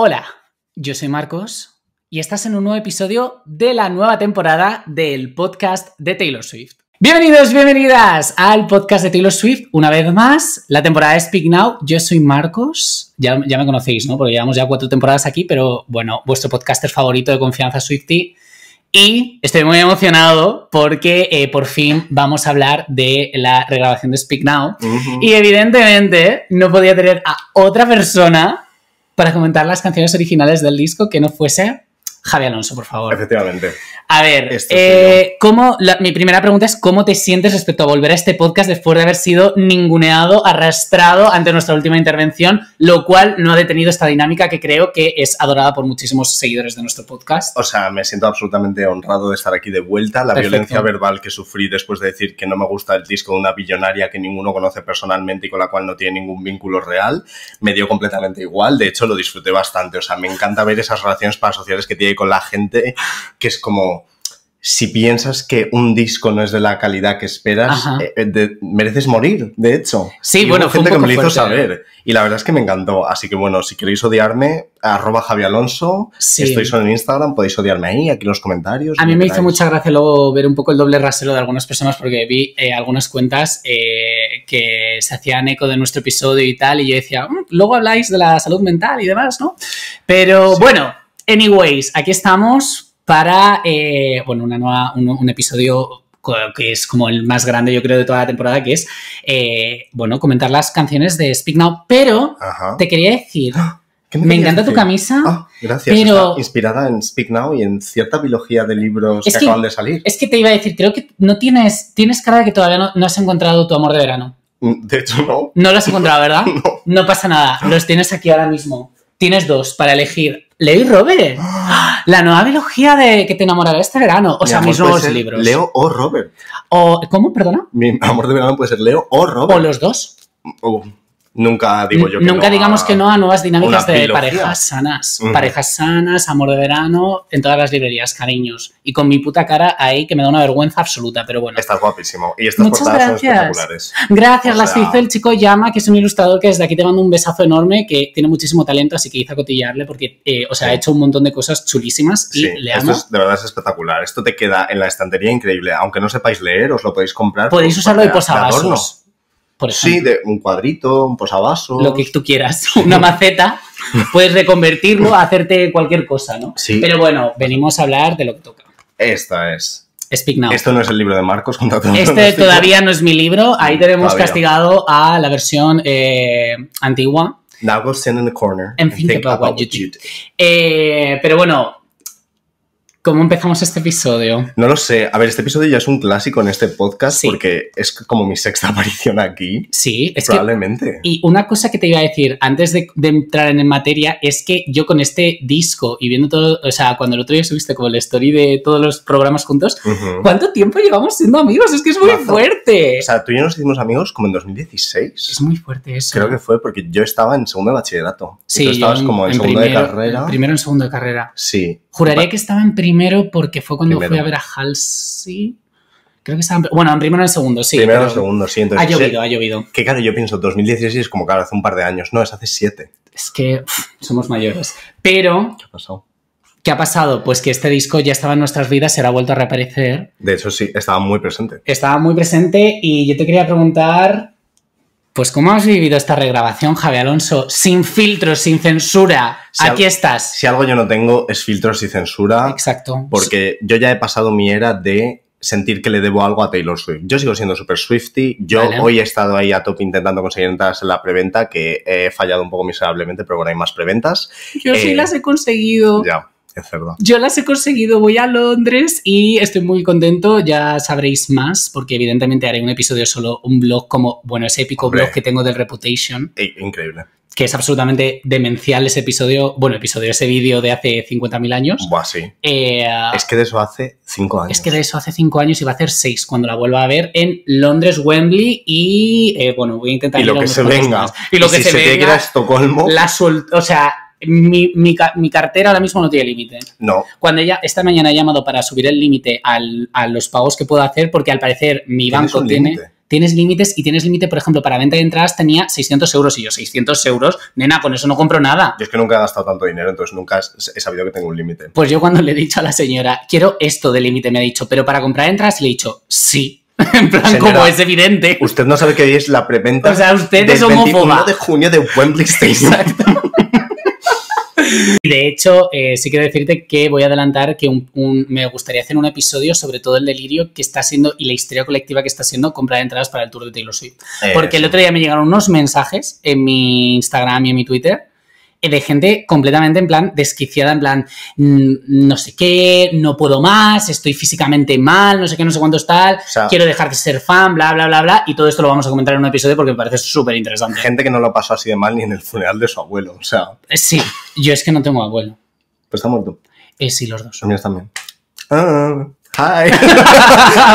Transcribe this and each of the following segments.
Hola, yo soy Marcos y estás en un nuevo episodio de la nueva temporada del podcast de Taylor Swift. Bienvenidos, bienvenidas al podcast de Taylor Swift, una vez más, la temporada de Speak Now. Yo soy Marcos, ya me conocéis, ¿no? Porque llevamos ya 4 temporadas aquí, pero bueno, vuestro podcaster favorito de confianza, Swiftie. Y estoy muy emocionado porque por fin vamos a hablar de la regrabación de Speak Now. Y evidentemente no podía tener a otra persona para comentar las canciones originales del disco que no fuese Javi Alonso, por favor. Efectivamente. A ver, mi primera pregunta es ¿cómo te sientes respecto a volver a este podcast después de haber sido ninguneado, arrastrado ante nuestra última intervención, lo cual no ha detenido esta dinámica que creo que es adorada por muchísimos seguidores de nuestro podcast? O sea, me siento absolutamente honrado de estar aquí de vuelta. La violencia verbal que sufrí después de decir que no me gusta el disco de una billonaria que ninguno conoce personalmente y con la cual no tiene ningún vínculo real, me dio completamente igual. De hecho, lo disfruté bastante. O sea, me encanta ver esas relaciones parasociales que tiene con la gente, que es como, si piensas que un disco no es de la calidad que esperas, mereces morir, de hecho. Sí, y bueno, fue gente un poco que me lo hizo saber. Y la verdad es que me encantó. Así que bueno, si queréis odiarme, @JaviAlonso, sí. Estoy solo en Instagram, podéis odiarme ahí, aquí en los comentarios. A mí me hizo mucha gracia luego ver un poco el doble rasero de algunas personas, porque vi algunas cuentas que se hacían eco de nuestro episodio y tal, y yo decía, luego habláis de la salud mental y demás, ¿no? Pero sí. Bueno... Anyways, aquí estamos para, bueno, un episodio que es como el más grande, yo creo, de toda la temporada, que es, bueno, comentar las canciones de Speak Now. Pero te quería decir, me encanta tu camisa. Gracias, pero... Está inspirada en Speak Now y en cierta biología de libros que acaban de salir. Es que te iba a decir, creo que no tienes cara de que todavía no has encontrado tu amor de verano. De hecho, no. No lo has encontrado, ¿verdad? No. No pasa nada, los tienes aquí ahora mismo. Tienes 2 para elegir. Leo y Robert, la nueva biología de que te enamorará este verano. O sea, mis nuevos libros. Leo o Robert. O, ¿cómo? Perdona. Mi amor de verano puede ser Leo o Robert. O los dos. Nunca digo yo que nunca no digamos que no a nuevas dinámicas de parejas sanas. Parejas sanas, amor de verano, en todas las librerías, cariños. Y con mi puta cara ahí que me da una vergüenza absoluta, pero bueno. Estás guapísimo. Y estas portadas son espectaculares. Gracias, las hizo el chico Yama, que es un ilustrador que desde aquí te mando un besazo enorme, que tiene muchísimo talento, así que hice acotillarle porque, o sea, ha hecho un montón de cosas chulísimas y le amo. Esto de verdad es espectacular. Esto te queda en la estantería increíble. Aunque no sepáis leer, os lo podéis comprar. Podéis usarlo de posavasos. Sí, de un cuadrito, un posavasos... Lo que tú quieras, una maceta, puedes reconvertirlo a hacerte cualquier cosa, ¿no? Sí. Pero bueno, venimos a hablar de lo que toca. Esta es... Speak Now. Esto no es el libro de Marcos. Este todavía no es mi libro, ahí tenemos castigado a la versión antigua. Now go stand in the corner and think about what you did. Pero bueno... ¿Cómo empezamos este episodio? No lo sé. A ver, este episodio ya es un clásico en este podcast porque es como mi 6ª aparición aquí. Sí, es probablemente. Y una cosa que te iba a decir antes de entrar en materia es que yo con este disco y viendo todo... O sea, cuando el otro día subiste como la story de todos los programas juntos, ¿cuánto tiempo llevamos siendo amigos? Es que es muy fuerte. O sea, tú y yo nos hicimos amigos como en 2016. Es muy fuerte eso. Creo que fue porque yo estaba en segundo de bachillerato. Sí, y tú estabas como en segundo de carrera. Primero en segundo de carrera. Sí. Juraría que estaba en primero porque fue cuando fui a ver a Halsey. Creo que estaba... Bueno, en primero o en segundo, sí. Primero o segundo, sí. Entonces, ha llovido, ha llovido. Que claro, yo pienso, 2016 es como, claro, hace un par de años. No, es hace 7. Es que somos mayores. Pero... ¿Qué ha pasado? ¿Qué ha pasado? Pues que este disco ya estaba en nuestras vidas, se ha vuelto a reaparecer. De hecho, sí, estaba muy presente. Estaba muy presente y yo te quería preguntar... Pues ¿cómo has vivido esta regrabación, Javi Alonso? Sin filtros, sin censura. Aquí estás. Si algo yo no tengo es filtros y censura. Exacto. Porque yo ya he pasado mi era de sentir que le debo algo a Taylor Swift. Yo sigo siendo súper Swiftie. Yo hoy he estado ahí a tope intentando conseguir entradas en la preventa, que he fallado un poco miserablemente, pero bueno, hay más preventas. Yo sí las he conseguido. Ya. Yo las he conseguido, voy a Londres y estoy muy contento, ya sabréis más, porque evidentemente haré un episodio solo, un blog como, bueno, ese épico blog que tengo del Reputation. Increíble. Que es absolutamente demencial ese episodio, bueno, ese vídeo de hace 50.000 años. Buah, sí. Es que de eso hace 5 años. Es que de eso hace 5 años y va a hacer 6 cuando la vuelva a ver en Londres, Wembley y, bueno, voy a intentar... Y lo que se venga. Y lo que se venga. Si se te queda Estocolmo... O sea... Mi cartera ahora mismo no tiene límite. No. Cuando esta mañana he llamado para subir el límite a los pagos que puedo hacer, porque al parecer mi banco tiene... tienes límites y tienes límite, por ejemplo, para venta de entradas tenía 600 euros y yo, 600 euros, nena, con eso no compro nada. Yo es que nunca he gastado tanto dinero, entonces nunca he sabido que tengo un límite. Pues yo cuando le he dicho a la señora, quiero esto de límite, me ha dicho, pero para comprar entradas, le he dicho, sí. En plan, señora, como es evidente. Usted no sabe que es la preventa. O sea, usted es homófoba. 21 de junio de Wembley Stadium. Exacto. De hecho, sí quiero decirte que voy a adelantar que me gustaría hacer un episodio sobre todo el delirio que está siendo y la histeria colectiva que está siendo comprar entradas para el tour de Taylor Swift. Porque el otro día me llegaron unos mensajes en mi Instagram y en mi Twitter de gente completamente en plan desquiciada, en plan no sé qué, no puedo más, estoy físicamente mal, no sé qué, no sé cuánto es tal, o sea, quiero dejar de ser fan, bla, bla, bla, bla, y todo esto lo vamos a comentar en un episodio porque me parece súper interesante. Gente que no lo pasó así de mal ni en el funeral de su abuelo, o sea... Sí, yo es que no tengo abuelo. Pues está muerto. Sí, los dos. Los míos también. Hi.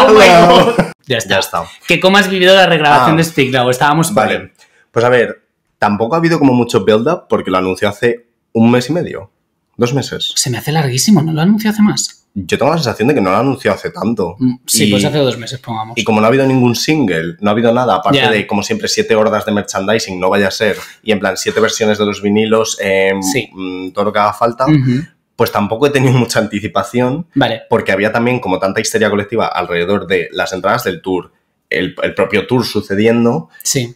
Oh, ya está. Ya está. Que cómo has vivido la regrabación de Speak Now, estábamos... Vale, bien. Pues a ver... Tampoco ha habido como mucho build-up porque lo anunció hace un mes y medio, 2 meses. Se me hace larguísimo, ¿no lo anunció hace más? Yo tengo la sensación de que no lo anunció hace tanto. Sí, pues hace 2 meses, pongamos. Y como no ha habido ningún single, no ha habido nada, aparte de, como siempre, 7 hordas de merchandising, no vaya a ser, y en plan 7 versiones de los vinilos, todo lo que haga falta, pues tampoco he tenido mucha anticipación, porque había también como tanta histeria colectiva alrededor de las entradas del tour, el propio tour sucediendo,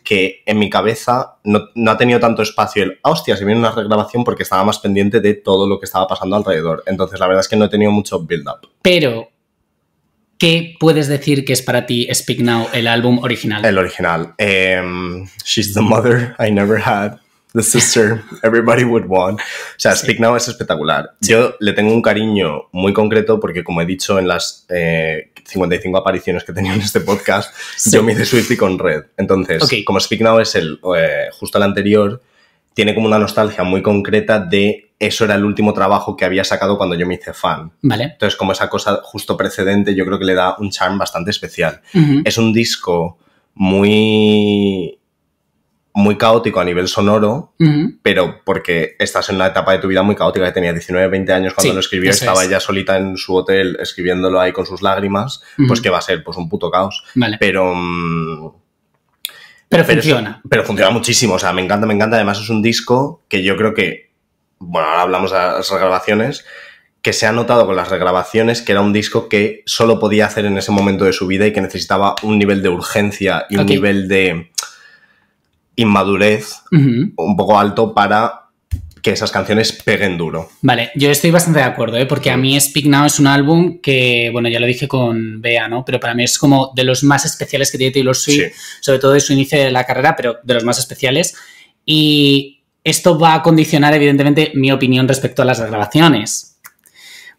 que en mi cabeza no ha tenido tanto espacio el, hostia, si viene una regrabación, porque estaba más pendiente de todo lo que estaba pasando alrededor. Entonces, la verdad es que no he tenido mucho build-up. Pero, ¿qué puedes decir que es para ti Speak Now, el álbum original? El original. She's the mother I never had, the sister everybody would want. O sea, Speak Now es espectacular. Yo le tengo un cariño muy concreto porque, como he dicho en las... 55 apariciones que he tenido en este podcast, yo me hice Swiftie con Red. Entonces, como Speak Now es el justo el anterior, tiene como una nostalgia muy concreta de eso era el último trabajo que había sacado cuando yo me hice fan. Entonces, como esa cosa justo precedente, yo creo que le da un charm bastante especial. Es un disco muy... muy caótico a nivel sonoro, pero porque estás en una etapa de tu vida muy caótica, que tenía 19, 20 años cuando lo escribió, estaba ella solita en su hotel escribiéndolo ahí con sus lágrimas, pues que va a ser pues un puto caos. Pero funciona. Pero funciona muchísimo, o sea, me encanta, me encanta. Además es un disco que yo creo que, bueno, ahora hablamos de las regrabaciones, que se ha notado con las regrabaciones que era un disco que solo podía hacer en ese momento de su vida y que necesitaba un nivel de urgencia y un nivel de... inmadurez un poco alto para que esas canciones peguen duro. Vale, yo estoy bastante de acuerdo, porque a mí Speak Now es un álbum que, bueno, ya lo dije con Bea, ¿no? Pero para mí es como de los más especiales que tiene Taylor Swift, sobre todo de su inicio de la carrera, pero de los más especiales. Y esto va a condicionar, evidentemente, mi opinión respecto a las regrabaciones.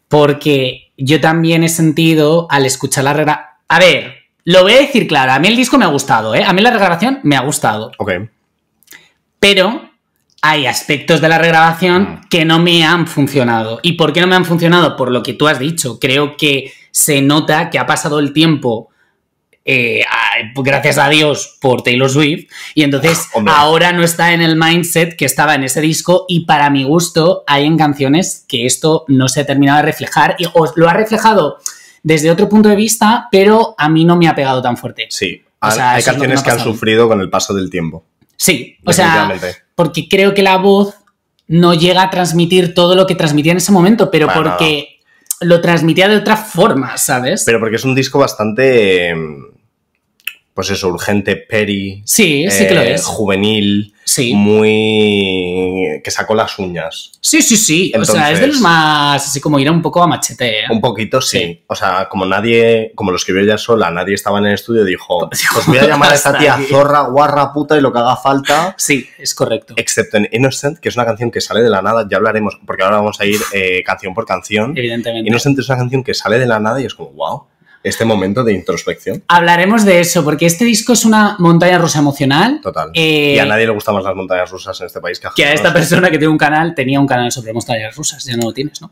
Porque yo también he sentido, al escuchar la regrabación... A ver... Lo voy a decir claro, a mí el disco me ha gustado, ¿eh? A mí la regrabación me ha gustado. Pero hay aspectos de la regrabación que no me han funcionado. ¿Y por qué no me han funcionado? Por lo que tú has dicho. Creo que se nota que ha pasado el tiempo, gracias a Dios, por Taylor Swift. Y entonces ahora no está en el mindset que estaba en ese disco. Y para mi gusto hay en canciones que esto no se ha terminado de reflejar. Y os lo ha reflejado... desde otro punto de vista, pero a mí no me ha pegado tan fuerte. Sí, o sea, hay canciones que han sufrido con el paso del tiempo. Sí, o sea, porque creo que la voz no llega a transmitir todo lo que transmitía en ese momento, pero bueno, porque lo transmitía de otra forma, ¿sabes? Pero porque es un disco bastante, pues eso, urgente, petty. Sí que lo es. Juvenil. Sí. Muy... que sacó las uñas. Sí. Entonces, o sea, es de los más... así como ir un poco a machete, ¿eh? Un poquito, sí. O sea, como nadie... como lo escribió ella sola, nadie estaba en el estudio, dijo... Os voy a llamar a esta tía zorra, guarra, puta y lo que haga falta. Sí, es correcto. Excepto en Innocent, que es una canción que sale de la nada. Ya hablaremos, porque ahora vamos a ir canción por canción. Evidentemente. Innocent es una canción que sale de la nada y es como, wow, este momento de introspección. Hablaremos de eso, porque este disco es una montaña rusa emocional. Total. Y a nadie le gustan más las montañas rusas en este país. Que a esta persona que tiene un canal, tenía un canal sobre montañas rusas. Ya no lo tienes, ¿no?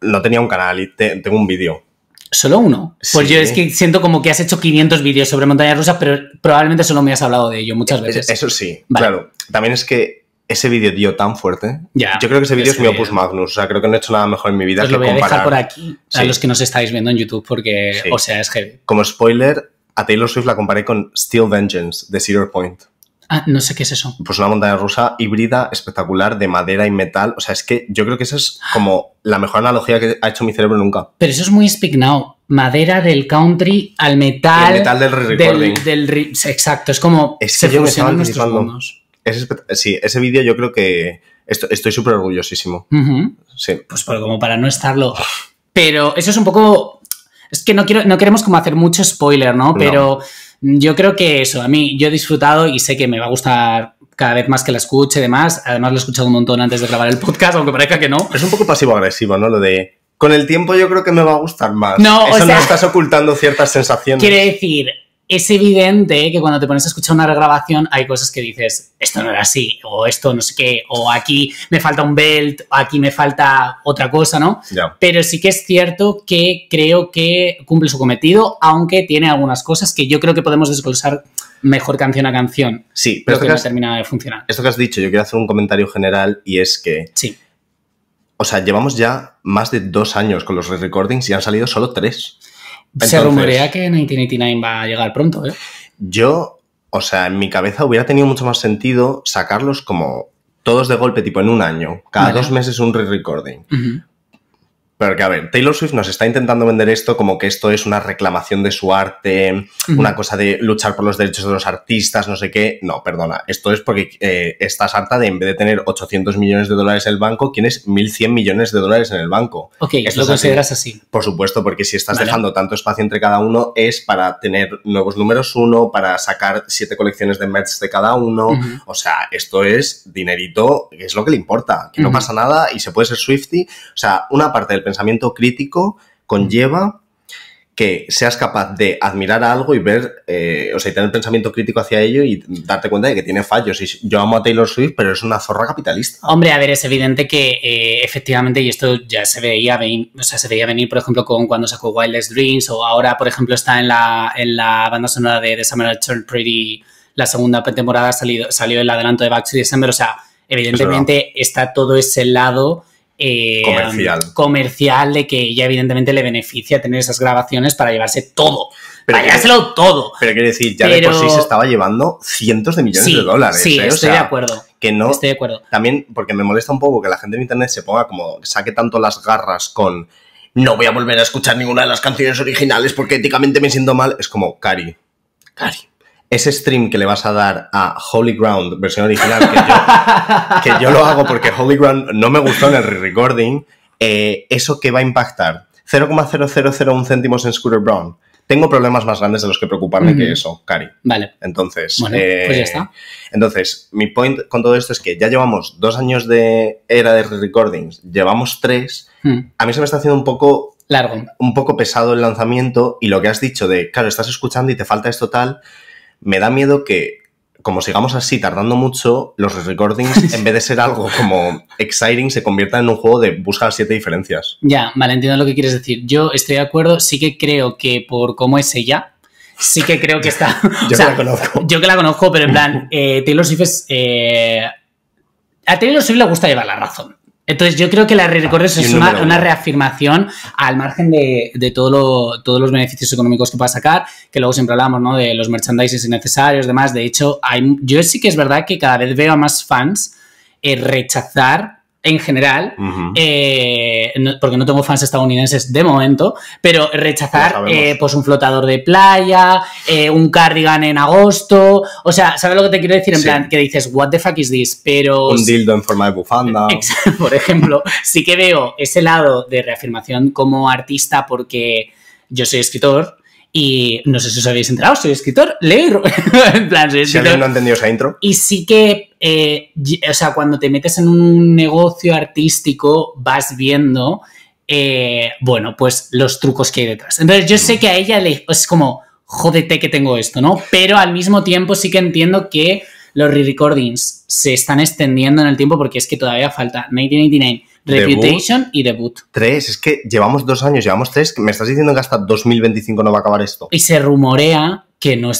No tenía un canal y tengo un vídeo. ¿Solo uno? Pues yo es que siento como que has hecho 500 vídeos sobre montañas rusas, pero probablemente solo me has hablado de ello muchas veces. Eso sí, claro. También es que ese vídeo dio tan fuerte. Yo creo que ese vídeo es mi opus magnus. O sea, creo que no he hecho nada mejor en mi vida. Os lo voy a dejar por aquí a los que nos estáis viendo en YouTube porque, o sea, es heavy. Como spoiler, a Taylor Swift la comparé con Steel Vengeance, de Cedar Point. Ah, no sé qué es eso. Pues una montaña rusa híbrida espectacular de madera y metal. O sea, es que yo creo que esa es como la mejor analogía que ha hecho mi cerebro nunca. Pero eso es muy Speak Now. Madera del country al metal. El metal del re-recording. Exacto, es como... Es que se fusionan nuestros mundos. Sí, ese vídeo yo creo que... Estoy súper orgullosísimo. Uh-huh. Sí. Pues como para no estarlo. Pero eso es un poco... Es que no queremos como hacer mucho spoiler, ¿no? Pero... Yo creo que eso, a mí, yo he disfrutado y sé que me va a gustar cada vez más que la escuche y demás. Además, lo he escuchado un montón antes de grabar el podcast, aunque parezca que no. Es un poco pasivo-agresivo, ¿no? Lo de, con el tiempo yo creo que me va a gustar más. No, eso, o sea, no estás ocultando ciertas sensaciones. Quiere decir, es evidente que cuando te pones a escuchar una regrabación hay cosas que dices, esto no era así, o esto no sé qué, o aquí me falta un belt, o aquí me falta otra cosa, ¿no? Yeah. Pero sí que es cierto que creo que cumple su cometido, aunque tiene algunas cosas que yo creo que podemos desglosar mejor canción a canción. Sí, pero esto que no termina de funcionar. Esto que has dicho, yo quiero hacer un comentario general y es que... Sí. O sea, llevamos ya más de 2 años con los re-recordings y han salido solo 3. Entonces, se rumorea que 1989 va a llegar pronto, ¿eh? Yo, o sea, en mi cabeza hubiera tenido mucho más sentido sacarlos como todos de golpe, tipo en un año. Cada 2 meses un re-recording. Uh-huh. Pero que, a ver, Taylor Swift nos está intentando vender esto como que esto es una reclamación de su arte, uh-huh, una cosa de luchar por los derechos de los artistas, no sé qué. No, perdona. Esto es porque estás harta de, en vez de tener $800 millones en el banco, tienes $1.100 millones en el banco. Ok, esto lo consideras así. Por supuesto, porque si estás dejando tanto espacio entre cada uno es para tener nuevos números uno, para sacar 7 colecciones de merch de cada uno. Uh-huh. O sea, esto es dinerito, que es lo que le importa, que no pasa nada y se puede ser Swiftie. O sea, una parte del pensamiento crítico conlleva que seas capaz de admirar a algo y ver, o sea, y tener pensamiento crítico hacia ello y darte cuenta de que tiene fallos. Y yo amo a Taylor Swift, pero es una zorra capitalista. Hombre, a ver, es evidente que efectivamente, y esto ya se veía venir, por ejemplo, con cuando sacó Wildest Dreams, o ahora, por ejemplo, está en la banda sonora de The Summer I Turned Pretty, la segunda temporada salió el adelanto de Back to December. O sea, evidentemente está todo ese lado... comercial de que ya evidentemente le beneficia tener esas grabaciones para llevarse todo, pero para llevárselo todo. Pero quiero decir, ya de por sí se estaba llevando cientos de millones de dólares. Sí, estoy, o sea, de acuerdo. Que no, estoy de acuerdo. También porque me molesta un poco que la gente en internet se ponga como, saque tanto las garras con no voy a volver a escuchar ninguna de las canciones originales porque éticamente me siento mal. Es como, Cari. Ese stream que le vas a dar a Holy Ground, versión original, que yo lo hago porque Holy Ground no me gustó en el re-recording, ¿eso qué va a impactar? 0,0001 céntimos en Scooter Braun. Tengo problemas más grandes de los que preocuparme que eso, Cari. Vale. Entonces, bueno, pues ya está. Entonces, mi point con todo esto es que ya llevamos 2 años de era de re-recordings, llevamos 3. A mí se me está haciendo un poco... largo. Un poco pesado el lanzamiento, y lo que has dicho de, claro, estás escuchando y te falta esto tal... Me da miedo que, como sigamos así tardando mucho, los recordings, en vez de ser algo como exciting, se conviertan en un juego de buscar 7 diferencias. Ya, vale, entiendo lo que quieres decir. Yo estoy de acuerdo, sí que creo que por cómo es ella, sí que creo que está... yo que la conozco, pero en plan, Taylor Swift es... a Taylor Swift le gusta llevar la razón. Entonces yo creo que la re-recordings es una reafirmación al margen de todos los beneficios económicos que pueda sacar, que luego siempre hablamos, ¿no?, de los merchandising innecesarios, demás. De hecho, yo sí que es verdad que cada vez veo a más fans rechazar en general, porque no tengo fans estadounidenses de momento, pero rechazar pues un flotador de playa, un cardigan en agosto, o sea, ¿sabes lo que te quiero decir? En plan, que dices, what the fuck is this, pero... Un dildo en forma de bufanda. Por ejemplo, sí que veo ese lado de reafirmación como artista, porque yo soy escritor. Y no sé si os habéis enterado, soy escritor, leo. En plan, soy escritor. Si alguien no ha entendido esa intro. Y sí que, o sea, cuando te metes en un negocio artístico, vas viendo, bueno, pues los trucos que hay detrás. Entonces, yo sé que a ella es como, jódete que tengo esto, ¿no? Pero al mismo tiempo sí que entiendo que los re-recordings se están extendiendo en el tiempo, porque es que todavía falta 1989. Reputation y Debut. 3, es que llevamos 2 años, llevamos 3. ¿Me estás diciendo que hasta 2025 no va a acabar esto? Y se rumorea que no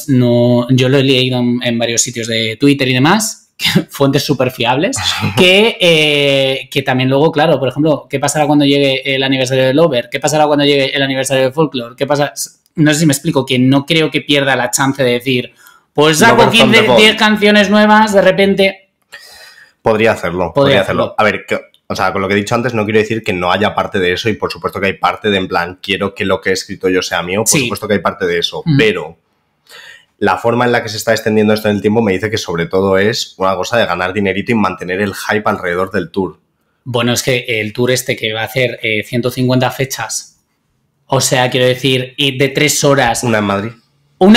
yo lo he leído en varios sitios de Twitter y demás, fuentes súper fiables, que también luego, claro, por ejemplo, ¿qué pasará cuando llegue el aniversario de Lover? ¿Qué pasará cuando llegue el aniversario de Folklore? ¿Qué pasa? no sé si me explico, que no creo que pierda la chance de decir, pues saco 10 canciones nuevas, de repente... Podría hacerlo. A ver, que, o sea, con lo que he dicho antes no quiero decir que no haya parte de eso, y por supuesto que hay parte de en plan, quiero que lo que he escrito yo sea mío, por supuesto que hay parte de eso, pero... La forma en la que se está extendiendo esto en el tiempo me dice que sobre todo es una cosa de ganar dinerito y mantener el hype alrededor del tour. Bueno, es que el tour este que va a hacer 150 fechas, o sea, quiero decir, de 3 horas... Una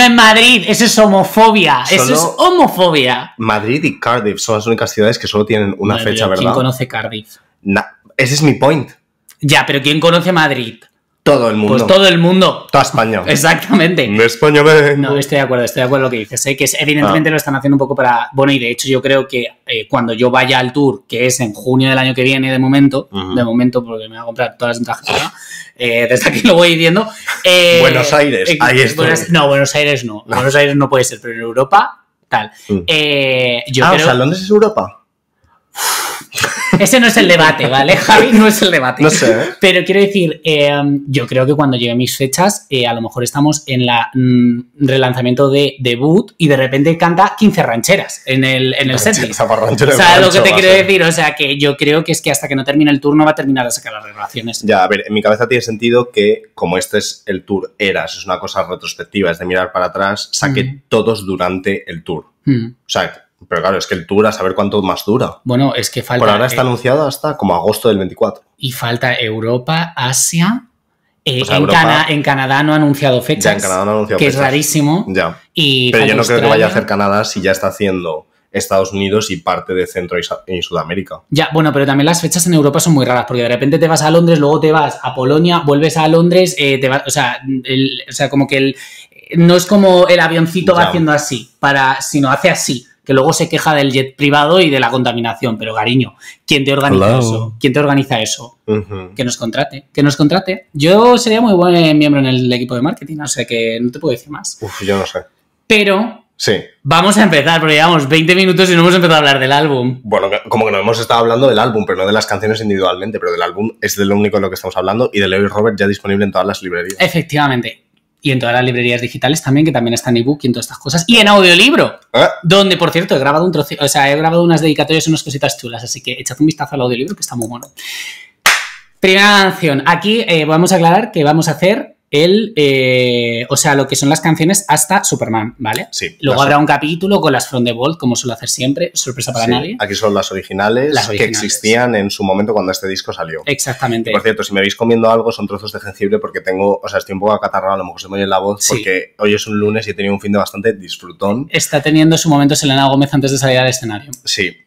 en Madrid, eso es homofobia, Madrid y Cardiff son las únicas ciudades que solo tienen una fecha, ¿verdad? ¿Quién conoce Cardiff? Ese es mi point. Ya, pero ¿quién conoce Madrid? Todo el mundo. Pues todo el mundo. Toda España. Exactamente. De España vengo. No, estoy de acuerdo con lo que dices. ¿Eh? Que evidentemente lo están haciendo un poco para... Bueno, y de hecho yo creo que cuando yo vaya al tour, que es en junio del año que viene, de momento porque me voy a comprar todas las entradas, ¿no? Desde aquí lo voy diciendo. Buenos Aires, ahí está. No, Buenos Aires no puede ser, pero en Europa, tal. Yo creo... o sea, ¿Londres es Europa? Ese no es el debate, ¿vale, Javi? No es el debate. No sé, ¿eh? Pero quiero decir, yo creo que cuando lleguen mis fechas, a lo mejor estamos en la relanzamiento de Debut y de repente canta 15 rancheras en el setlist. O sea, lo que te quiero decir, o sea, que yo creo que es que hasta que no termine el tour no va a terminar de sacar las relaciones. Ya, a ver, en mi cabeza tiene sentido que como este es el tour Eras, es una cosa retrospectiva, es de mirar para atrás, saqué todos durante el tour. O sea... Pero claro, es que el tour, a saber cuánto más dura. Bueno, es que falta... Por ahora está anunciado hasta como agosto del 24. Y falta Europa, Asia... Pues en Canadá no ha anunciado fechas. Ya, en Canadá no ha anunciado fechas. Que es rarísimo. Ya. Y pero yo no creo que vaya a hacer Canadá si ya está haciendo Estados Unidos y parte de Centro y Sudamérica. Ya, bueno, pero también las fechas en Europa son muy raras, porque de repente te vas a Londres, luego te vas a Polonia, vuelves a Londres, te vas... O sea, como que el... No es como el avioncito va haciendo así, sino hace así. Que luego se queja del jet privado y de la contaminación. Pero, cariño, ¿quién te organiza eso? ¿Quién te organiza eso? Que nos contrate. Yo sería muy buen miembro en el equipo de marketing, o sea que no te puedo decir más. Yo no sé. Pero vamos a empezar, porque llevamos 20 minutos y no hemos empezado a hablar del álbum. Bueno, como que no hemos estado hablando del álbum, pero no de las canciones individualmente, pero del álbum es de lo único de lo que estamos hablando, y de Leo y Robert ya disponible en todas las librerías. Efectivamente. Y en todas las librerías digitales también, que también está en ebook y en todas estas cosas. Y en audiolibro, donde, por cierto, he grabado un trocito, o sea, he grabado unas dedicatorias y unas cositas chulas. Así que echad un vistazo al audiolibro, que está muy bueno. Primera canción. Aquí vamos a aclarar que vamos a hacer lo que son las canciones hasta Superman, ¿vale? Sí. Luego habrá un capítulo con las From the Vault, como suelo hacer siempre. Sorpresa para nadie. Aquí son las originales que existían en su momento cuando este disco salió. Exactamente. Y por cierto, si me veis comiendo algo, son trozos de jengibre, porque tengo... O sea, estoy un poco acatarrado, a lo mejor se me oye la voz, porque hoy es un lunes y he tenido un fin de bastante disfrutón. Está teniendo su momento Selena Gómez antes de salir al escenario. Sí.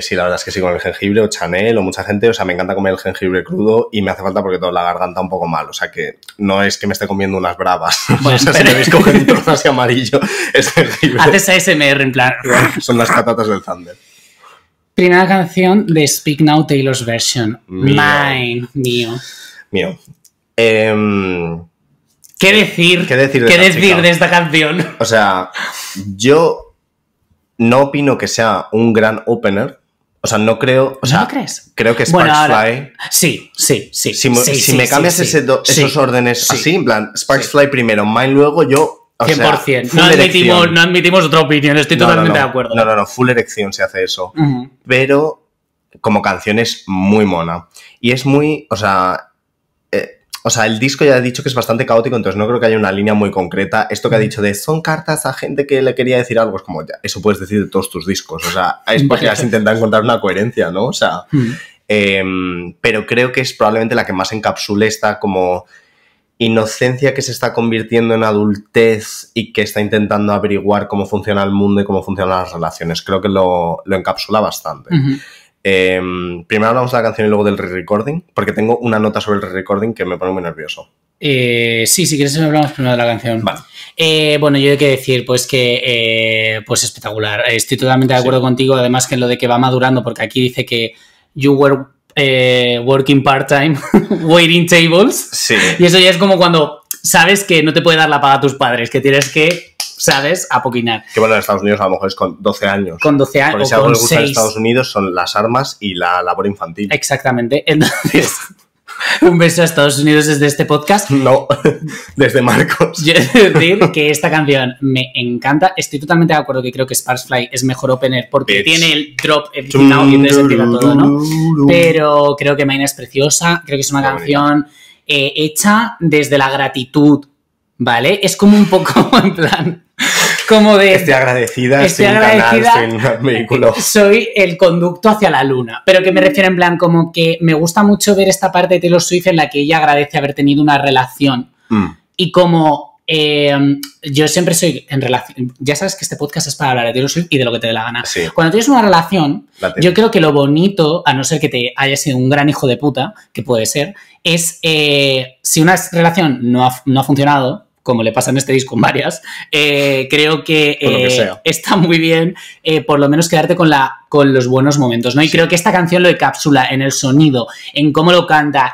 Sí, la verdad es que sí, con el jengibre o Chanel o mucha gente, o sea, me encanta comer el jengibre crudo y me hace falta porque tengo la garganta un poco mal, o sea que no es que me esté comiendo unas bravas, bueno, o sea, si me veis cogiendo un trozo amarillo, es jengibre. Haces ASMR en plan. Son las patatas del Thunder. Primera canción de Speak Now, Taylor's Version. Mío. ¿Qué decir de esta canción? O sea, yo... No opino que sea un gran opener. O sea, no creo... O sea, ¿no lo crees? Creo que Sparks Fly... Sí. Si me cambias esos órdenes así, en plan, Sparks Fly primero, Mine luego, yo... O 100%. Sea, no admitimos otra opinión, estoy totalmente de acuerdo. No, full erección se hace eso. Pero como canción es muy mona. Y es muy... O sea, el disco ya he dicho que es bastante caótico, entonces no creo que haya una línea muy concreta. Esto que ha dicho de son cartas a gente que le quería decir algo, es como, ya, eso puedes decir de todos tus discos. O sea, es porque has intentado encontrar una coherencia, ¿no? O sea, pero creo que es probablemente la que más encapsule esta como inocencia que se está convirtiendo en adultez y que está intentando averiguar cómo funciona el mundo y cómo funcionan las relaciones. Creo que lo encapsula bastante. Primero hablamos de la canción y luego del re-recording, porque tengo una nota sobre el re-recording que me pone muy nervioso. Si quieres hablamos primero de la canción. Vale. Bueno, yo he que decir pues que espectacular. Estoy totalmente de acuerdo contigo, además que en lo de que va madurando, porque aquí dice que you were working part-time waiting tables. Sí. Y eso ya es como cuando sabes que no te puede dar la paga a tus padres, que tienes que... ¿Sabes? Apoquinar. Que bueno, en Estados Unidos a lo mejor es con 12 años. Con 12 años. Porque si algo les gusta en Estados Unidos son las armas y la labor infantil. Exactamente. Entonces, Un beso a Estados Unidos desde este podcast. No, desde Marcos. Yo he de decir que esta canción me encanta. Estoy totalmente de acuerdo que creo que Sparksfly es mejor opener porque tiene el drop now y entonces empieza todo, ¿no? Pero creo que Maina es preciosa. Creo que es una canción hecha desde la gratitud, ¿vale? Es como un poco en plan... Como de... Estoy agradecida sin ganar, sin vehículo. Soy el conducto hacia la luna. Pero que me refiero en plan como que me gusta mucho ver esta parte de Taylor Swift en la que ella agradece haber tenido una relación. Y como yo siempre soy en relación... Ya sabes que este podcast es para hablar de Taylor Swift y de lo que te dé la gana. Sí. Cuando tienes una relación, yo creo que lo bonito, a no ser que te hayas sido un gran hijo de puta, que puede ser, es si una relación no ha funcionado... como le pasa en este disco en varias, creo que, está muy bien por lo menos quedarte con los buenos momentos, ¿no? Y creo que esta canción lo encapsula en el sonido, en cómo lo canta,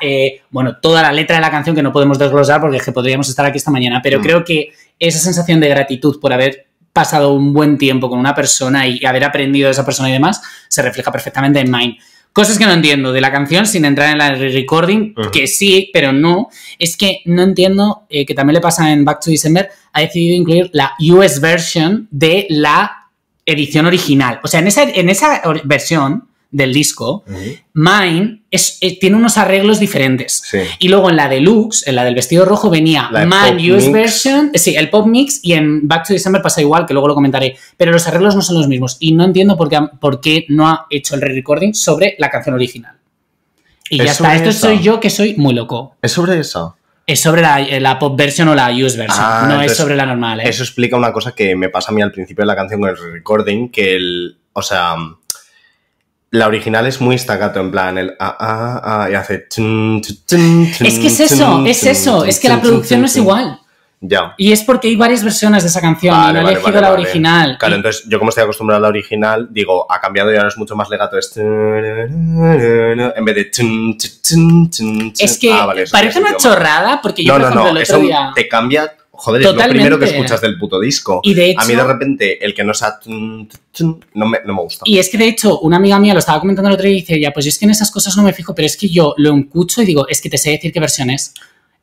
bueno, toda la letra de la canción que no podemos desglosar porque es que podríamos estar aquí esta mañana, pero creo que esa sensación de gratitud por haber pasado un buen tiempo con una persona y haber aprendido de esa persona y demás, se refleja perfectamente en Mine. Cosas que no entiendo de la canción, sin entrar en la re-recording, que sí, pero no. Es que no entiendo, que también le pasa en Back to December, ha decidido incluir la US version de la edición original. O sea, en esa versión del disco, Mine tiene unos arreglos diferentes. Sí. Y luego en la deluxe, en la del vestido rojo, venía Mine US version, sí, el pop mix, y en Back to December pasa igual, que luego lo comentaré. Pero los arreglos no son los mismos. Y no entiendo por qué no ha hecho el re-recording sobre la canción original. Y ya está. Esto soy yo que soy muy loco. ¿Es sobre eso? Es sobre la pop version o la US version. No es sobre la normal, ¿eh? Eso explica una cosa que me pasa a mí al principio de la canción con el re-recording, que la original es muy staccato, en plan, el y hace... Es que es eso. Es que la producción no es igual. Ya. Y es porque hay varias versiones de esa canción y no he elegido la original. Claro, entonces yo como estoy acostumbrado a la original, digo, ha cambiado y ahora es mucho más legato. En vez de... Es que parece una chorrada porque yo, por ejemplo, el otro día... Te cambia... Joder, es lo primero que escuchas del puto disco. Y de hecho, a mí de repente el que no sea... No me gusta. Y es que de hecho una amiga mía lo estaba comentando el otro día y dice, ya, pues yo es que en esas cosas no me fijo, pero es que yo lo escucho y digo, es que te sé decir qué versión es.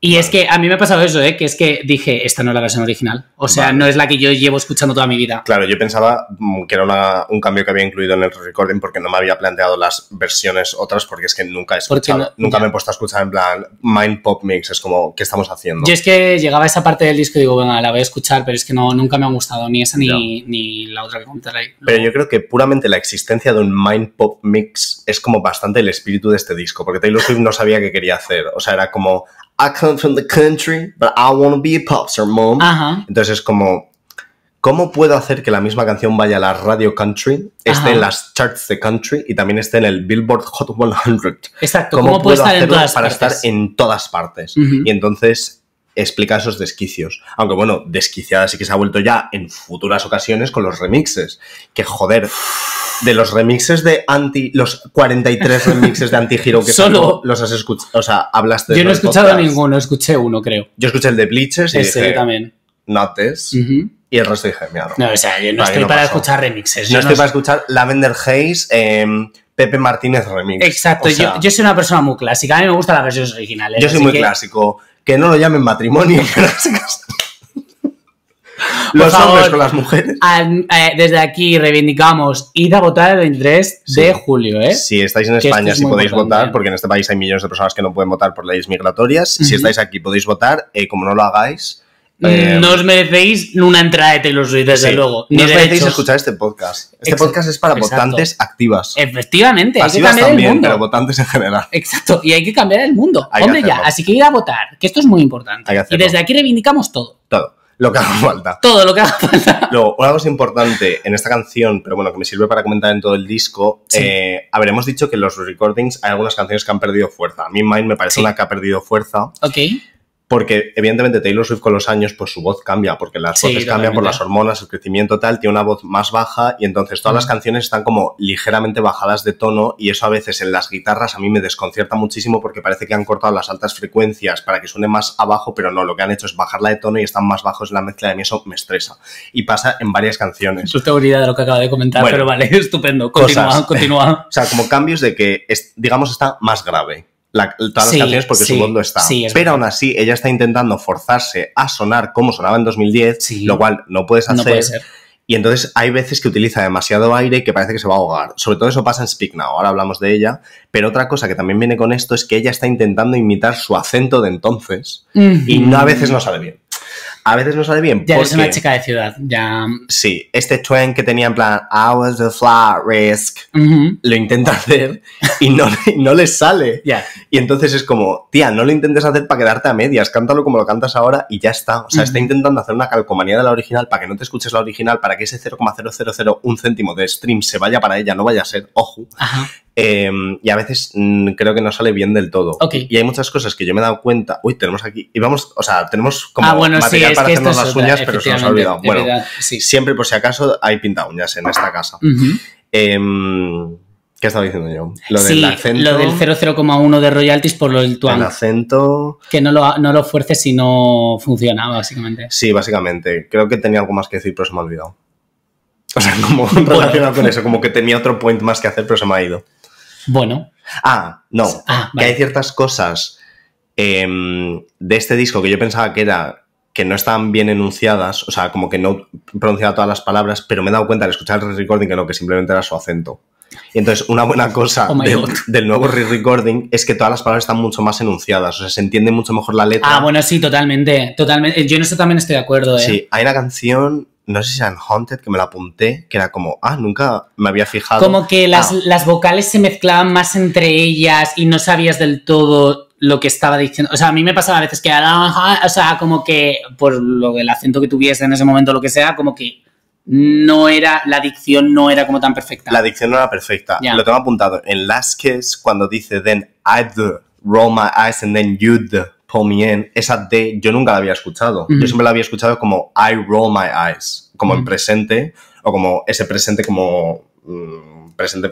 Y es que a mí me ha pasado eso, que es que dije, esta no es la versión original. O sea, no es la que yo llevo escuchando toda mi vida. Claro, yo pensaba que era un cambio que había incluido en el recording porque no me había planteado las versiones otras porque es que nunca he escuchado, nunca me he puesto a escuchar en plan Mind Pop Mix, es como, ¿qué estamos haciendo? Yo es que llegaba a esa parte del disco y digo, venga, la voy a escuchar, pero es que no, nunca me han gustado ni esa ni la otra que comentaré ahí. Pero yo creo que puramente la existencia de un Mind Pop Mix es como bastante el espíritu de este disco, porque Taylor Swift no sabía qué quería hacer, o sea, era como... I come from the country, but I want to be a pop star, mom. Ajá. Entonces es como, ¿cómo puedo hacer que la misma canción vaya a la radio country, esté en las charts de country y también esté en el Billboard Hot 100? Exacto. ¿Cómo puedo estar hacerlo para estar en todas partes? Y entonces explica esos desquicios. Aunque bueno, desquiciada sí que se ha vuelto ya en futuras ocasiones con los remixes. Que joder... De los remixes de Anti... Los 43 remixes de Anti-Hero que solo los has escuchado. O sea, hablaste de... Yo no he escuchado ninguno. Escuché uno, creo. Yo escuché el de Bleachers y dije... también. Not this. Y el resto dije... Mira, no, o sea, yo no estoy para escuchar remixes. Yo no estoy para escuchar Lavender Haze, Pepe Martínez remix. Exacto. O sea, yo soy una persona muy clásica. A mí me gustan las versiones originales. Yo soy muy clásico. Que no lo llamen matrimonio, pero es los hombres con las mujeres. Desde aquí reivindicamos, id a votar el 23 de julio, ¿eh? Si estáis en España, si podéis votar, porque en este país hay millones de personas que no pueden votar por leyes migratorias. Si estáis aquí, podéis votar. Como no lo hagáis... no os merecéis una entrada de Taylor Swift, desde luego. No os merecéis escuchar este podcast. Este podcast es para votantes activas. Efectivamente. Pasivas hay que cambiar también, el mundo. Pero votantes en general. Exacto. Y hay que cambiar el mundo. Hombre, ya. Así que ir a votar, que esto es muy importante. Y desde aquí reivindicamos todo. Todo. Lo que haga falta. Todo lo que haga falta. Luego, una cosa importante en esta canción, pero bueno, que me sirve para comentar en todo el disco, habremos dicho que en los recordings hay algunas canciones que han perdido fuerza. A mí Mine me parece una que ha perdido fuerza. Ok. Porque, evidentemente, Taylor Swift con los años, pues su voz cambia, porque las voces cambian por las hormonas, el crecimiento tal, tiene una voz más baja y entonces todas las canciones están como ligeramente bajadas de tono y eso a veces en las guitarras a mí me desconcierta muchísimo porque parece que han cortado las altas frecuencias para que suene más abajo, pero no, lo que han hecho es bajarla de tono y están más bajos en la mezcla de mí, eso me estresa. Y pasa en varias canciones. Tu teoría de lo que acabo de comentar, bueno, pero vale, estupendo. Continúa. O sea, como cambios de que, digamos, está más grave. todas las canciones porque su voz lo está. Sí, es pero verdad. Aún así, ella está intentando forzarse a sonar como sonaba en 2010, lo cual no puedes hacer. No puede ser. Y entonces hay veces que utiliza demasiado aire que parece que se va a ahogar. Sobre todo eso pasa en Speak Now, ahora hablamos de ella. Pero otra cosa que también viene con esto es que ella está intentando imitar su acento de entonces y no, a veces no sale bien. A veces no sale bien ya porque... Ya es una chica de ciudad, ya... Sí, este twang que tenía en plan I was the fly risk lo intenta hacer y no le sale. Y entonces es como, tía, no lo intentes hacer para quedarte a medias, cántalo como lo cantas ahora y ya está. O sea, está intentando hacer una calcomanía de la original para que no te escuches la original, para que ese 0,001 céntimo de stream se vaya para ella, no vaya a ser, ojo. Ajá. Y a veces creo que no sale bien del todo. Okay. Y hay muchas cosas que yo me he dado cuenta. Uy, tenemos aquí. Y vamos, o sea, tenemos como material para hacernos las uñas, pero se nos ha olvidado. Bueno, siempre por si acaso hay pinta uñas en esta casa. ¿Qué estaba diciendo yo? Lo del acento. Lo del 0,001 de royalties por lo del twang. El acento. Que no lo fuerces si no funciona, básicamente. Sí, básicamente. Creo que tenía algo más que decir, pero se me ha olvidado. O sea, como relacionado con eso, como que tenía otro point más que hacer, pero se me ha ido. Bueno. Vale. Que hay ciertas cosas de este disco que yo pensaba que era que no estaban bien enunciadas, o sea, como que no pronunciaba todas las palabras, pero me he dado cuenta al escuchar el re-recording que no, que simplemente era su acento. Y entonces, una buena cosa del nuevo re-recording es que todas las palabras están mucho más enunciadas, o sea, se entiende mucho mejor la letra. Ah, bueno, sí, totalmente. Yo en eso también estoy de acuerdo, ¿eh? Sí, hay una canción... No sé si era en Haunted, que me la apunté, que era como, nunca me había fijado. Como que las vocales se mezclaban más entre ellas y no sabías del todo lo que estaba diciendo. O sea, a mí me pasaba a veces que, o sea, como que por el acento que tuviese en ese momento, lo que sea, como que la dicción no era como tan perfecta. La dicción no era perfecta. Yeah. Lo tengo apuntado. En Last Kiss, cuando dice, then I'd roll my eyes and then you'd... esa D yo nunca la había escuchado. Yo siempre la había escuchado como I roll my eyes, como en presente, o como ese presente como presente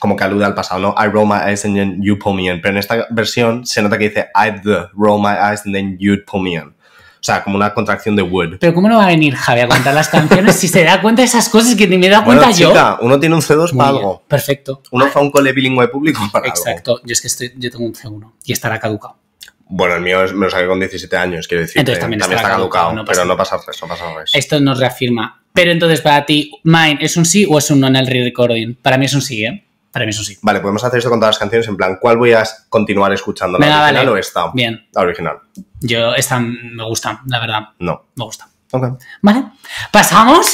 como que alude al pasado, ¿no? I roll my eyes and then you pull me in. Pero en esta versión se nota que dice I roll my eyes and then you pull me in. O sea, como una contracción de wood. Pero ¿cómo no va a venir Javi a contar las canciones si se da cuenta de esas cosas que ni me he dado cuenta yo? Bueno, chica, uno tiene un C2 para algo. Perfecto. Uno fue a un cole bilingüe público para algo. Exacto. Yo es que yo tengo un C1 y estará caducado. Bueno, el mío me lo saqué con 17 años, quiero decir. Entonces también está caducado, pero no pasa res. Esto nos reafirma. Pero entonces, para ti, ¿Mine es un sí o es un no en el re-recording? Para mí es un sí, ¿eh? Para mí es un sí. Vale, podemos hacer esto con todas las canciones, en plan, ¿cuál voy a continuar escuchando? ¿La original o esta? Bien. La original. Yo esta me gusta, la verdad. No. Me gusta. Ok. Vale. Pasamos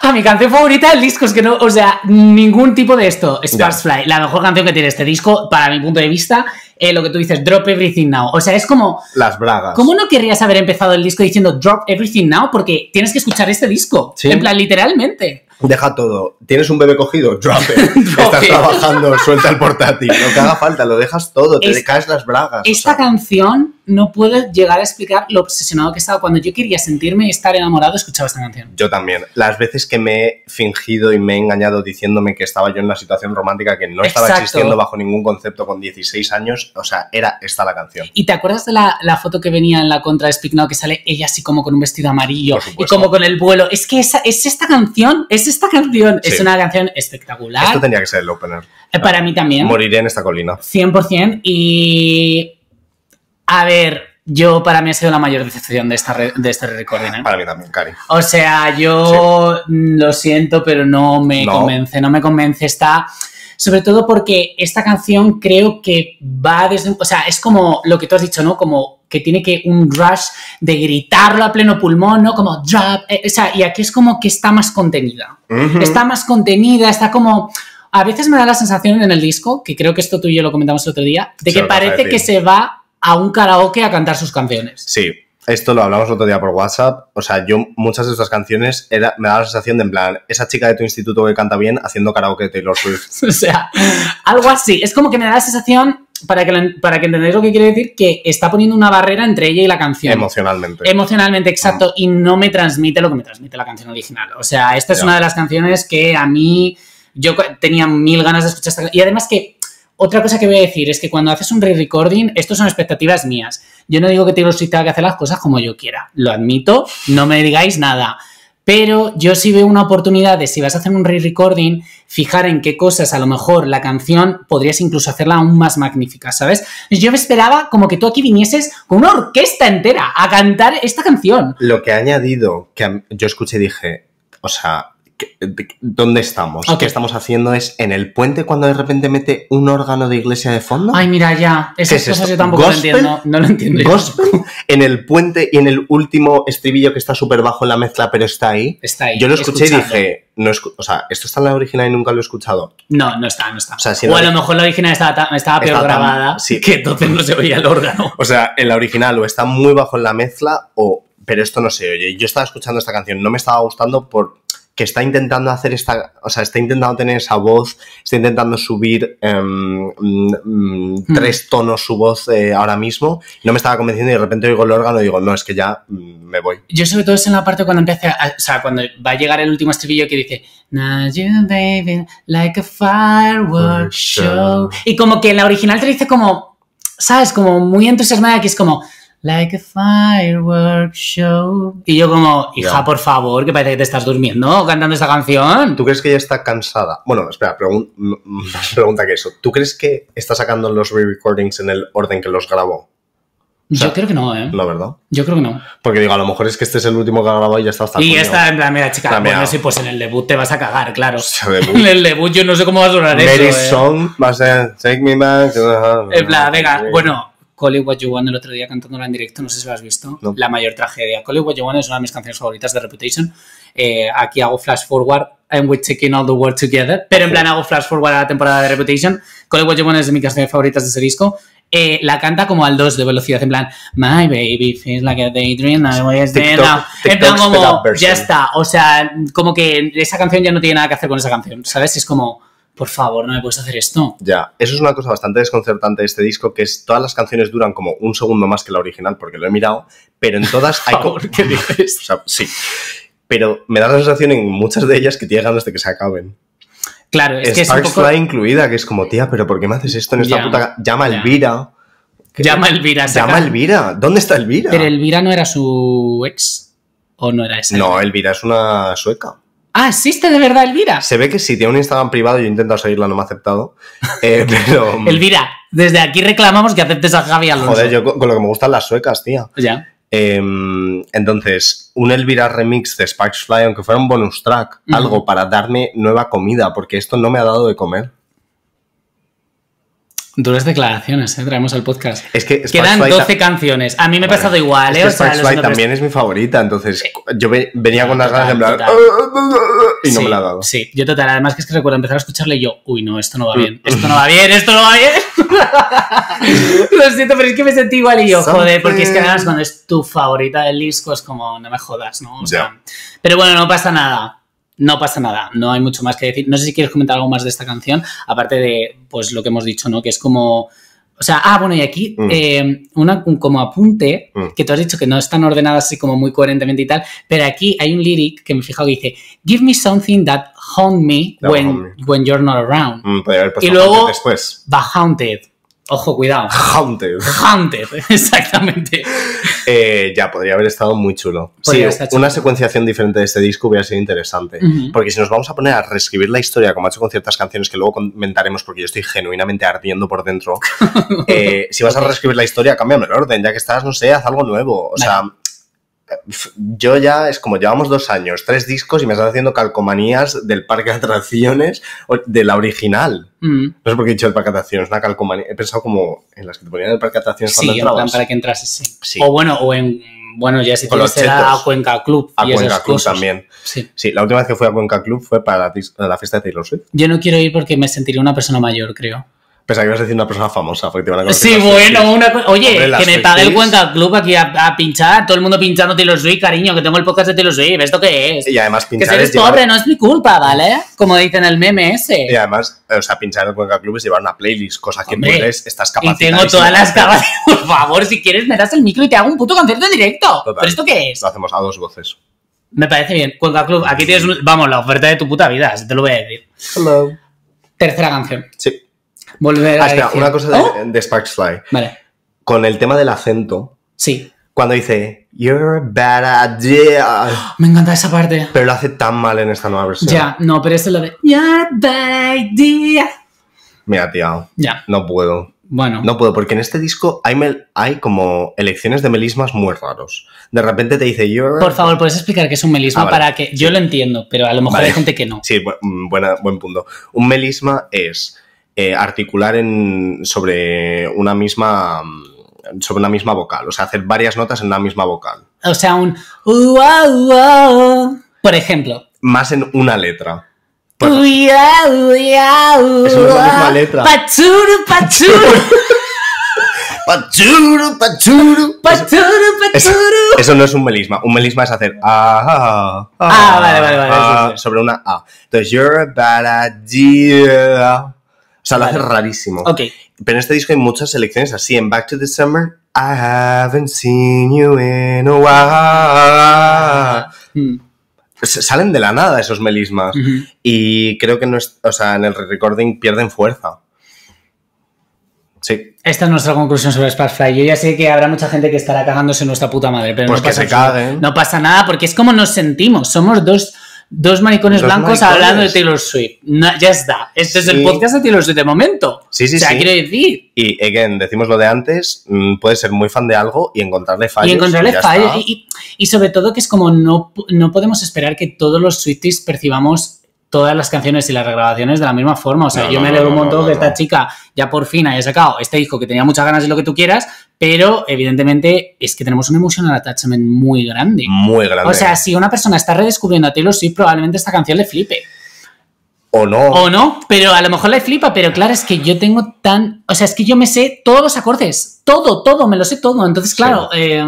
a mi canción favorita del disco. Es que no, o sea, ningún tipo de esto. Sparksfly, la mejor canción que tiene este disco, para mi punto de vista... lo que tú dices, Drop Everything Now. O sea, es como... Las bragas. ¿Cómo no querrías haber empezado el disco diciendo Drop Everything Now? Porque tienes que escuchar este disco. ¿Sí? En plan, literalmente. Deja todo. ¿Tienes un bebé cogido? Drop it. Estás trabajando, suelta el portátil. Lo que haga falta, lo dejas todo. Te caes las bragas. Esta canción, no puedo llegar a explicar lo obsesionado que estaba. Cuando yo quería sentirme y estar enamorado, escuchaba esta canción. Yo también. Las veces que me he fingido y me he engañado diciéndome que estaba yo en una situación romántica que no estaba existiendo bajo ningún concepto con 16 años. O sea, era esta la canción. ¿Y te acuerdas de la foto que venía en la contra de Speak Now que sale ella así como con un vestido amarillo y como con el vuelo? Es que es esta canción. Sí. Es una canción espectacular. Esto tenía que ser el opener. Para mí también. Moriré en esta colina. 100%. Y... A ver... Yo, para mí, ha sido la mayor decepción de este recording, ¿eh? Para mí también, Cari. O sea, yo lo siento, pero no me convence. Está... Sobre todo porque esta canción creo que va desde... O sea, es como lo que tú has dicho, ¿no? Como que tiene que un rush de gritarlo a pleno pulmón, ¿no? Como drop... o sea, y aquí es como que está más contenida. Está más contenida, está como... A veces me da la sensación en el disco, que creo que esto tú y yo lo comentamos el otro día, de que parece que se va a un karaoke a cantar sus canciones. Sí. Esto lo hablamos el otro día por WhatsApp. O sea, yo muchas de estas canciones me daba la sensación de, en plan, esa chica de tu instituto que canta bien haciendo karaoke de Taylor Swift. O sea, algo así. Es como que me da la sensación, para que entendáis lo que quiero decir, que está poniendo una barrera entre ella y la canción. Emocionalmente. Emocionalmente, exacto. Y no me transmite lo que me transmite la canción original. O sea, esta es una de las canciones que a mí... Yo tenía mil ganas de escuchar esta canción. Y además que... Otra cosa que voy a decir es que cuando haces un re-recording, esto son expectativas mías. Yo no digo que Taylor Swift tenga que hacer las cosas como yo quiera. Lo admito, no me digáis nada. Pero yo sí veo una oportunidad de, si vas a hacer un re-recording, fijar en qué cosas a lo mejor la canción podrías incluso hacerla aún más magnífica, ¿sabes? Yo me esperaba como que tú aquí vinieses con una orquesta entera a cantar esta canción. Lo que ha añadido, que yo escuché y dije, o sea, ¿dónde estamos? Okay. ¿Qué estamos haciendo? Es en el puente cuando de repente mete un órgano de iglesia de fondo. Ay, mira, ya. Esas cosas yo tampoco lo entiendo. No lo entiendo. ¿Gospel? En el puente y en el último estribillo que está súper bajo en la mezcla, pero está ahí. Está ahí. Yo lo escuché y dije, no, o sea, esto está en la original y nunca lo he escuchado. No, no está. O sea, si o a lo mejor la original estaba peor grabada, sí, que entonces no se oía el órgano. O sea, en la original o está muy bajo en la mezcla o... Pero esto no se oye. Yo estaba escuchando esta canción, no me estaba gustando por... que está intentando hacer esta... O sea, está intentando tener esa voz, está intentando subir 3 tonos su voz ahora mismo. No me estaba convenciendo y de repente oigo el órgano y digo, no, es que ya me voy. Yo sobre todo es en la parte cuando empieza... O sea, cuando va a llegar el último estribillo que dice... Now you baby, like a firework show. Y como que en la original te dice como... ¿Sabes? Como muy entusiasmada, que es como... Like a firework show. Y yo como, hija, yeah, por favor, que parece que te estás durmiendo cantando esta canción. ¿Tú crees que ella está cansada? Bueno, espera, pregunta que eso. ¿Tú crees que está sacando los re-recordings en el orden que los grabó? O sea, yo creo que no, ¿eh? ¿La verdad? Yo creo que no. Porque digo, a lo mejor es que este es el último que ha grabado y ya está hasta el... Y está en plan, mira, chica, bueno, sí, pues en el debut te vas a cagar, claro. En el debut yo no sé cómo va a sonar eso, song, va a ser Take Me Back. En plan, venga, bueno... Call It What You Want, el otro día cantándola en directo, no sé si lo has visto, no. La mayor tragedia. Call It What You Want es una de mis canciones favoritas de Reputation. Aquí hago flash forward, and we're taking all the world together, pero en plan hago flash forward a la temporada de Reputation. Call It What You Want es de mis canciones favoritas de ese disco. La canta como al 2 de velocidad, en plan, my baby feels like a daydream, I was there now. En plan como, ya está, o sea, como que esa canción ya no tiene nada que hacer con esa canción, ¿sabes? Es como... Por favor, no me puedes hacer esto. Ya, eso es una cosa bastante desconcertante de este disco, que es todas las canciones duran como un segundo más que la original, porque lo he mirado, pero en todas hay... ¿Por qué dices? O sea, sí, pero me da la sensación en muchas de ellas que tiene ganas de que se acaben. Claro, es que es un poco... Sparks Fly incluida, que es como, tía, pero ¿por qué me haces esto en esta puta... Llama a Elvira. Llama a Elvira. Llama a Elvira. ¿Dónde está Elvira? Pero Elvira no era su ex, ¿o no era esa? No, Elvira es una sueca. Ah, ¿existe de verdad Elvira? Se ve que sí, tiene un Instagram privado, yo he intentado seguirla, no me ha aceptado. Pero... Elvira, desde aquí reclamamos que aceptes a Javi Alonso. Joder, yo con lo que me gustan las suecas, tía. Ya. Entonces, un Elvira remix de Sparks Fly, aunque fuera un bonus track, algo para darme nueva comida, porque esto no me ha dado de comer. Duras declaraciones, traemos al podcast. Es que quedan 12 canciones. A mí me ha pasado igual, ¿eh? Sparks Fly también es mi favorita, entonces yo venía con las ganas de hablar y no me la ha dado. Sí, yo total. Además que es que recuerdo empezar a escucharle y yo, uy, no, esto no va bien, esto no va bien, esto no va bien. Lo siento, pero es que me sentí igual y yo, joder, porque es que además cuando es tu favorita del disco es como, no me jodas, ¿no? O sea, pero bueno, no pasa nada. No pasa nada, no hay mucho más que decir. No sé si quieres comentar algo más de esta canción, aparte de pues lo que hemos dicho, ¿no? Que es como... O sea, bueno, y aquí como apunte, que tú has dicho que no están ordenadas así como muy coherentemente y tal, pero aquí hay un lyric que me he fijado que dice Give me something that haunt me, when you're not around. Y luego va haunted. Ojo, cuidado. Haunted. Haunted, exactamente. Ya, podría haber estado muy chulo. Sí, una secuenciación diferente de este disco hubiera sido interesante. Porque si nos vamos a poner a reescribir la historia, como ha hecho con ciertas canciones que luego comentaremos, porque yo estoy genuinamente ardiendo por dentro, si vas a reescribir la historia, cámbiame el orden, ya que estás, no sé, haz algo nuevo. O sea, yo ya, es como llevamos 2 años, 3 discos y me están haciendo calcomanías del parque de atracciones de la original. No sé por qué he dicho el parque de atracciones, una calcomanía. He pensado como en las que te ponían en el parque de atracciones cuando entrabas. Sí, en plan para que entrases, sí. O bueno, ya si tienes edad, a Cuenca Club. A Cuenca Club también. Sí, la última vez que fui a Cuenca Club fue para la fiesta de Taylor Swift. Yo no quiero ir porque me sentiría una persona mayor, creo. Pensaba que ibas a decir una persona famosa, porque te van a conocer. Sí, bueno, oye, hombre, que me pague el Cuenca Club aquí a pinchar, todo el mundo pinchando Taylor Swift, cariño, que tengo el podcast de Taylor Swift, ¿esto qué es? Y además pinchar... Que si eres pobre, no es mi culpa, ¿vale? Como dicen en el meme ese. Y además, o sea, pinchar en el Cuenca Club es llevar una playlist, cosa que puedes, estás capacitadísimo. Y tengo todas las capacidades, por favor, si quieres me das el micro y te hago un puto concierto en directo. Total. ¿Pero esto qué es? Lo hacemos a 2 voces. Me parece bien. Cuenca Club, aquí tienes, vamos, la oferta de tu puta vida, si te lo voy a decir. Hello. Tercera canción. Sí. Volver a... espera, una cosa de Sparks Fly. Vale. Con el tema del acento. Sí. Cuando dice, you're a bad idea. Me encanta esa parte. Pero lo hace tan mal en esta nueva versión. Ya, no, pero eso es lo de, you're a bad idea. Mira, tío. Ya. No puedo. Bueno. No puedo, porque en este disco hay como elecciones de melismas muy raros. De repente te dice, you're... Por favor, ¿puedes explicar qué es un melisma? Vale. Para que... Yo lo entiendo, pero a lo mejor hay gente que no. Sí, buen punto. Un melisma es articular sobre una misma... sobre una misma vocal, o sea, hacer varias notas en una misma vocal. O sea, un... por ejemplo. Más en una letra. Bueno, eso es la misma letra. Pachuru, pachuru. Pachuru, pachuru. Pachuru, pachuru. Eso no es un melisma. Un melisma es hacer... vale. Sobre una A. Entonces, you're a bad idea. O sea, lo hace rarísimo. Ok. Pero en este disco hay muchas selecciones así. En Back to the Summer, I haven't seen you in a while. Salen de la nada esos melismas. Y creo que no es, o sea, en el recording pierden fuerza. Sí. Esta es nuestra conclusión sobre Sparkfly. Yo ya sé que habrá mucha gente que estará cagándose en nuestra puta madre. Pero pues no, que se caguen. No pasa nada, porque es como nos sentimos. Somos dos maricones blancos hablando de Taylor Swift. No, ya está. Este es el podcast de Taylor Swift de momento. Sí. O sea, quiero decir... Y, again, decimos lo de antes, puedes ser muy fan de algo y encontrarle fallos. Y sobre todo que es como no podemos esperar que todos los Swifties percibamos todas las canciones y las regrabaciones de la misma forma. O sea, yo me alegro un montón que esta chica ya por fin haya sacado este disco que tenía muchas ganas de lo que tú quieras, pero evidentemente es que tenemos un emotional attachment muy grande. Muy grande. O sea, si una persona está redescubriendo a Taylor Swift, probablemente esta canción le flipe. O no, pero a lo mejor le flipa, pero claro, es que yo tengo tan... O sea, es que yo me sé todos los acordes, todo, me lo sé todo, entonces claro... Sí.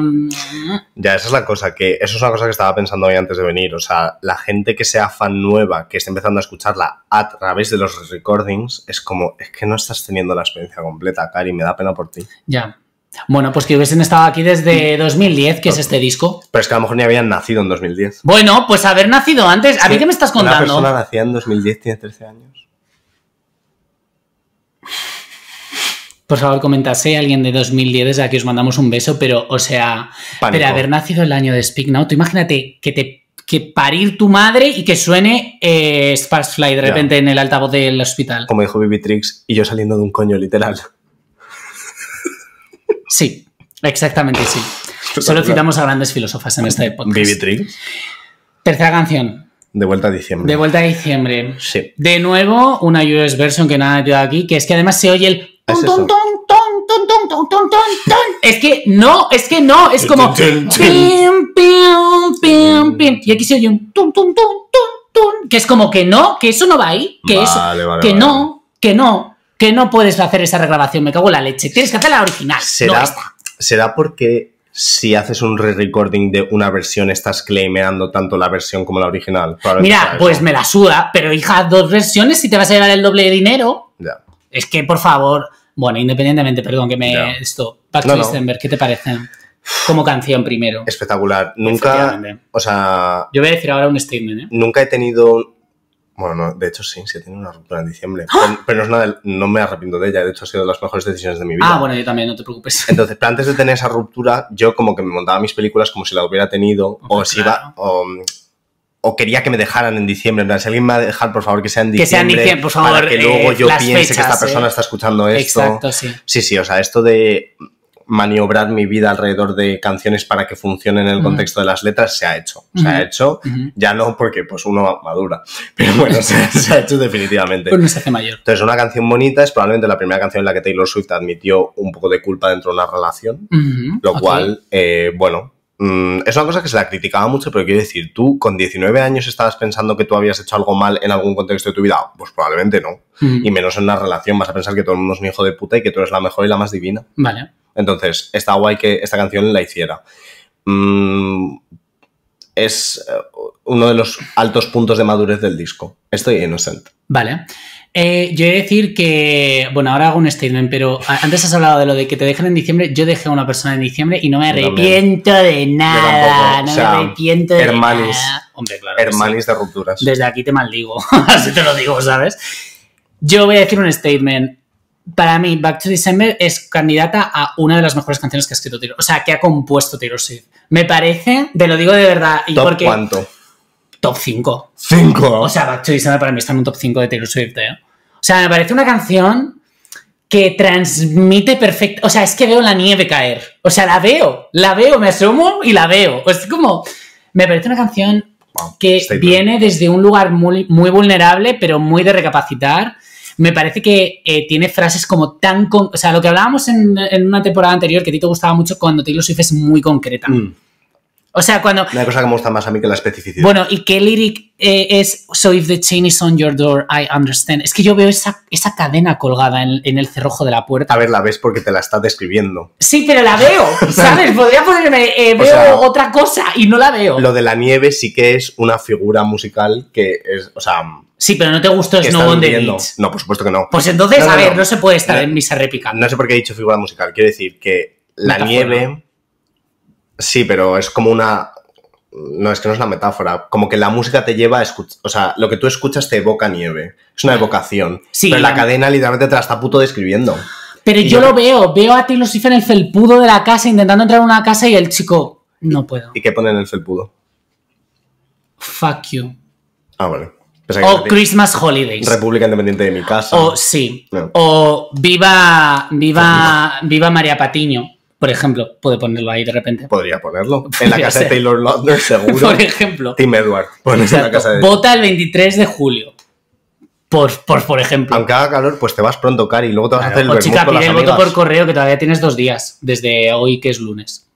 Ya, esa es la cosa, que eso es una cosa que estaba pensando hoy antes de venir, o sea, la gente que sea fan nueva, que esté empezando a escucharla a través de los recordings, es como, es que no estás teniendo la experiencia completa, Cari, me da pena por ti. Ya. Bueno, pues que hubiesen estado aquí desde 2010, que es este disco. Pero es que a lo mejor ni habían nacido en 2010. Bueno, pues haber nacido antes. ¿A mí qué me estás contando? Una persona nacida en 2010 tiene 13 años. Por favor, comentase alguien de 2010, desde aquí os mandamos un beso, pero, o sea... Pánico. Pero haber nacido el año de Speak Now, tú imagínate que parir tu madre y que suene Sparkfly de repente en el altavoz del hospital. Como dijo Bibitrix, y yo saliendo de un coño, literal. Sí, exactamente sí. Solo citamos a grandes filósofas en este podcast. Bibitrix. Tercera canción. De vuelta a diciembre. Sí. De nuevo, una US version que nada ha quedado aquí, que es que además se oye el... Es como... Y aquí se oye un... Que es como que no, que eso no va ahí. Que no puedes hacer esa regrabación, me cago en la leche. Tienes que hacer la original. ¿Será porque si haces un re-recording de una versión estás claimeando tanto la versión como la original? Mira, pues me la suda, pero hija, dos versiones y te vas a llevar el doble de dinero. Ya. Es que, por favor... Bueno, independientemente, perdón, que me... Ya. Esto, Back to December, ¿qué te parece? Como canción primero. Espectacular. Nunca... O sea... Yo voy a decir ahora un statement, Nunca he tenido... Bueno, no, de hecho sí he tenido una ruptura en diciembre. ¡Ah! Pero no me arrepiento de ella. De hecho, ha sido de las mejores decisiones de mi vida. Ah, bueno, yo también, no te preocupes. Entonces, pero antes de tener esa ruptura, yo como que me montaba mis películas como si la hubiera tenido. O quería que me dejaran en diciembre. En plan, si alguien me va a dejar, por favor, que sea en diciembre. Que sea en diciembre, por favor. Para que luego yo piense que esta persona está escuchando esto. Exacto, sí. Sí, o sea, esto de maniobrar mi vida alrededor de canciones para que funcionen en el contexto de las letras, se ha hecho. Ya no porque pues uno madura, pero bueno, se ha hecho definitivamente. Pues no se hace mayor. Entonces, una canción bonita es probablemente la primera canción en la que Taylor Swift admitió un poco de culpa dentro de una relación, lo cual, bueno, es una cosa que se la criticaba mucho, pero quiero decir, tú con 19 años estabas pensando que tú habías hecho algo mal en algún contexto de tu vida. Pues probablemente no. Y menos en una relación, vas a pensar que todo el mundo es un hijo de puta y que tú eres la mejor y la más divina. Vale. Entonces, está guay que esta canción la hiciera. Es uno de los altos puntos de madurez del disco. Estoy inocente. Vale. Yo he de decir que... Bueno, ahora hago un statement, pero antes has hablado de lo de que te dejan en diciembre. Yo dejé a una persona en diciembre y no me arrepiento de nada. No, o sea, me arrepiento de nada. Hombre, claro. Hermanis de rupturas. Desde aquí te maldigo. Así te lo digo, ¿sabes? Yo voy a decir un statement. para mí Back to December es candidata a una de las mejores canciones que ha escrito Taylor, o sea, que ha compuesto Taylor Swift. Me parece, te lo digo de verdad. Y ¿top porque, cuánto? Top 5. ¿5? O sea, Back to December para mí está en un top 5 de Taylor Swift, ¿eh? O sea, me parece una canción que transmite perfecto. O sea, es que veo la nieve caer. O sea, la veo, me asomo y la veo. Es como, me parece una canción que viene desde un lugar muy, muy vulnerable, pero muy de recapacitar. Me parece que tiene frases como tan... O sea, lo que hablábamos en una temporada anterior, que a ti te gustaba mucho cuando Taylor Swift es muy concreta. Mm. O sea, cuando... Una cosa que me gusta más a mí que la especificidad. Bueno, y qué lyric es... So if the chain is on your door, I understand. Es que yo veo esa cadena colgada en el cerrojo de la puerta. A ver, la ves porque te la estás describiendo. Sí, pero la veo, ¿sabes? Podría ponerme... veo, o sea, otra cosa y no la veo. Lo de la nieve sí que es una figura musical que es... O sea... Sí, pero no te gustó Snow on the Beach. No, por supuesto que no. Pues entonces, no, a ver, no se puede estar en misa réplica. No sé por qué he dicho figura musical. Quiero decir que la nieve... Sí, pero es como una... No, es que no es una metáfora. Como que la música te lleva a escuchar... O sea, lo que tú escuchas te evoca nieve. Es una evocación. Sí, pero la cadena literalmente te la está puto describiendo. Pero yo lo veo. Veo a Taylor Swift en el felpudo de la casa intentando entrar a una casa y el chico... No puedo. ¿Y qué pone en el felpudo? Fuck you. Ah, vale. O Christmas Holidays. República Independiente de mi casa. O sí. No. O viva María Patiño, por ejemplo. Puede ponerlo ahí de repente. Podría ponerlo. En la casa de Taylor Lautner, seguro. Por ejemplo. Tim Edward. Pones en la casa de... Vota el 23 de julio. Por ejemplo. Aunque haga calor, pues te vas pronto, Cari. Luego te vas a hacer el chica, pide el voto por correo, que todavía tienes 2 días. Desde hoy, que es lunes.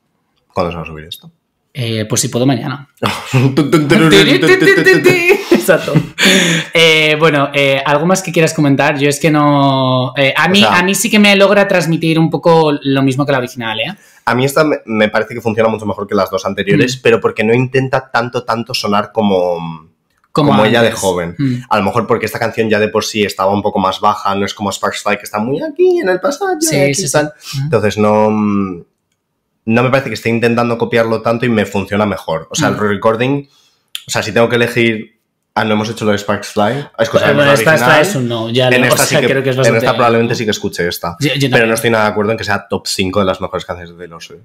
¿Cuándo se va a subir esto? Pues si puedo, mañana. Exacto. Bueno, algo más que quieras comentar. Yo es que no... a mí sí que me logra transmitir un poco lo mismo que la original, ¿eh? A mí esta me parece que funciona mucho mejor que las dos anteriores, pero porque no intenta tanto sonar como ella de joven. A lo mejor porque esta canción ya de por sí estaba un poco más baja, no es como Sparks Fly, que está muy aquí en el pasaje. Sí. Entonces no me parece que esté intentando copiarlo tanto y me funciona mejor. O sea, el re-recording... O sea, si tengo que elegir... Ah, no hemos hecho lo de Sparks Fly. Bueno, Sparks Fly es un no. Ya en esta, o sea, sí que, creo que es bastante... En esta probablemente sí que escuche esta. Yo pero no estoy nada de acuerdo en que sea top 5 de las mejores canciones de Taylor Swift.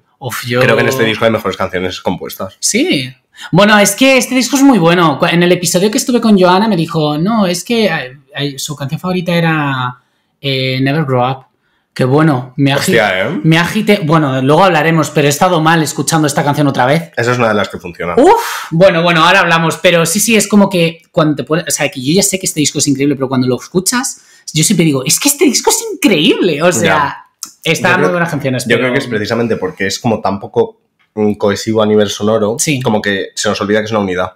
Creo que en este disco hay mejores canciones compuestas. Sí. Bueno, es que este disco es muy bueno. En el episodio que estuve con Joana me dijo... No, es que su canción favorita era Never Grow Up. Que bueno, me agité. Bueno, luego hablaremos, pero he estado mal escuchando esta canción otra vez. Esa es una de las que funciona. Uf, bueno, ahora hablamos. Pero sí, es como que cuando te pones... O sea, que yo ya sé que este disco es increíble, pero cuando lo escuchas, yo siempre digo, es que este disco es increíble. O sea, está muy buenas canciones. Yo creo que es precisamente porque es como tan poco cohesivo a nivel sonoro, como que se nos olvida que es una unidad.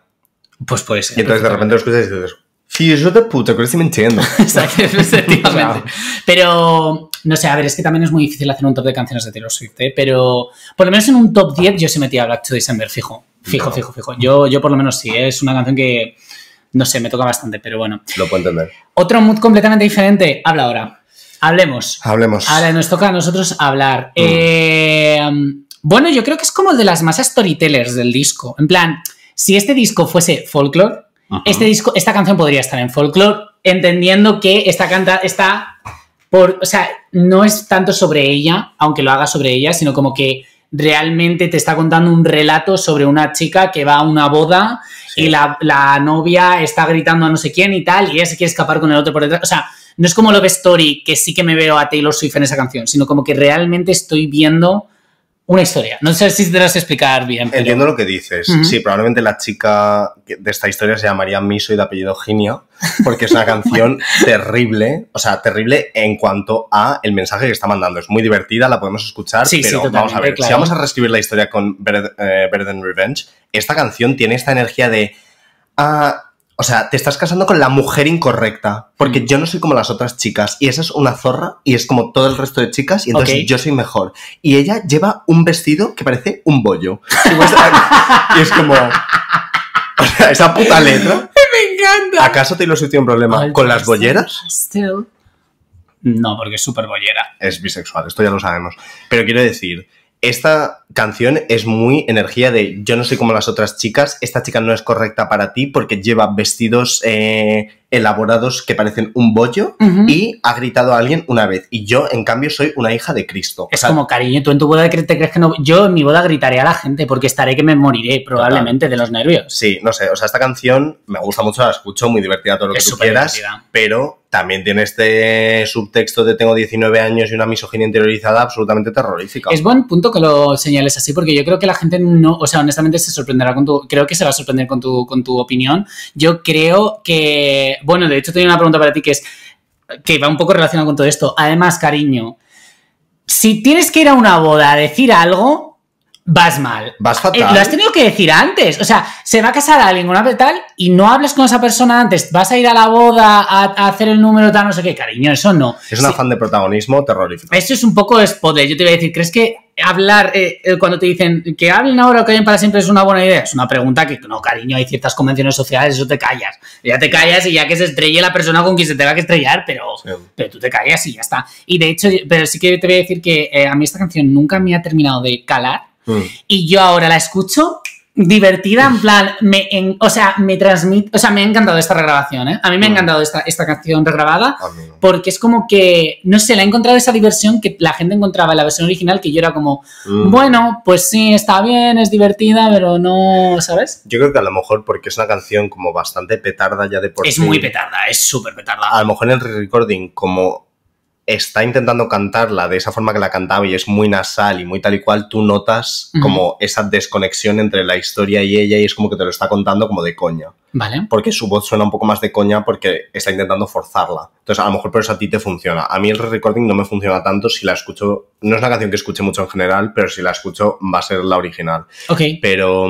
Pues puede ser. Y entonces de repente lo escuchas y dices... Sí, yo de puta, creo que sí me entiendo. Exacto, efectivamente. Pero, no sé, a ver, es que también es muy difícil hacer un top de canciones de Taylor Swift, ¿eh? Pero por lo menos en un top 10 yo sí metía Back to December, fijo. Yo por lo menos sí, ¿eh? Es una canción que, no sé, me toca bastante, pero bueno. Lo puedo entender. Otro mood completamente diferente. Habla ahora. Hablemos. Ahora nos toca a nosotros hablar. Bueno, yo creo que es como de las más storytellers del disco. En plan, si este disco fuese Folklore... esta canción podría estar en Folklore, entendiendo que esta canta está por... O sea, no es tanto sobre ella, aunque lo haga sobre ella, sino como que realmente te está contando un relato sobre una chica que va a una boda y la novia está gritando a no sé quién y tal, y ella se quiere escapar con el otro por detrás. O sea, no es como Love Story, que sí que me veo a Taylor Swift en esa canción, sino como que realmente estoy viendo... Una historia. No sé si te lo vas a explicar bien. Entiendo lo que dices. Sí, probablemente la chica de esta historia se llamaría Miso y de apellido Ginio, porque es una canción terrible. O sea, terrible en cuanto a el mensaje que está mandando. Es muy divertida, la podemos escuchar, pero vamos a ver. Claro. Si vamos a reescribir la historia con Better Than Revenge, esta canción tiene esta energía de... o sea, te estás casando con la mujer incorrecta, porque yo no soy como las otras chicas, y esa es una zorra, y es como todo el resto de chicas, y entonces yo soy mejor. Y ella lleva un vestido que parece un bollo. Y es como... O sea, esa puta letra. ¡Me encanta! ¿Acaso Taylor Swift tiene un problema con las bolleras? No, porque es súper bollera. Es bisexual, esto ya lo sabemos. Pero quiero decir... Esta canción es muy energía de yo no soy como las otras chicas, esta chica no es correcta para ti porque lleva vestidos elaborados que parecen un bollo y ha gritado a alguien una vez y yo, en cambio, soy una hija de Cristo. Es como, cariño, tú en tu boda te crees que no... Yo en mi boda gritaré a la gente porque estaré que me moriré probablemente de los nervios. Sí, no sé, o sea, esta canción me gusta mucho, la escucho, muy divertida, todo lo que tú quieras, pero... También tiene este subtexto de tengo 19 años y una misoginia interiorizada absolutamente terrorífica. Es buen punto que lo señales así, porque yo creo que la gente no... O sea, honestamente se sorprenderá con tu... Creo que se va a sorprender con tu opinión. Yo creo que... Bueno, de hecho, tenía una pregunta para ti que es... Que va un poco relacionado con todo esto. Además, cariño, si tienes que ir a una boda a decir algo... Vas mal. Vas fatal. Lo has tenido que decir antes. O sea, se va a casar a alguien con una tal y no hablas con esa persona antes. Vas a ir a la boda a hacer el número tal, no sé qué. Cariño, eso no. Es un afán de protagonismo terrorífico. Eso es un poco spoiler. Yo te iba a decir, ¿crees que hablar cuando te dicen que hablen ahora o que hablen para siempre es una buena idea? Es una pregunta que, no, cariño, hay ciertas convenciones sociales, eso te callas. Ya te callas y ya que se estrelle la persona con quien se tenga que estrellar, pero tú te callas y ya está. Y de hecho, pero sí que te voy a decir que a mí esta canción nunca me ha terminado de calar. Y yo ahora la escucho divertida, en plan, me transmite, o sea, me ha encantado esta regrabación, ¿eh? A mí me ha encantado esta canción regrabada, no. Porque es como que, no sé, la he encontrado esa diversión que la gente encontraba en la versión original, que yo era como, bueno, pues sí, está bien, es divertida, pero no, ¿sabes? Yo creo que a lo mejor porque es una canción como bastante petarda ya de por sí. Es muy petarda, es súper petarda. A lo mejor en el recording, como... está intentando cantarla de esa forma que la cantaba y es muy nasal y muy tal y cual, tú notas como esa desconexión entre la historia y ella y es como que te lo está contando como de coña. Vale. Porque su voz suena un poco más de coña porque está intentando forzarla. Entonces, a lo mejor por eso a ti te funciona. A mí el re-recording no me funciona tanto si la escucho... No es una canción que escuche mucho en general, pero si la escucho va a ser la original. Ok. Pero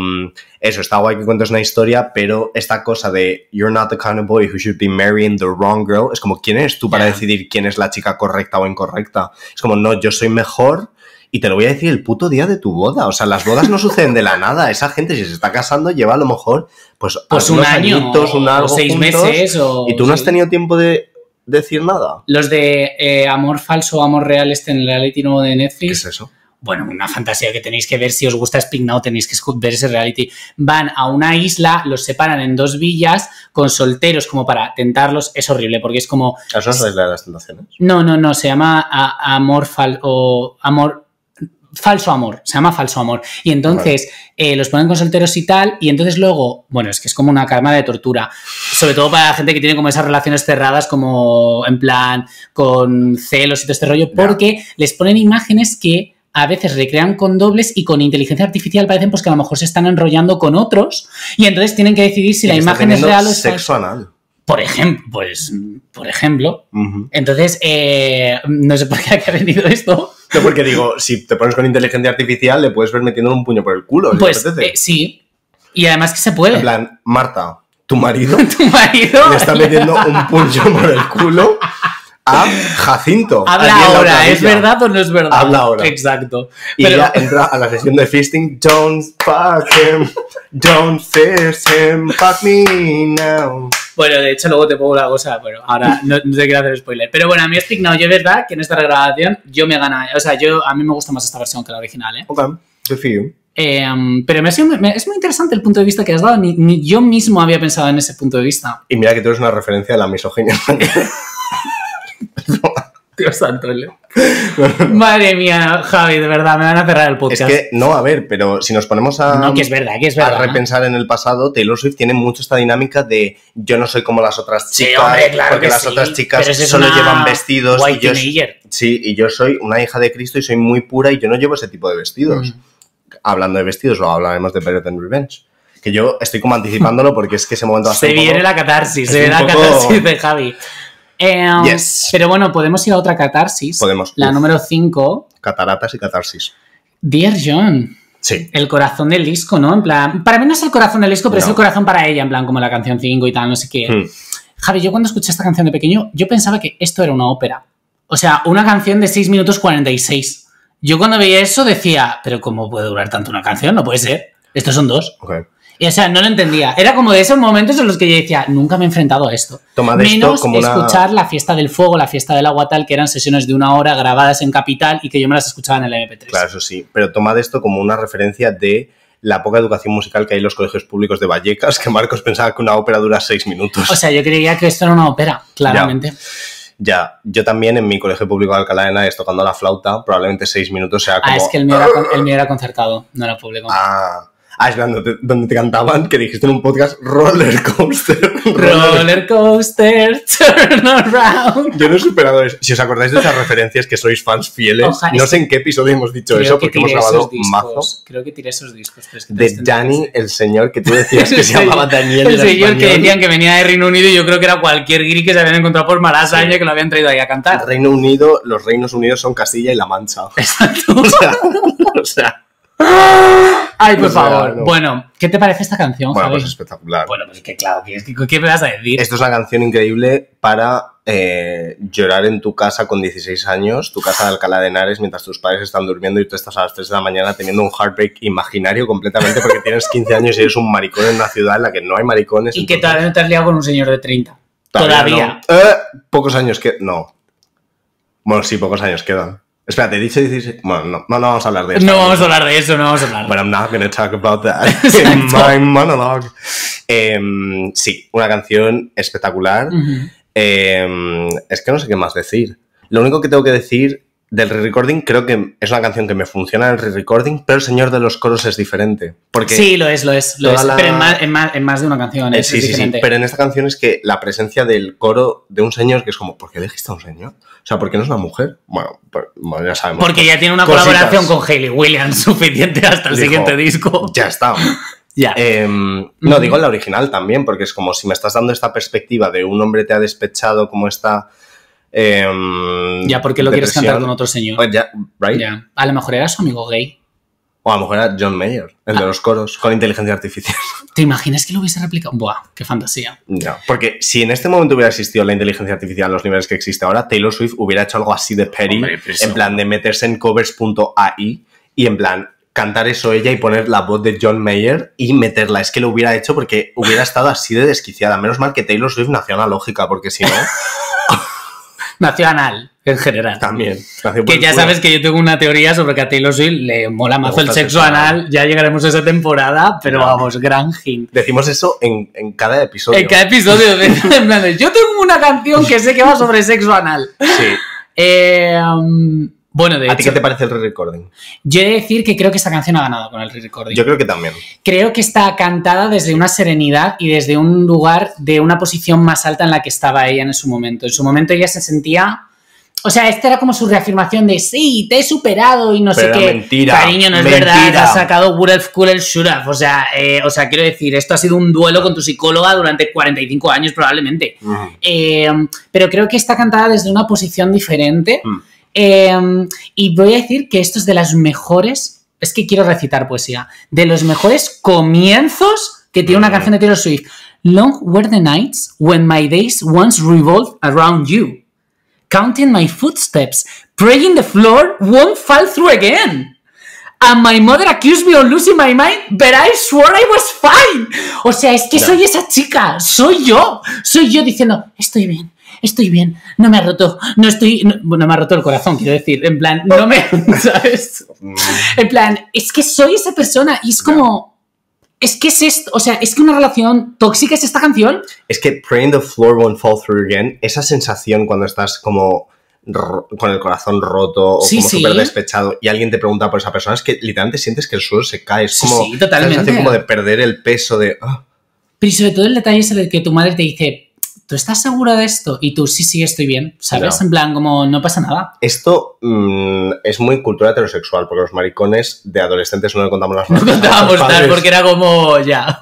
eso, está guay que cuentes una historia, pero esta cosa de you're not the kind of boy who should be marrying the wrong girl, es como, ¿quién eres tú para decidir quién es la chica correcta o incorrecta? Es como, no, yo soy mejor... Y te lo voy a decir el puto día de tu boda. O sea, las bodas no suceden de la nada. Esa gente, si se está casando, lleva a lo mejor pues un año, añitos, un algo o 6 meses. O... Y tú no has tenido tiempo de decir nada. Los de Amor Falso o Amor Real, este en el reality nuevo de Netflix. ¿Qué es eso? Bueno, una fantasía que tenéis que ver. Si os gusta Speak Now, tenéis que ver ese reality. Van a una isla, los separan en 2 villas con solteros como para tentarlos. Es horrible porque es como... ¿Eso es la isla de las tentaciones? No. Se llama Amor Falso o Amor... Falso amor, se llama falso amor. Y entonces los ponen con solteros y tal, y entonces luego, bueno, es que es como una cámara de tortura, sobre todo para la gente que tiene como esas relaciones cerradas, como en plan con celos y todo este rollo, porque les ponen imágenes que a veces recrean con dobles y con inteligencia artificial parecen pues que a lo mejor se están enrollando con otros, y entonces tienen que decidir si la imagen es real o es sexo anal. Por ejemplo. Entonces, no sé por qué ha venido esto. No, porque digo, si te pones con inteligencia artificial, le puedes ver metiéndole un puño por el culo. Pues, sí. Y además que se puede. En plan, Marta, tu marido le está metiendo un puño por el culo a Jacinto. Habla ahora, ¿es verdad o no es verdad? Habla ahora. Exacto. Y pero... ya entra a la sesión de fisting. Don't fuck him, don't fist him, fuck me now. Bueno, de hecho, luego te pongo la cosa, pero ahora no te quiero hacer spoiler. Pero bueno, a mí Speak Now, yo es verdad que en esta regrabación yo me gana. O sea, a mí me gusta más esta versión que la original, ¿eh? Ok, good for you. Pero es muy interesante el punto de vista que has dado. Ni yo mismo había pensado en ese punto de vista. Y mira que tú eres una referencia a la misoginia. Dios santo, madre mía, Javi, de verdad, me van a cerrar el podcast. Es que, no, a ver, pero si nos ponemos a... No, que es verdad, a repensar, ¿no?, en el pasado, Taylor Swift tiene mucho esta dinámica de yo no soy como las otras chicas, sí, hombre, claro, porque las otras chicas solo llevan vestidos. Y yo, sí, y yo soy una hija de Cristo y soy muy pura y yo no llevo ese tipo de vestidos. Hablando de vestidos, o hablaremos de Better Than Revenge. Que yo estoy como anticipándolo porque es que ese momento... Se viene poco, la catarsis, se viene la catarsis de Javi. Yes. Pero bueno, podemos ir a otra catarsis. Podemos. La número 5. Cataratas y catarsis. Dear John. Sí. El corazón del disco, ¿no? En plan, para mí no es el corazón del disco, pero no. Es el corazón para ella, en plan, como la canción 5 y tal, no sé qué. Javi, yo cuando escuché esta canción de pequeño, yo pensaba que esto era una ópera. O sea, una canción de 6 minutos 46. Yo cuando veía eso decía, pero ¿cómo puede durar tanto una canción? No puede ser. Estos son 2. Okay. Y, o sea, no lo entendía. Era como de esos momentos en los que yo decía, nunca me he enfrentado a esto. Toma de menos esto como escuchar la fiesta del fuego, la fiesta del agua, tal, que eran sesiones de 1 hora grabadas en Capital y que yo me las escuchaba en el MP3. Claro, eso sí. Pero toma de esto como una referencia de la poca educación musical que hay en los colegios públicos de Vallecas, que Marcos pensaba que una ópera dura 6 minutos. O sea, yo creía que esto era una ópera, claramente. Ya, yo también en mi colegio público de Alcalá de Henares tocando la flauta, probablemente 6 minutos sea como... Ah, es que el mío era concertado, no era público. Ah, es donde te cantaban, que dijiste en un podcast, roller coaster. Roller coaster, turn around. Yo no he superado eso. Si os acordáis de esas referencias, que sois fans fieles, no sé en qué episodio hemos dicho eso, porque hemos grabado mazos. Creo que tiré esos discos. Pero es que de Dani, el señor que tú decías que se llamaba Daniel. El señor que decían que venía de Reino Unido, y yo creo que era cualquier guiri que se habían encontrado por Malasaña, que lo habían traído ahí a cantar. El Reino Unido, los Reinos Unidos son Castilla y La Mancha. Exacto. O sea... Ay, por favor. No. Bueno, ¿qué te parece esta canción, Javi? Pues espectacular. Bueno, pues que claro, ¿qué me vas a decir? Esto es una canción increíble para llorar en tu casa con 16 años, tu casa de Alcalá de Henares, mientras tus padres están durmiendo y tú estás a las 3 de la mañana teniendo un heartbreak imaginario completamente porque tienes 15 años y eres un maricón en una ciudad en la que no hay maricones. Y entonces... que todavía no te has liado con un señor de 30. Todavía. No. Pocos años que... No. Bueno, sí, pocos años quedan. Espérate, dice... Bueno, no vamos a hablar de eso. No vamos a hablar de eso. But I'm not going to talk about that in my monologue. Sí, una canción espectacular. Uh-huh. Es que no sé qué más decir. Lo único que tengo que decir del re-recording, creo que es una canción que me funciona en el re-recording, pero el señor de los coros es diferente. Porque sí, lo es. La... Pero en más de una canción es diferente. Sí, pero en esta canción es que la presencia del coro de un señor que es como, ¿por qué elegiste a un señor? O sea, ¿por qué no es una mujer? Bueno, ya sabemos. Porque ya tiene una colaboración con Hayley Williams suficiente hasta el siguiente disco. Ya está. Ya. No, digo en la original también, porque es como si me estás dando esta perspectiva de un hombre te ha despechado como esta... ya, porque lo quieres cantar con otro señor. Ya. A lo mejor era su amigo gay. O a lo mejor era John Mayer, el de los coros, con inteligencia artificial. ¿Te imaginas que lo hubiese replicado? Buah, qué fantasía. No, porque si en este momento hubiera existido la inteligencia artificial en los niveles que existe ahora, Taylor Swift hubiera hecho algo así de petty, en plan de meterse en covers.ai y en plan cantar eso ella y poner la voz de John Mayer y meterla. Es que lo hubiera hecho porque hubiera estado así de desquiciada. Menos mal que Taylor Swift nació una lógica, porque si no... Nació anal, en general. También. Que ya sabes que yo tengo una teoría sobre que a Taylor Swift le mola más el sexo anal. Ya llegaremos a esa temporada, pero vamos, gran hint. Decimos eso en cada episodio. En cada episodio. En plan de, yo tengo una canción que sé que va sobre sexo anal. Sí. Bueno, de hecho, ¿a ti qué te parece el re-recording? Yo he de decir que creo que esta canción ha ganado con el re-recording. Yo creo que también. Creo que está cantada desde una serenidad y desde un lugar de una posición más alta en la que estaba ella en su momento. En su momento ella se sentía... O sea, esta era como su reafirmación de sí, te he superado y no pero sé qué. Mentira. Cariño, no es mentira. Verdad, has sacado Would Have, Could Have, Should Have. O sea, quiero decir, esto ha sido un duelo con tu psicóloga durante 45 años probablemente. Pero creo que está cantada desde una posición diferente. Y voy a decir que esto es de las mejores, es que quiero recitar poesía, de los mejores comienzos que tiene una canción de Taylor Swift. Long were the nights when my days once revolved around you, counting my footsteps, praying the floor won't fall through again. And my mother accused me of losing my mind, but I swore I was fine. O sea, es que soy esa chica, soy yo diciendo, estoy bien, no me ha roto, no me ha roto el corazón, quiero decir, en plan, no me, ¿sabes? En plan, es que soy esa persona y es como, es que es esto, o sea, es que una relación tóxica es esta canción. Es que praying the floor won't fall through again, esa sensación cuando estás como con el corazón roto o como súper despechado y alguien te pregunta por esa persona, es que literalmente sientes que el suelo se cae, es como una sensación como de perder el peso de... Oh. Pero y sobre todo el detalle es el que tu madre te dice... ¿Tú estás segura de esto? Y tú, sí, estoy bien, ¿sabes? No. En plan, como, no pasa nada. Esto es muy cultura heterosexual, porque los maricones de adolescentes no le contamos las cosas. No contábamos tal, porque era como, ya.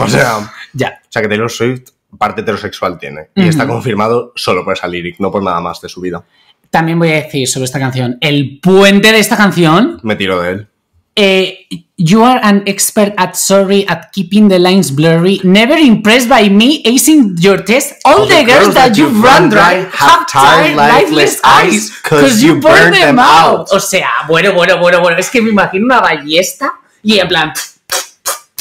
O sea, o sea, que Taylor Swift parte heterosexual tiene. Y está confirmado solo por esa lyric, no por nada más de su vida. También voy a decir sobre esta canción, el puente de esta canción... Me tiro de él. You are an expert at sorry, at keeping the lines blurry, never impressed by me, acing your test. All the girls that you've run dry have tired, lifeless eyes, cause you burn them out. O sea, bueno, es que me imagino una ballesta y en plan...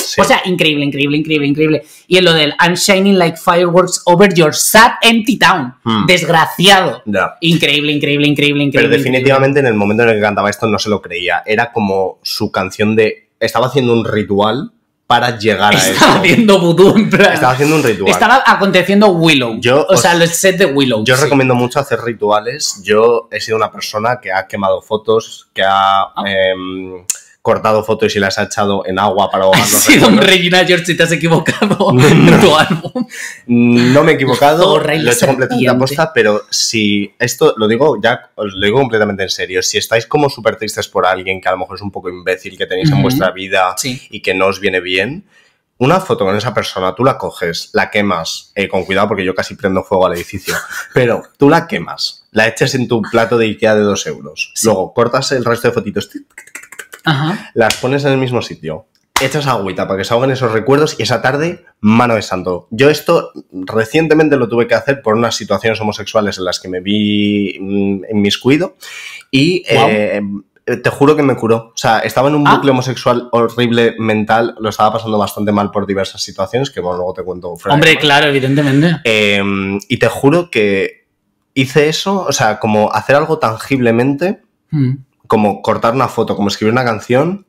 Sí. O sea, increíble, increíble, increíble, increíble. Y en lo del I'm shining like fireworks over your sad empty town. Desgraciado. Yeah. Increíble, increíble, increíble, increíble. Pero definitivamente increíble. En el momento en el que cantaba esto no se lo creía. Era como su canción de... Estaba haciendo un ritual para llegar a eso. Estaba haciendo vudú, en plan. Estaba haciendo un ritual. Estaba aconteciendo Willow. El set de Willow. Yo os recomiendo mucho hacer rituales. Yo he sido una persona que ha quemado fotos, que ha cortado fotos y las ha echado en agua para ahogar los recuerdos. Has sido un Regina George si te has equivocado en tu álbum. No me he equivocado, lo he hecho completamente aposta, pero si esto, lo digo ya, os lo digo completamente en serio, si estáis como súper tristes por alguien que a lo mejor es un poco imbécil que tenéis en vuestra vida y que no os viene bien, una foto con esa persona, tú la coges, la quemas, con cuidado porque yo casi prendo fuego al edificio, pero tú la quemas, la echas en tu plato de Ikea de 2 euros, luego cortas el resto de fotitos, ajá, las pones en el mismo sitio, echas agüita para que se ahoguen esos recuerdos y esa tarde, mano de santo. Yo esto recientemente lo tuve que hacer por unas situaciones homosexuales en las que me vi inmiscuido y te juro que me curó. O sea, estaba en un bucle homosexual horrible mental, lo estaba pasando bastante mal por diversas situaciones que, bueno, luego te cuento. Hombre, claro, evidentemente. Y te juro que hice eso, o sea, como hacer algo tangiblemente... Como cortar una foto, como escribir una canción,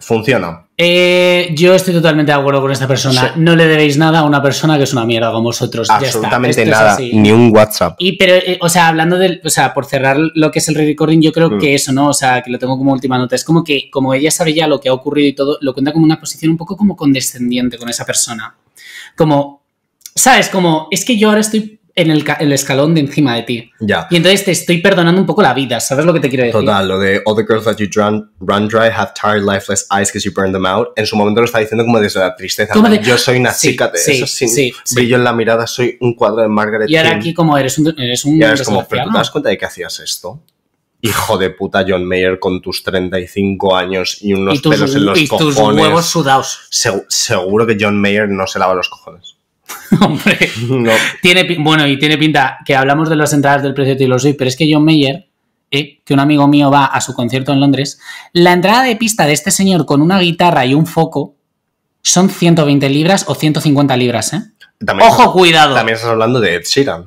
funciona. Yo estoy totalmente de acuerdo con esta persona. Sí. No le debéis nada a una persona que es una mierda como vosotros. Absolutamente ya está. Nada, es ni un WhatsApp. Y pero, o sea, hablando del, o sea, por cerrar lo que es el re-recording, yo creo que eso, ¿no? O sea, que lo tengo como última nota. Es como que, como ella sabe ya lo que ha ocurrido y todo, lo cuenta como una posición un poco como condescendiente con esa persona. Como, ¿sabes? Como, es que yo ahora estoy... En el escalón de encima de ti. Ya. Y entonces te estoy perdonando un poco la vida, ¿sabes lo que te quiero decir? Total, lo de all the girls that you run dry have tired lifeless eyes because you burn them out. En su momento lo está diciendo como desde la tristeza. De... Yo soy una chica de eso, sin brillo en la mirada, soy un cuadro de Margaret King. Y ahora aquí como eres un y ahora es como, pero tú te das cuenta de que hacías esto. Hijo de puta John Mayer con tus 35 años y unos pelos en los cojones. Y tus huevos sudados. Seguro que John Mayer no se lava los cojones. Hombre, no. Tiene pinta que hablamos de las entradas del precio de Taylor Swift, pero es que John Mayer, que un amigo mío va a su concierto en Londres, la entrada de pista de este señor con una guitarra y un foco son 120 libras o 150 libras, ¿eh? También ojo, cuidado. También estás hablando de Ed Sheeran.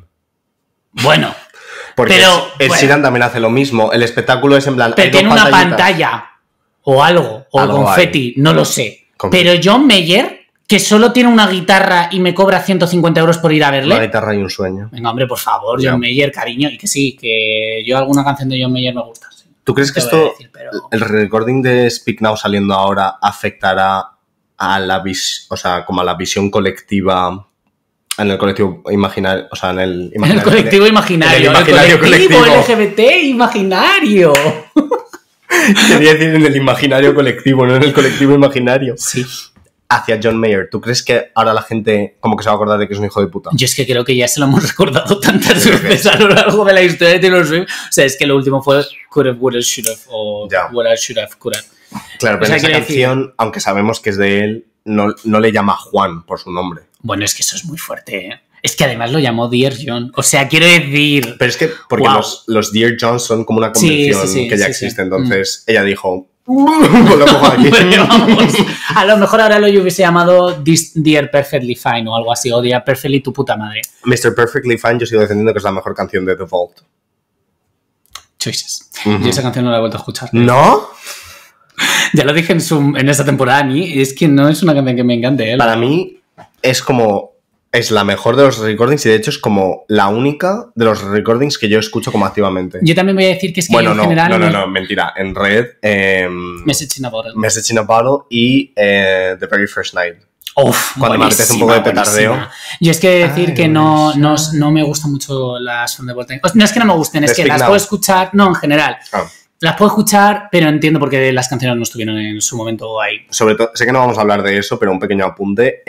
Bueno, porque Ed Sheeran también hace lo mismo. El espectáculo es en plan. Pero tiene una pantalla o algo, o algo confeti, no lo sé. Pero John Mayer, que solo tiene una guitarra y me cobra 150 euros por ir a verle. Una guitarra y un sueño. Venga, hombre, por favor, John Mayer, cariño. Y que sí, que yo alguna canción de John Mayer me gusta. Sí. ¿Tú crees que esto, el recording de Speak Now saliendo ahora, afectará a la como a la visión colectiva en el colectivo imaginario? O sea, en el colectivo imaginario. En el colectivo LGBT imaginario. Quería decir en el imaginario colectivo, no en el colectivo imaginario. Sí. Hacia John Mayer, ¿tú crees que ahora la gente como que se va a acordar de que es un hijo de puta? Yo es que creo que ya se lo hemos recordado tantas veces a lo largo de la historia de Taylor Swift. O sea, es que lo último fue Could Have, Would Have, Should Have o Would Have, Should Have, Could Have. Claro, pero esa canción, aunque sabemos que es de él, no le llama Juan por su nombre. Bueno, es que eso es muy fuerte, ¿eh? Es que además lo llamó Dear John. O sea, quiero decir... Pero es que porque los Dear John son como una convención que ya existe. Sí. Entonces ella dijo... Lo cojo aquí. Pero vamos, a lo mejor ahora lo hubiese llamado Dear Perfectly Fine o algo así, o Dear Perfectly tu puta madre. Mr. Perfectly Fine yo sigo defendiendo que es la mejor canción de The Vault. Choices. Yo esa canción no la he vuelto a escuchar. ¿No? Ya lo dije en esta temporada a mí, es que no es una canción que me encante. Para mí es como... Es la mejor de los recordings y de hecho es como la única de los recordings que yo escucho como activamente. Yo también voy a decir que es que general... mentira. En Red... Message in a Bottle. Message in a Bottle y The Very First Night. Uf, cuando me apetece un poco de petardeo. Yo es que decir que no me gustan mucho las From the Vault. No es que no me gusten, es que las puedo escuchar... No, en general. Las puedo escuchar, pero entiendo por qué las canciones no estuvieron en su momento ahí. Sobre todo, sé que no vamos a hablar de eso, pero un pequeño apunte.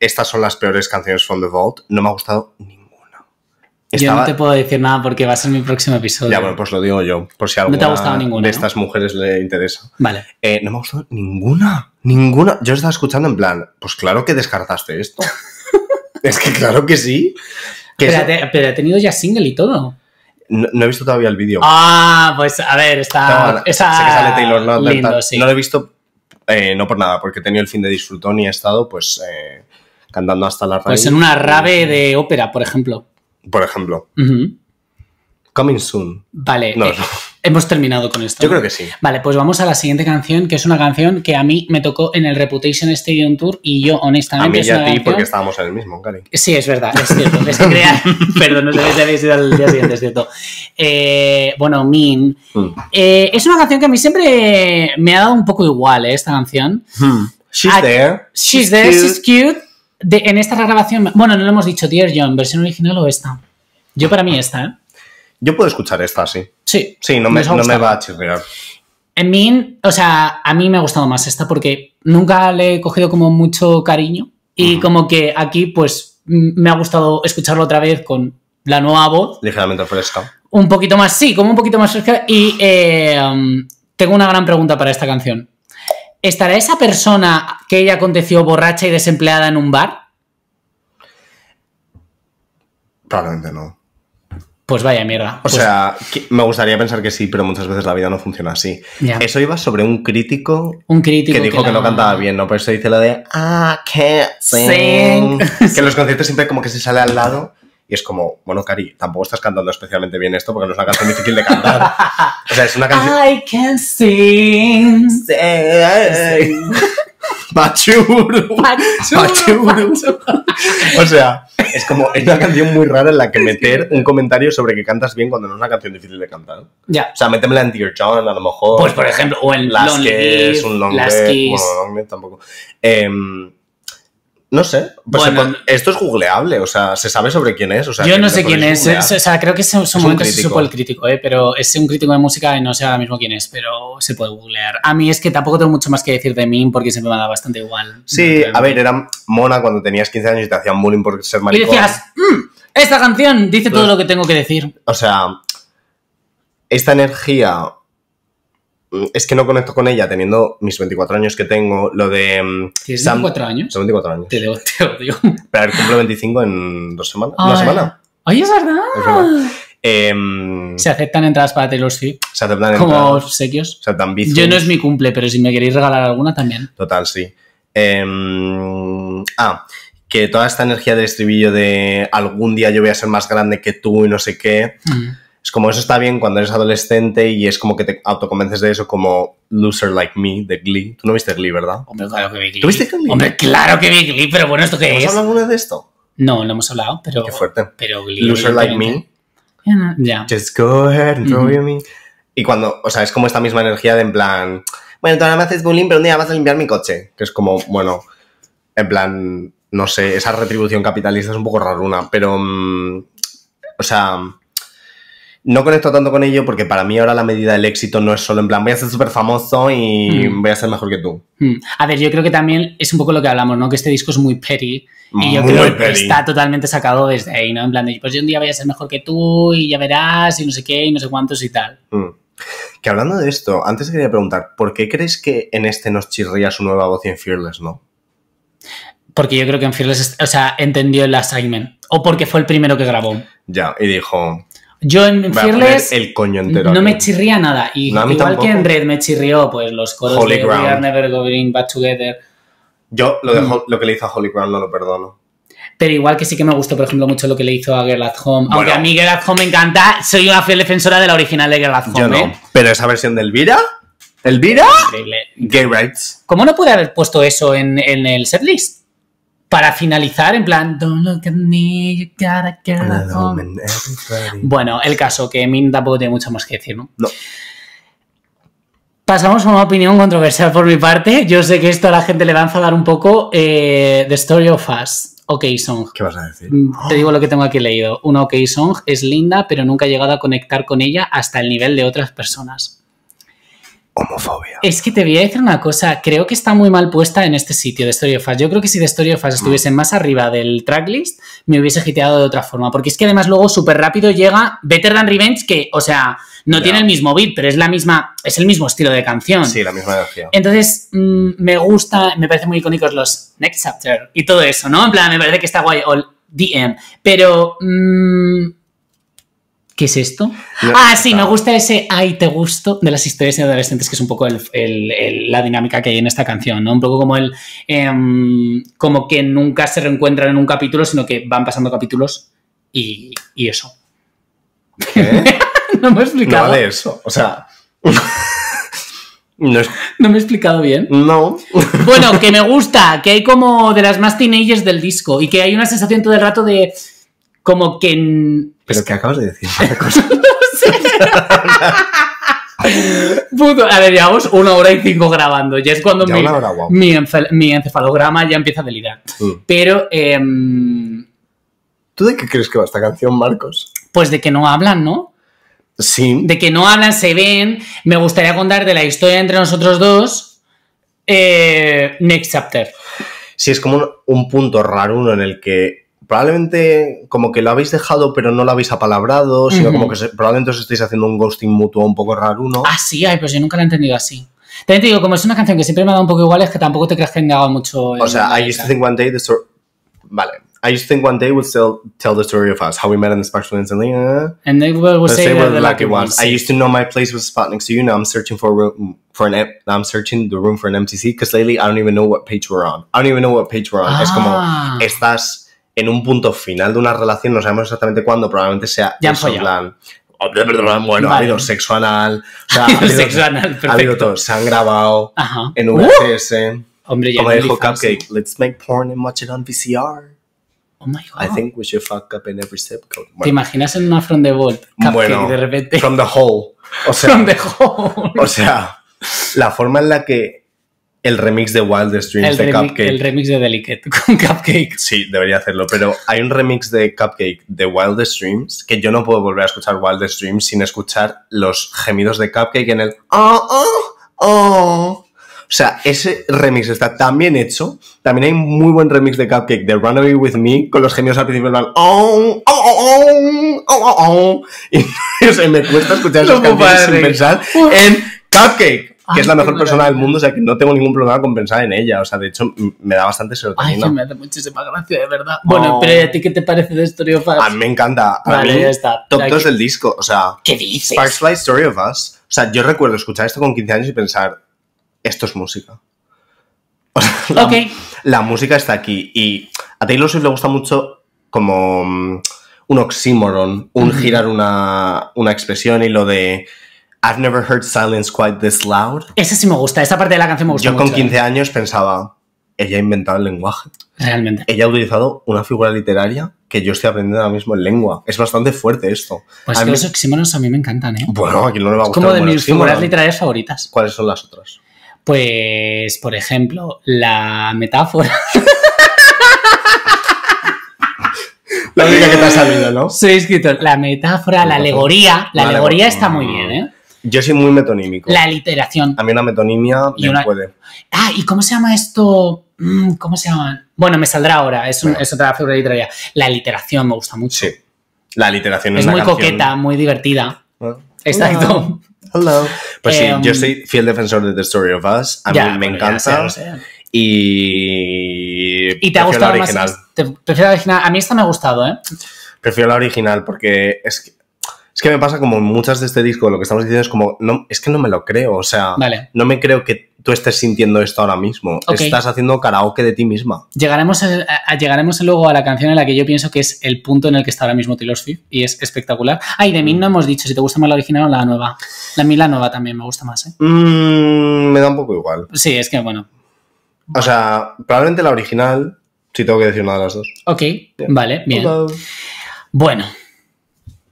Estas son las peores canciones From the Vault. No me ha gustado ninguna. Yo no te puedo decir nada porque va a ser mi próximo episodio. Ya, bueno, pues lo digo yo. Por si a alguna de estas mujeres le interesa. Vale. No me ha gustado ninguna. Ninguna. Yo estaba escuchando en plan, pues claro que descartaste esto. Es que claro que sí. Pero ha tenido ya single y todo. No he visto todavía el vídeo. Ah, pues a ver, está... Sé que sale Taylor, no lo he visto no por nada, porque he tenido el fin de disfrutón y he estado pues cantando hasta la rave. Pues en una rave de ópera, por ejemplo. Por ejemplo. Uh-huh. Coming soon. Vale, no, no. Hemos terminado con esto. Yo creo que sí. Vale, pues vamos a la siguiente canción, que es una canción que a mí me tocó en el Reputation Stadium Tour y yo, honestamente... A mí y a ti, canción... porque estábamos en el mismo, Cari. Sí, es verdad, es cierto. Es que crear... Perdón, no sé si habéis ido al día siguiente, es cierto. Bueno, Min. Es una canción que a mí siempre me ha dado un poco igual, esta canción. She's there. She's there, she's cute. En esta grabación... Bueno, no lo hemos dicho, Dear John, versión original o esta. Yo para mí esta, ¿eh? Yo puedo escuchar esta, sí. Sí. Sí, no me va a chirriar. En mí, o sea, a mí me ha gustado más esta porque nunca le he cogido como mucho cariño y como que aquí, pues, me ha gustado escucharlo otra vez con la nueva voz. Ligeramente fresca. Un poquito más, sí, como un poquito más fresca. Y tengo una gran pregunta para esta canción. ¿Estará esa persona que ella aconteció borracha y desempleada en un bar? Probablemente no. Pues vaya mierda. O sea, me gustaría pensar que sí, pero muchas veces la vida no funciona así. Yeah. Eso iba sobre un crítico que dijo que no cantaba bien, ¿no? Por eso dice lo de "I can't sing". Que en los conciertos siempre como que se sale al lado y es como, bueno, Cari, tampoco estás cantando especialmente bien esto porque no es una canción difícil de cantar. O sea, es una canción... I can't sing, sing. Pachuru. Pachuru. O sea, es como, es una canción muy rara en la que meter un comentario sobre que cantas bien cuando no es una canción difícil de cantar. Ya. O sea, métemela en Dear John, a lo mejor. Pues por ejemplo, o en Las Kiss, un Long Kiss. Bueno, Long Kiss tampoco. No sé, pues bueno, esto es googleable, o sea, se sabe sobre quién es. O sea, yo no sé quién es, o sea, creo que en su momento se supo el crítico, pero es un crítico de música y no sé ahora mismo quién es, pero se puede googlear. A mí es que tampoco tengo mucho más que decir de mí porque siempre me da bastante igual. Sí, a ver, era mona cuando tenías 15 años y te hacían bullying por ser maricón. Y decías, esta canción dice todo lo que tengo que decir. O sea, esta energía... Es que no conecto con ella teniendo mis 24 años que tengo. Lo de... ¿Tienes 24 años? Son 24 años. Te odio. Pero él cumple 25 en 2 semanas. Ay. 1 semana. Oye, es verdad. Es verdad. Se aceptan entradas para Taylor Swift. Se aceptan entradas. Como obsequios. Se aceptan bizos. Yo no es mi cumple, pero si me queréis regalar alguna también. Total, sí. Que toda esta energía del estribillo de algún día yo voy a ser más grande que tú y no sé qué... Es como, eso está bien cuando eres adolescente y es como que te autoconvences de eso, como Loser Like Me, de Glee. ¿Tú no viste Glee, verdad? Hombre, claro que vi Glee. ¿Tú viste Glee? Hombre, claro que vi Glee, pero bueno, ¿esto qué es? ¿Hemos hablado alguna vez de esto? No, no hemos hablado, pero... Qué fuerte. Pero Glee... Loser Like Me. Ya. Yeah. Just go ahead and throw you me. Y cuando, o sea, es como esta misma energía de en plan... Bueno, tú ahora me haces bullying, pero un día vas a limpiar mi coche. Que es como, bueno, en plan... No sé, esa retribución capitalista es un poco raruna, pero... o sea... No conecto tanto con ello porque para mí ahora la medida del éxito no es solo en plan voy a ser súper famoso y voy a ser mejor que tú. A ver, yo creo que también es un poco lo que hablamos, ¿no? Que este disco es muy petty y yo creo que está totalmente sacado desde ahí, ¿no? En plan de, pues yo un día voy a ser mejor que tú y ya verás y no sé qué y no sé cuántos y tal. Que hablando de esto, antes quería preguntar, ¿por qué crees que en este nos chirría su nueva voz y en Fearless, no? Porque yo creo que en Fearless, o sea, entendió el assignment o porque fue el primero que grabó. Ya, y dijo... Yo en Fearless el coño entero, no me chirría nada. Y no, igual tampoco. Que en Red me chirrió pues los coros Holy de Ground. We Are Never Going Back Together. Yo lo que le hizo a Holy Ground no lo perdono. Pero igual que sí que me gustó, por ejemplo, mucho lo que le hizo a Girl at Home. Bueno, aunque a mí Girl at Home me encanta, soy una fiel defensora de la original de Girl at Home. Yo no, pero esa versión de Elvira... ¿Elvira? Increíble. Gay Rights. ¿Cómo no puede haber puesto eso en el setlist? Para finalizar, en plan... Don't look at me, you gotta get home. Bueno, el caso, que Min tampoco tiene mucho más que decir, ¿no? No. Pasamos a una opinión controversial por mi parte. Yo sé que esto a la gente le va a enfadar un poco. The Story of Us, OK Song. ¿Qué vas a decir? Te digo lo que tengo aquí leído. Una OK Song es linda, pero nunca he llegado a conectar con ella hasta el nivel de otras personas. Homofobia. Es que te voy a decir una cosa, creo que está muy mal puesta en este sitio de Story of Us. Yo creo que si de Story of Us estuviese más arriba del tracklist, me hubiese hiteado de otra forma. Porque es que además luego súper rápido llega Better Than Revenge, que, o sea, no tiene el mismo beat, pero es la misma, es el mismo estilo de canción. Sí, la misma energía. Entonces, me gusta, me parece muy icónicos los Next Chapter y todo eso, ¿no? En plan, me parece que está guay, o DM. Pero ¿Qué es esto? No, ah, sí, me gusta ese ay, te gusto de las historias de adolescentes, que es un poco la dinámica que hay en esta canción, ¿no? Un poco como como que nunca se reencuentran en un capítulo, sino que van pasando capítulos y eso. ¿Qué? No me he explicado. No vale eso, o sea... No me he explicado bien. No. Bueno, que me gusta, que hay como de las más teenagers del disco y que hay una sensación todo el rato de... Como que... ¿Pero qué acabas de decir? Puto, a ver, llevamos 1 hora y 5 grabando. Ya es cuando ya mi encefalograma ya empieza a delirar. Pero... ¿Tú de qué crees que va esta canción, Marcos? Pues de que no hablan, ¿no? Sí. De que no hablan, se ven. Me gustaría contar de la historia entre nosotros dos. Next Chapter. Sí, es como un punto raro, uno en el que... Probablemente como que lo habéis dejado, pero no lo habéis apalabrado, sino como que probablemente os estáis haciendo un ghosting mutuo un poco raro, ¿no? Ah, sí, ay, pues yo nunca lo he entendido así. También te digo, como es una canción que siempre me ha dado un poco igual, es que tampoco te creas que me ha dado mucho... O sea, I used to think one day the story... Vale. I used to think one day would still tell the story of us, how we met in the Sparkle instantly. And they will say we're the lucky ones. I used to know my place was a spot next to you, now I'm searching for a room... I'm searching the room for an empty seat, because lately I don't even know what page we're on. I don't even know what page we're on. Ah. Es como, estás... en un punto final de una relación, no sabemos exactamente cuándo, probablemente sea ya eso, en plan... Bueno, vale. Ha habido sexo anal, o sea, ha habido todo, se han grabado en VHS. Hombre, como dijo Cupcake, let's make porn and watch it on VCR. Oh my God. I think we should fuck up in every zip code. Bueno. ¿Te imaginas en una From the Vault, Cupcake, bueno, de repente? From the Hole. O sea, from the Hole. O sea, la forma en la que... El remix de Wildest Dreams de Cupcake. El remix de Delicate con Cupcake. Sí, debería hacerlo, pero hay un remix de Cupcake de Wildest Dreams que yo no puedo volver a escuchar Wildest Dreams sin escuchar los gemidos de Cupcake en el... Oh, oh, oh. O sea, ese remix está tan bien hecho. También hay un muy buen remix de Cupcake de Runaway With Me con los gemidos al principio del... Oh, oh, oh, oh, oh, oh. Y o sea, me cuesta escuchar esas canciones sin pensar en Cupcake. Que es la mejor persona del mundo, o sea, que no tengo ningún problema con pensar en ella. O sea, de hecho, me da bastante serotonina. Ay, me hace muchísima gracia, de verdad. Oh. Bueno, pero ¿a ti qué te parece de Story of Us? A mí me encanta. A vale, mí, ya está. Top 2 del disco, o sea... ¿Qué dices? Sparkfly Story of Us. O sea, yo recuerdo escuchar esto con 15 años y pensar, esto es música. O sea, la música está aquí. Y a Taylor Swift le gusta mucho como un oxímoron, un girar una expresión y lo de... I've never heard silence quite this loud. Esa sí me gusta, esa parte de la canción me gusta mucho. Yo con 15 años pensaba, ella ha inventado el lenguaje. Realmente. Ella ha utilizado una figura literaria que yo estoy aprendiendo ahora mismo en lengua. Es bastante fuerte esto. Pues los oxímonos a mí me encantan, ¿eh? Bueno, a quien no le va a gustar. Es como de mis figuras literarias favoritas. ¿Cuáles son las otras? Pues, por ejemplo, la metáfora. La única que te ha salido, ¿no? Soy escritor. La metáfora, la alegoría. La alegoría está muy bien, ¿eh? Yo soy muy metonímico. La aliteración. A mí una metonimia me puede. Ah, ¿y cómo se llama esto? ¿Cómo se llama? Bueno, me saldrá ahora. Es otra figura literaria. La aliteración me gusta mucho. Sí. La aliteración es muy coqueta, muy divertida. Exacto. Hello. Pues sí, yo soy fiel defensor de The Story of Us. A mí me encanta. Y te ha gustado la original. Prefiero la original. A mí esta me ha gustado, ¿eh? Prefiero la original porque es que... Es que me pasa como muchas de este disco, lo que estamos diciendo es como, no, es que no me lo creo, o sea, vale. No me creo que tú estés sintiendo esto ahora mismo, estás haciendo karaoke de ti misma. Llegaremos luego a la canción en la que yo pienso que es el punto en el que está ahora mismo Taylor Swift y es espectacular. Ay, de mí no hemos dicho si te gusta más la original o la nueva. A mí la nueva también me gusta más, ¿eh? Me da un poco igual. Sí, es que bueno. O sea, probablemente la original, si tengo que decir una de las dos. Ok, bien. Vale, bien. Hola. Bueno.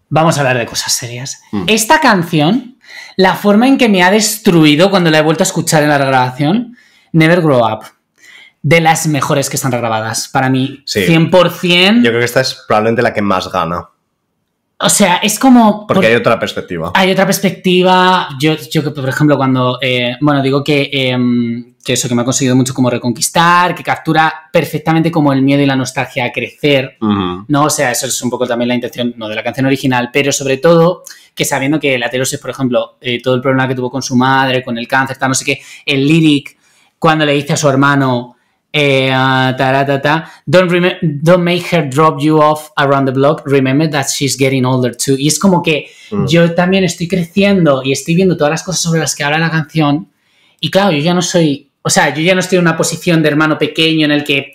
Vamos a hablar de cosas serias. Esta canción, la forma en que me ha destruido cuando la he vuelto a escuchar en la regrabación, Never Grow Up, de las mejores que están regrabadas. Para mí, sí. 100%. Yo creo que esta es probablemente la que más gana. O sea, es como... Porque hay otra perspectiva. Hay otra perspectiva. Yo por ejemplo, cuando... bueno, digo que eso, que me ha conseguido mucho como reconquistar, que captura perfectamente como el miedo y la nostalgia a crecer, ¿no? O sea, eso es un poco también la intención, no de la canción original, pero sobre todo que sabiendo que la Taylor Swift, por ejemplo, todo el problema que tuvo con su madre, con el cáncer, tal, no sé qué, el lyric, cuando le dice a su hermano... Don't make her drop you off around the block, remember that she's getting older too. Y es como que yo también estoy creciendo y estoy viendo todas las cosas sobre las que habla la canción y claro, yo ya no soy, o sea, yo ya no estoy en una posición de hermano pequeño en el que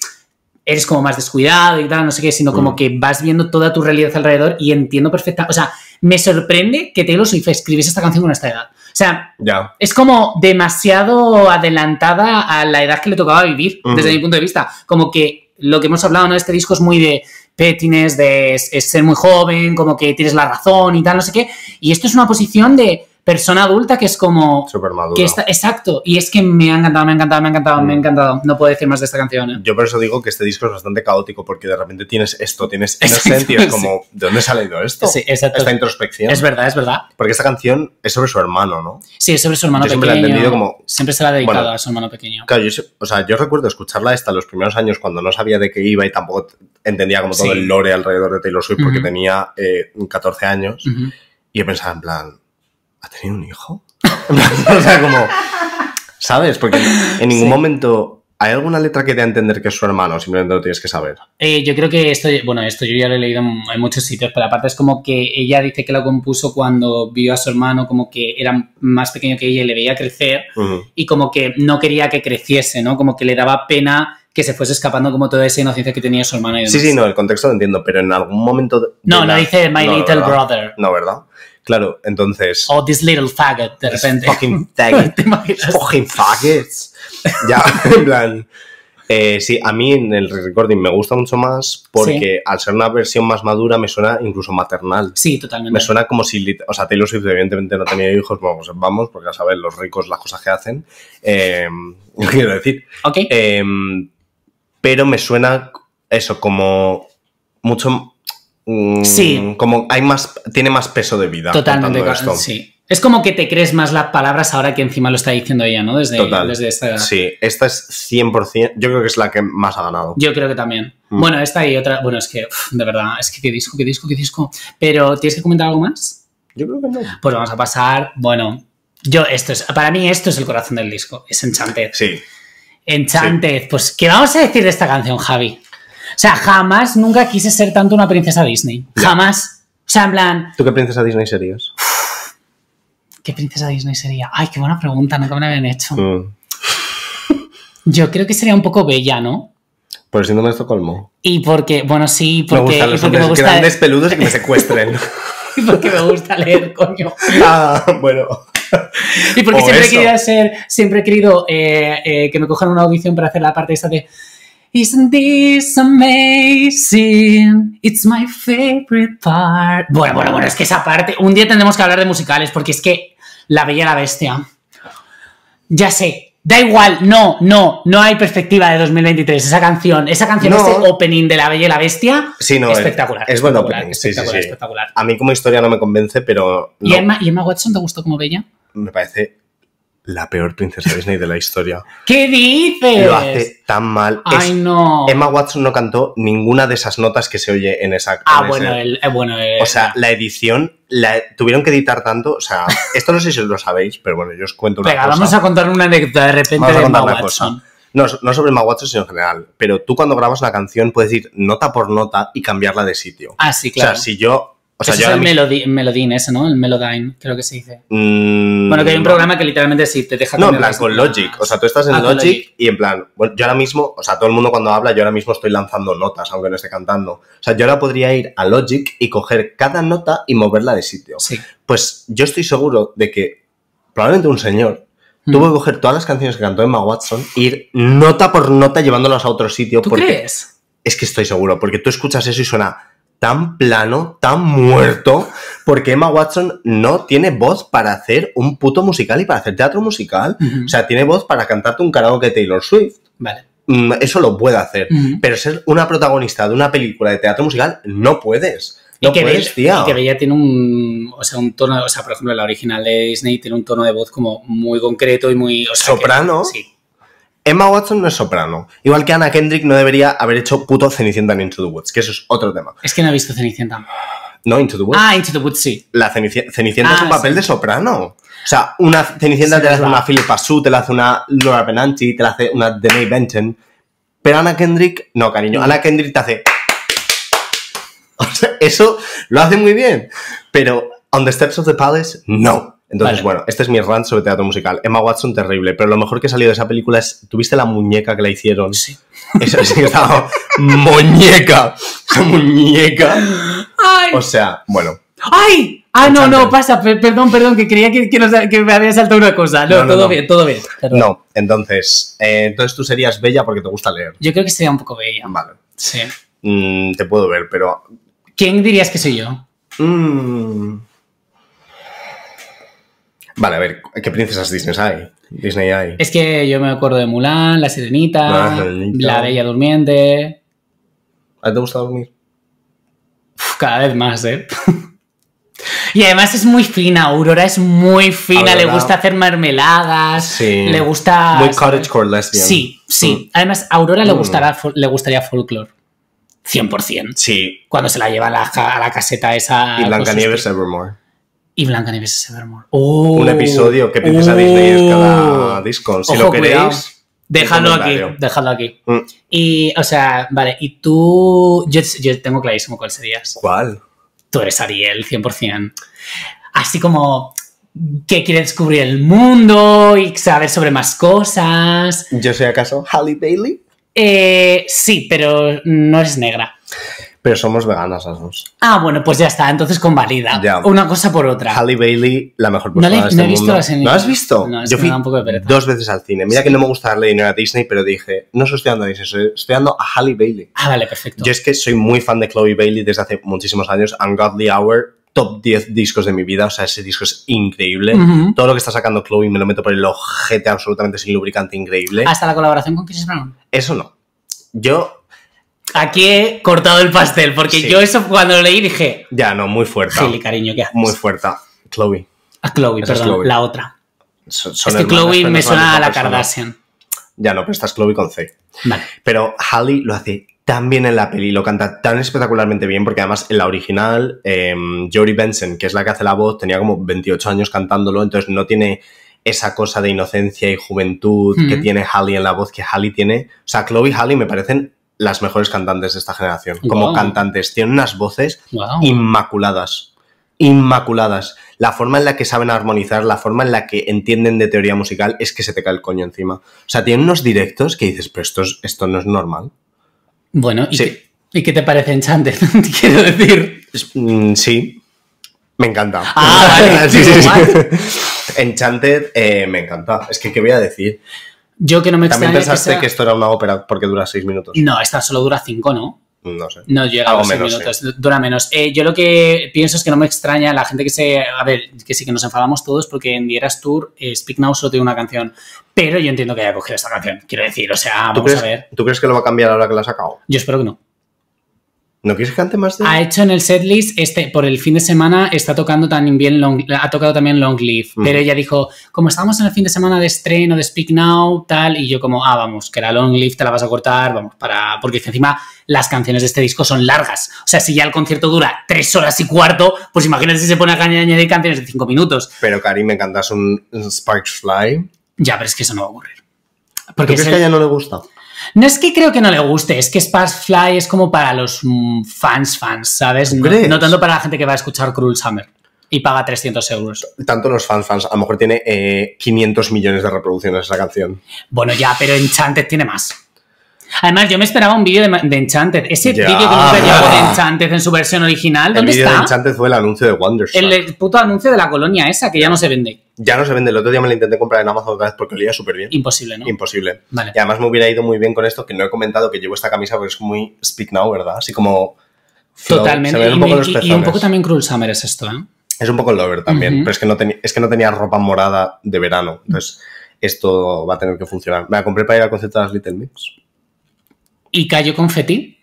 eres como más descuidado y tal, no sé qué, sino como que vas viendo toda tu realidad alrededor y entiendo perfecta, o sea, me sorprende que Taylor Swift escribiese esta canción con esta edad. O sea, yeah, es como demasiado adelantada a la edad que le tocaba vivir, desde mi punto de vista. Como que lo que hemos hablado, ¿no? Este disco es muy de pettiness, de ser muy joven, como que tienes la razón y tal, no sé qué. Y esto es una posición de persona adulta que es como... súper madura. Exacto. Y es que me ha encantado. No puedo decir más de esta canción, ¿eh? Yo por eso digo que este disco es bastante caótico porque de repente tienes esto, tienes Innocent y es como... ¿De dónde se ha leído esto? Sí, exacto. Esta introspección. Es verdad, es verdad. Porque esta canción es sobre su hermano, ¿no? Sí, es sobre su hermano pequeño. Siempre la he entendido como... Siempre se la ha dedicado a su hermano pequeño. Claro, yo recuerdo escucharla hasta los primeros años cuando no sabía de qué iba y tampoco entendía como todo el lore alrededor de Taylor Swift porque tenía 14 años y yo pensaba en plan... ¿ha tenido un hijo? O sea, como... ¿sabes? Porque en ningún momento... ¿Hay alguna letra que te da a entender que es su hermano? Simplemente lo tienes que saber. Yo creo que esto... bueno, esto yo ya lo he leído en muchos sitios, pero aparte es como que ella dice que lo compuso cuando vio a su hermano como que era más pequeño que ella y le veía crecer y como que no quería que creciese, ¿no? Como que le daba pena que se fuese escapando como toda esa inocencia que tenía su hermano. Y sí, no, el contexto lo entiendo, pero en algún momento... No dice My Little Brother. No, ¿verdad? Claro, entonces... oh, this little faggot, de repente. Fucking faggot. ¿Te imaginas? Fucking faggots. Ya, en plan... sí, a mí en el recording me gusta mucho más porque al ser una versión más madura me suena incluso maternal. Sí, totalmente. Me suena como si... o sea, Taylor Swift evidentemente no tenía hijos. Bueno, pues vamos, porque ya sabes, los ricos, las cosas que hacen. Quiero decir. Ok. Pero me suena eso, como mucho... sí, como hay más, tiene más peso de vida. Totalmente, sí. Es como que te crees más las palabras ahora que encima lo está diciendo ella, ¿no? Desde esta edad. Sí, esta es 100%, yo creo que es la que más ha ganado. Yo creo que también. Bueno, esta y otra, bueno, es que, de verdad, es que qué disco. Pero, ¿tienes que comentar algo más? Yo creo que no. Pues vamos a pasar, bueno, para mí esto es el corazón del disco, es Enchanted. Sí. Enchanted, sí. Pues, ¿qué vamos a decir de esta canción, Javi? O sea, jamás, nunca quise ser tanto una princesa Disney. Yeah. Jamás. O sea, en plan... ¿tú qué princesa Disney serías? ¿Qué princesa Disney sería? Ay, qué buena pregunta, nunca me la habían hecho. Yo creo que sería un poco Bella, ¿no? Por el síndrome de Estocolmo. Y porque, bueno, sí, porque... me gustan los hombres grandes, peludos y que me secuestren. Y porque me gusta leer, coño. Ah, bueno... y porque siempre he querido que me cojan una audición para hacer la parte esta de... Isn't this amazing? It's my favorite part. Bueno, es que esa parte... un día tendremos que hablar de musicales porque es que La Bella y la Bestia. Ya sé, da igual, no hay perspectiva de 2023. Esa canción, ese opening de La Bella y la Bestia, sí, no, espectacular. Es buen opening, sí. Espectacular. A mí como historia no me convence, pero... no. ¿Y Emma Watson te gustó como Bella? Me parece... la peor princesa Disney de la historia. ¿Qué dices? Lo hace tan mal. Ay, no. Emma Watson no cantó ninguna de esas notas que se oye en esa... o sea, la edición... tuvieron que editar tanto... o sea, esto no sé si lo sabéis, pero bueno, yo os cuento una cosa. Venga, vamos a contar una anécdota de repente de Emma Watson. No sobre Emma Watson, sino en general. Pero tú cuando grabas una canción puedes ir nota por nota y cambiarla de sitio. Ah, sí, claro. O sea, si yo... o sea, es el Melodyne ese, ¿no? El Melodyne, creo que se dice. Bueno, que hay un programa que literalmente sí te deja... no, en plan, con Logic. O sea, tú estás en Logic y en plan... bueno, yo ahora mismo... o sea, todo el mundo cuando habla, yo ahora mismo estoy lanzando notas, aunque no esté cantando. O sea, yo ahora podría ir a Logic y coger cada nota y moverla de sitio. Sí. Pues yo estoy seguro de que probablemente un señor tuvo que coger todas las canciones que cantó Emma Watson e ir nota por nota llevándolas a otro sitio. ¿Tú crees? Es que estoy seguro, porque tú escuchas eso y suena... tan plano, tan muerto, porque Emma Watson no tiene voz para hacer un puto musical y para hacer teatro musical. O sea, tiene voz para cantarte un karaoke de Taylor Swift. Vale. Eso lo puede hacer. Pero ser una protagonista de una película de teatro musical no puedes. No puedes, tía. Y que Bella tiene un tono... o sea, por ejemplo, la original de Disney tiene un tono de voz como muy concreto y muy... o sea, soprano. Que, sí. Emma Watson no es soprano. Igual que Anna Kendrick no debería haber hecho puto Cenicienta en Into the Woods, que eso es otro tema. Es que no he visto Cenicienta. No, Into the Woods. Ah, Into the Woods, sí. La Cenicienta es un papel de soprano. O sea, una Cenicienta te la hace una Philippa Sue, te la hace una Laura Benanti, te la hace una Denai Benton. Pero Anna Kendrick, no, cariño, Anna Kendrick te hace... O sea, eso lo hace muy bien, pero On the Steps of the Palace, no. Entonces, bueno, este es mi rant sobre teatro musical. Emma Watson, terrible, pero lo mejor que salió de esa película es... ¿Tuviste la muñeca que la hicieron? Sí. Eso sí que estaba... ¡Muñeca! ¡Muñeca! Ay. O sea, bueno... ¡Ay! Ah, no, no, pasa, perdón, que creía que me había saltado una cosa. No, todo bien, todo bien. No, entonces tú serías bella porque te gusta leer. Yo creo que sería un poco bella. Vale. Sí. Te puedo ver, pero... ¿Quién dirías que soy yo? Vale, a ver, ¿qué princesas Disney hay? Es que yo me acuerdo de Mulan, La Sirenita, La Bella Durmiente... ¿Te gusta dormir? Uf, cada vez más, ¿eh? Y además es muy fina, Aurora es muy fina, Aurora, le gusta hacer mermeladas, sí, le gusta... Muy cottagecore lesbian. Sí, sí. Además, a Aurora le gustaría Folklore, 100%. Sí. Cuando se la lleva a la caseta esa... Y Blancanieves Evermore. ¡Oh! Un episodio que princesa Disney es cada disco. Si ojo, lo queréis... Cuidado. Dejadlo aquí. Y, o sea, vale, y tú... Yo tengo clarísimo cuál serías. ¿Cuál? Tú eres Ariel, 100%. Así como que quiere descubrir el mundo y saber sobre más cosas. ¿Yo soy acaso Halle Bailey? Sí, pero no eres negra. Pero somos veganas las dos. Ah, bueno, pues ya está. Entonces convalida. Ya. Una cosa por otra. Halle Bailey, la mejor persona de este mundo. No he visto la señora. ¿No has visto? No, yo fui un poco de pereza. 2 veces al cine. Mira, sí, que no me gusta darle dinero a Disney, pero dije, no estoy dando a Disney, estoy dando a Halle Bailey. Ah, vale, perfecto. Yo es que soy muy fan de Chlöe Bailey desde hace muchísimos años. Ungodly Hour, top 10 discos de mi vida. O sea, ese disco es increíble. Todo lo que está sacando Chlöe me lo meto por el ojete absolutamente sin lubricante, increíble. ¿Hasta la colaboración con Chris Brown? Eso no. Yo... Aquí he cortado el pastel, porque sí, yo eso cuando lo leí dije... Ya, no, muy fuerte. Gili, cariño, ¿qué haces? Muy fuerte. Chlöe. A Chlöe, esa, perdón, Chlöe, la otra. Son es que Chlöe me suena a la Kardashian. Ya, no, pero esta es Chlöe con C. Vale. Pero Halle lo hace tan bien en la peli, lo canta tan espectacularmente bien, porque además en la original, Jodie Benson, que es la que hace la voz, tenía como 28 años cantándolo, entonces no tiene... esa cosa de inocencia y juventud que tiene Halle en la voz, que Halle tiene... O sea, Chlöe y Halle me parecen las mejores cantantes de esta generación. Wow. Como cantantes. Tienen unas voces inmaculadas. Inmaculadas. La forma en la que saben armonizar, la forma en la que entienden de teoría musical es que se te cae el coño encima. O sea, tienen unos directos que dices, pero esto no es normal. Bueno, ¿y, sí, ¿y qué te parece Enchanted? Quiero decir... Sí. Me encanta. Ah, vale. Sí. Enchanted me encanta. Es que, ¿qué voy a decir? Yo que no me extraña. ¿También pensaste que esto era una ópera porque dura 6 minutos? No, esta solo dura 5, ¿no? No sé. No llega a los 6 minutos, sí, dura menos. Yo lo que pienso es que no me extraña la gente que se... A ver, que sí que nos enfadamos todos porque en The Eras Tour Speak Now solo tiene una canción, pero yo entiendo que haya cogido esta canción. Quiero decir, o sea, vamos a ver. ¿Tú crees que lo va a cambiar ahora que la ha sacado? Yo espero que no. ¿No quieres que cante más de...? Ha hecho en el setlist, por el fin de semana, está tocando también bien Long Live. Pero ella dijo, como estábamos en el fin de semana de estreno, de Speak Now, tal, y yo como, vamos, que la Long Live te la vas a cortar, vamos, porque encima las canciones de este disco son largas. O sea, si ya el concierto dura 3 horas y cuarto, pues imagínate si se pone a añadir canciones de 5 minutos. Pero, Karim, me cantas un Sparks Fly. Ya, pero es que eso no va a ocurrir. ¿Tú crees que a ella no le gusta? No es que creo que no le guste, es que Sparkfly es como para los fans, ¿sabes? No tanto para la gente que va a escuchar Cruel Summer y paga 300 euros. Tanto los fans, a lo mejor tiene 500 millones de reproducciones esa canción. Bueno, ya, pero Enchanted tiene más. Además, yo me esperaba un vídeo de Enchanted. Ese vídeo que nunca llegó de Enchanted en su versión original, ¿dónde está? El vídeo de Enchanted fue el anuncio de Wonderstruck. El puto anuncio de la colonia esa, que ya no se vende. Ya no se vende. El otro día me lo intenté comprar en Amazon otra vez porque olía súper bien. Imposible, ¿no? Imposible. Vale. Y además me hubiera ido muy bien con esto, que no he comentado que llevo esta camisa porque es muy Speak Now, ¿verdad? Así como... Totalmente. Se ven un poco los pezones. Y un poco también Cruel Summer es esto, ¿eh? Es un poco Lover también, pero es que no tenía ropa morada de verano. Entonces, esto va a tener que funcionar. Me la compré para ir al concierto de las Little Mix. ¿Y cayó confeti?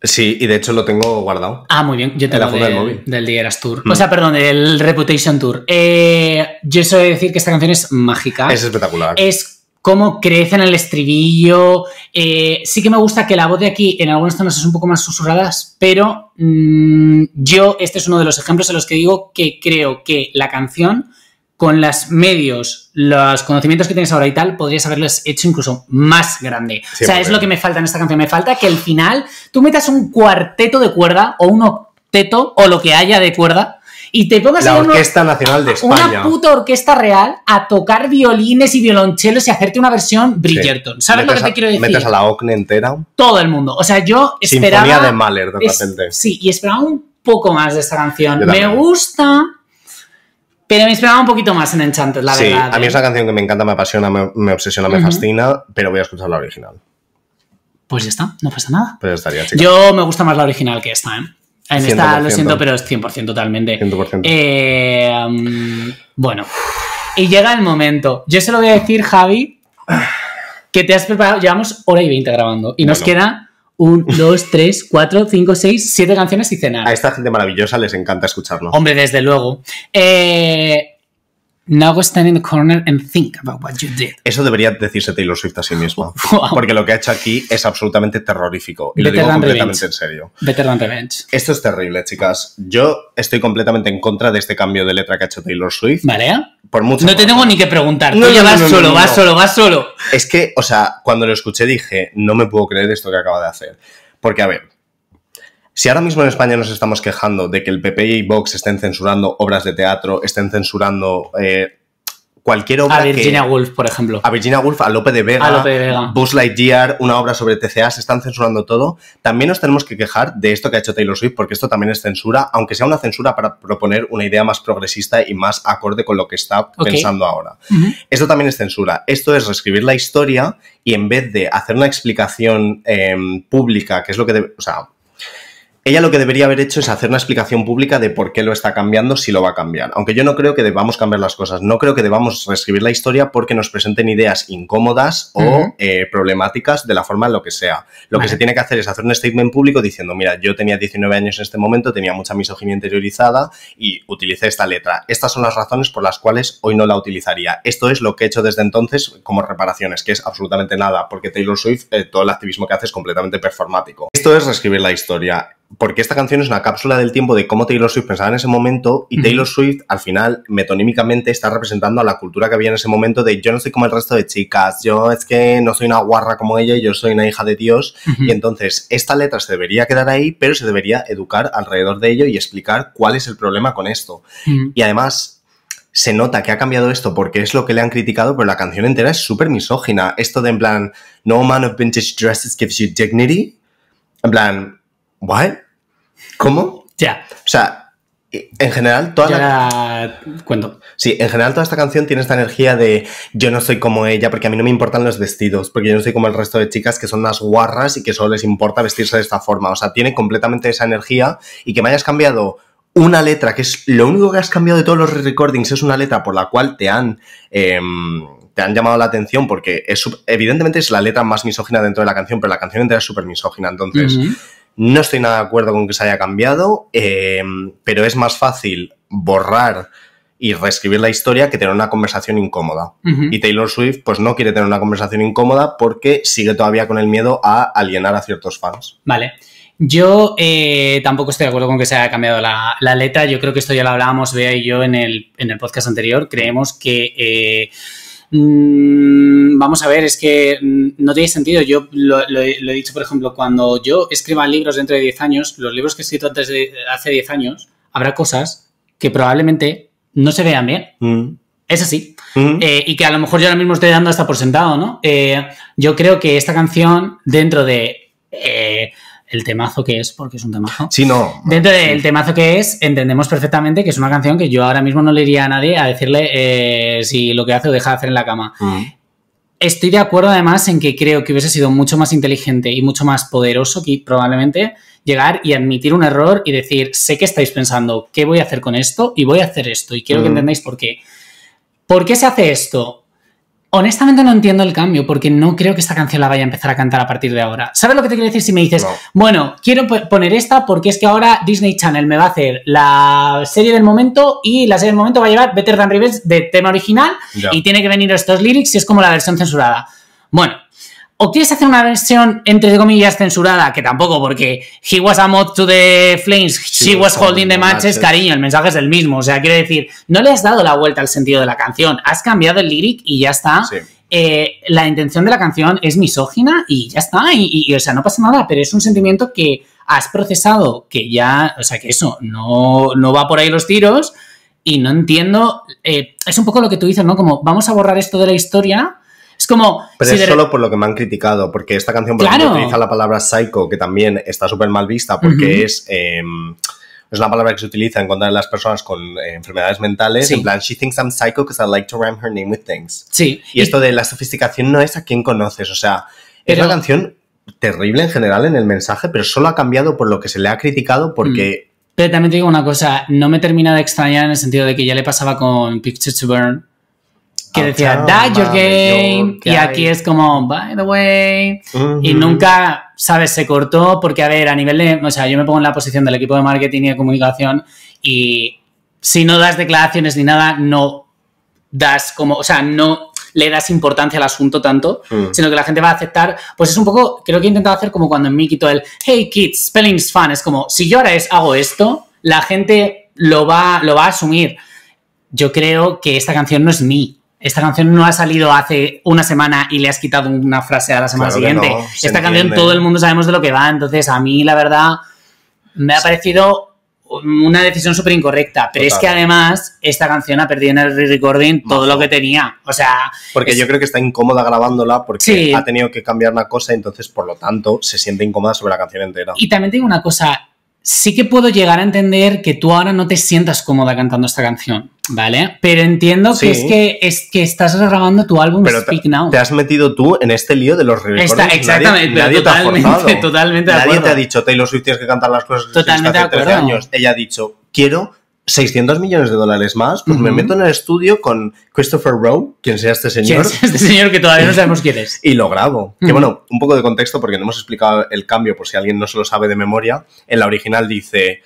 Sí, y de hecho lo tengo guardado. Ah, muy bien. Yo tengo en la funda del móvil. Del The Eras Tour. O sea, perdón, del Reputation Tour. Yo suelo decir que esta canción es mágica. Es espectacular. Es como crece en el estribillo. Sí que me gusta que la voz de aquí en algunos tonos es un poco más susurradas, pero este es uno de los ejemplos en los que digo que creo que la canción con los medios, los conocimientos que tienes ahora y tal, podrías haberles hecho incluso más grande. Siempre. O sea, es lo que me falta en esta canción. Me falta que al final tú metas un cuarteto de cuerda o un octeto o lo que haya de cuerda y te pongas la Orquesta Nacional de España. Una puta orquesta real a tocar violines y violonchelos y hacerte una versión Bridgerton. Sí. ¿Sabes lo que te quiero decir? Metes a la OCNE entera. Todo el mundo. O sea, yo esperaba... Sinfonía de Mahler, de repente. Sí, y esperaba un poco más de esta canción. Me gusta... Pero me esperaba un poquito más en Enchanted, la verdad. Sí, a mí es una canción que me encanta, me apasiona, me obsesiona, me fascina, pero voy a escuchar la original. Pues ya está, no pasa nada. Pues estaría, chica. Yo me gusta más la original que esta, ¿eh? En 100%. Esta lo siento, pero es 100% totalmente. 100%. Bueno, y llega el momento. Yo se lo voy a decir, Javi, que te has preparado. Llevamos 1:20 grabando y nos queda... 1, 2, 3, 4, 5, 6, 7 canciones y cenar. A esta gente maravillosa les encanta escucharlo. Hombre, desde luego. Now go stand in the corner and think about what you did. Eso debería decirse Taylor Swift a sí misma. Wow. Porque lo que ha hecho aquí es absolutamente terrorífico. Y lo digo completamente en serio. Better than Revenge. Esto es terrible, chicas. Yo estoy completamente en contra de este cambio de letra que ha hecho Taylor Swift. ¿Vale? Por mucho. No te tengo ni que preguntar. Tú ya vas solo, vas solo, vas solo. Es que, o sea, cuando lo escuché dije, no me puedo creer esto que acaba de hacer. Porque, a ver... Si ahora mismo en España nos estamos quejando de que el PP y Vox estén censurando obras de teatro, estén censurando cualquier obra. A Virginia Woolf, por ejemplo. A Virginia Woolf, a Lope de Vega, Buzz Lightyear, una obra sobre TCA, se están censurando todo. También nos tenemos que quejar de esto que ha hecho Taylor Swift, porque esto también es censura, aunque sea una censura para proponer una idea más progresista y más acorde con lo que está pensando ahora. Esto también es censura. Esto es reescribir la historia y en vez de hacer una explicación pública, que es lo que debe... O sea, ella lo que debería haber hecho es hacer una explicación pública de por qué lo está cambiando, si lo va a cambiar. Aunque yo no creo que debamos cambiar las cosas, no creo que debamos reescribir la historia porque nos presenten ideas incómodas o problemáticas de la forma en lo que sea. Lo que se tiene que hacer es hacer un statement público diciendo, mira, yo tenía 19 años en este momento, tenía mucha misoginia interiorizada y utilicé esta letra. Estas son las razones por las cuales hoy no la utilizaría. Esto es lo que he hecho desde entonces como reparaciones, que es absolutamente nada, porque Taylor Swift, todo el activismo que hace es completamente performático. Esto es reescribir la historia. Porque esta canción es una cápsula del tiempo de cómo Taylor Swift pensaba en ese momento y Taylor Swift, al final, metonímicamente está representando a la cultura que había en ese momento de yo no soy como el resto de chicas, yo es que no soy una guarra como ella, yo soy una hija de Dios. Y entonces, esta letra se debería quedar ahí, pero se debería educar alrededor de ello y explicar cuál es el problema con esto. Y además... Se nota que ha cambiado esto porque es lo que le han criticado, pero la canción entera es súper misógina. Esto de en plan, no man of vintage dresses gives you dignity. En plan... ¿What? ¿Cómo? Ya. O sea, en general toda cuento. Sí, en general toda esta canción tiene esta energía de yo no soy como ella porque a mí no me importan los vestidos, porque yo no soy como el resto de chicas que son unas guarras y que solo les importa vestirse de esta forma. O sea, tiene completamente esa energía y que me hayas cambiado una letra, que es lo único que has cambiado de todos los recordings, es una letra por la cual te han llamado la atención porque evidentemente es la letra más misógina dentro de la canción, pero la canción entera es súper misógina, entonces... No estoy nada de acuerdo con que se haya cambiado, pero es más fácil borrar y reescribir la historia que tener una conversación incómoda. Y Taylor Swift pues no quiere tener una conversación incómoda porque sigue todavía con el miedo a alienar a ciertos fans. Vale. Yo tampoco estoy de acuerdo con que se haya cambiado la letra. Yo creo que esto ya lo hablábamos, Bea y yo, en el podcast anterior. Creemos que... vamos a ver, es que no tiene sentido. Yo lo he dicho, por ejemplo, cuando yo escriba libros dentro de 10 años, los libros que he escrito hace 10 años, habrá cosas que probablemente no se vean bien. Es así. Y que a lo mejor yo ahora mismo estoy dando hasta por sentado, ¿no? Yo creo que esta canción, dentro de... el temazo que es, porque es un temazo. Sí, no. Dentro del temazo que es, entendemos perfectamente que es una canción que yo ahora mismo no le iría a nadie a decirle si lo que hace o deja de hacer en la cama. Estoy de acuerdo, además, en que creo que hubiese sido mucho más inteligente y mucho más poderoso que probablemente llegar y admitir un error y decir, sé que estáis pensando, ¿qué voy a hacer con esto? Y voy a hacer esto. Y quiero que entendáis por qué. ¿Por qué se hace esto? Honestamente no entiendo el cambio porque no creo que esta canción la vaya a empezar a cantar a partir de ahora. ¿Sabes lo que te quiero decir? Si me dices, bueno, quiero poner esta porque es que ahora Disney Channel me va a hacer la serie del momento y la serie del momento va a llevar Better Than Revenge de tema original y tiene que venir estos lyrics y es como la versión censurada. Bueno, o quieres hacer una versión, entre comillas, censurada, que tampoco, porque he was a mod to the flames, she was holding the matches, cariño, el mensaje es el mismo. O sea, quiere decir, no le has dado la vuelta al sentido de la canción, has cambiado el lyric y ya está. Sí. La intención de la canción es misógina y ya está, y o sea, no pasa nada, pero es un sentimiento que has procesado, que ya, o sea, que eso, no va por ahí los tiros. Y no entiendo, es un poco lo que tú dices, ¿no? Como, vamos a borrar esto de la historia. Es como... Pero si es solo por lo que me han criticado, porque esta canción, por ejemplo, utiliza la palabra psycho, que también está súper mal vista, porque es una palabra que se utiliza en contra de las personas con enfermedades mentales. Sí. En plan, she thinks I'm psycho because I like to rhyme her name with things. Sí. Y esto de la sofisticación no es a quien conoces, o sea, es una canción terrible en general en el mensaje, pero solo ha cambiado por lo que se le ha criticado, porque... Pero también te digo una cosa, no me termina de extrañar en el sentido de que ya le pasaba con Picture to Burn, que decía, die your game, y aquí es como, by the way, y nunca, ¿sabes? Se cortó porque, a ver, a nivel de, o sea, yo me pongo en la posición del equipo de marketing y de comunicación y si no das declaraciones ni nada, no das como, o sea, no le das importancia al asunto tanto, sino que la gente va a aceptar, pues es un poco, creo que he intentado hacer como cuando en mí quito el hey kids, spelling's fun, es como, si yo ahora hago esto, la gente lo va a asumir. Yo creo que esta canción no es mí. Esta canción no ha salido hace una semana y le has quitado una frase a la semana siguiente. No, esta canción todo el mundo sabemos de lo que va, entonces a mí la verdad me ha parecido... una decisión súper incorrecta, pero es que además esta canción ha perdido en el re-recording todo lo que tenía, o sea... Porque yo creo que está incómoda grabándola porque ha tenido que cambiar una cosa, entonces por lo tanto se siente incómoda sobre la canción entera. Y también te digo una cosa, sí que puedo llegar a entender que tú ahora no te sientas cómoda cantando esta canción, ¿vale? Pero entiendo que es que estás grabando tu álbum Speak Now. Te has metido tú en este lío de los re-recordings. Exactamente, nadie te ha forzado. Totalmente de acuerdo. Nadie te ha dicho, Taylor Swift tienes que cantar las cosas que hiciste hace 13 años. Ella ha dicho, quiero $600 millones más, pues me meto en el estudio con Christopher Rowe, quien sea este señor. ¿Quién es este señor que todavía no sabemos quién es? Y lo grabo. Que bueno, un poco de contexto porque no hemos explicado el cambio por si alguien no se lo sabe de memoria. En la original dice...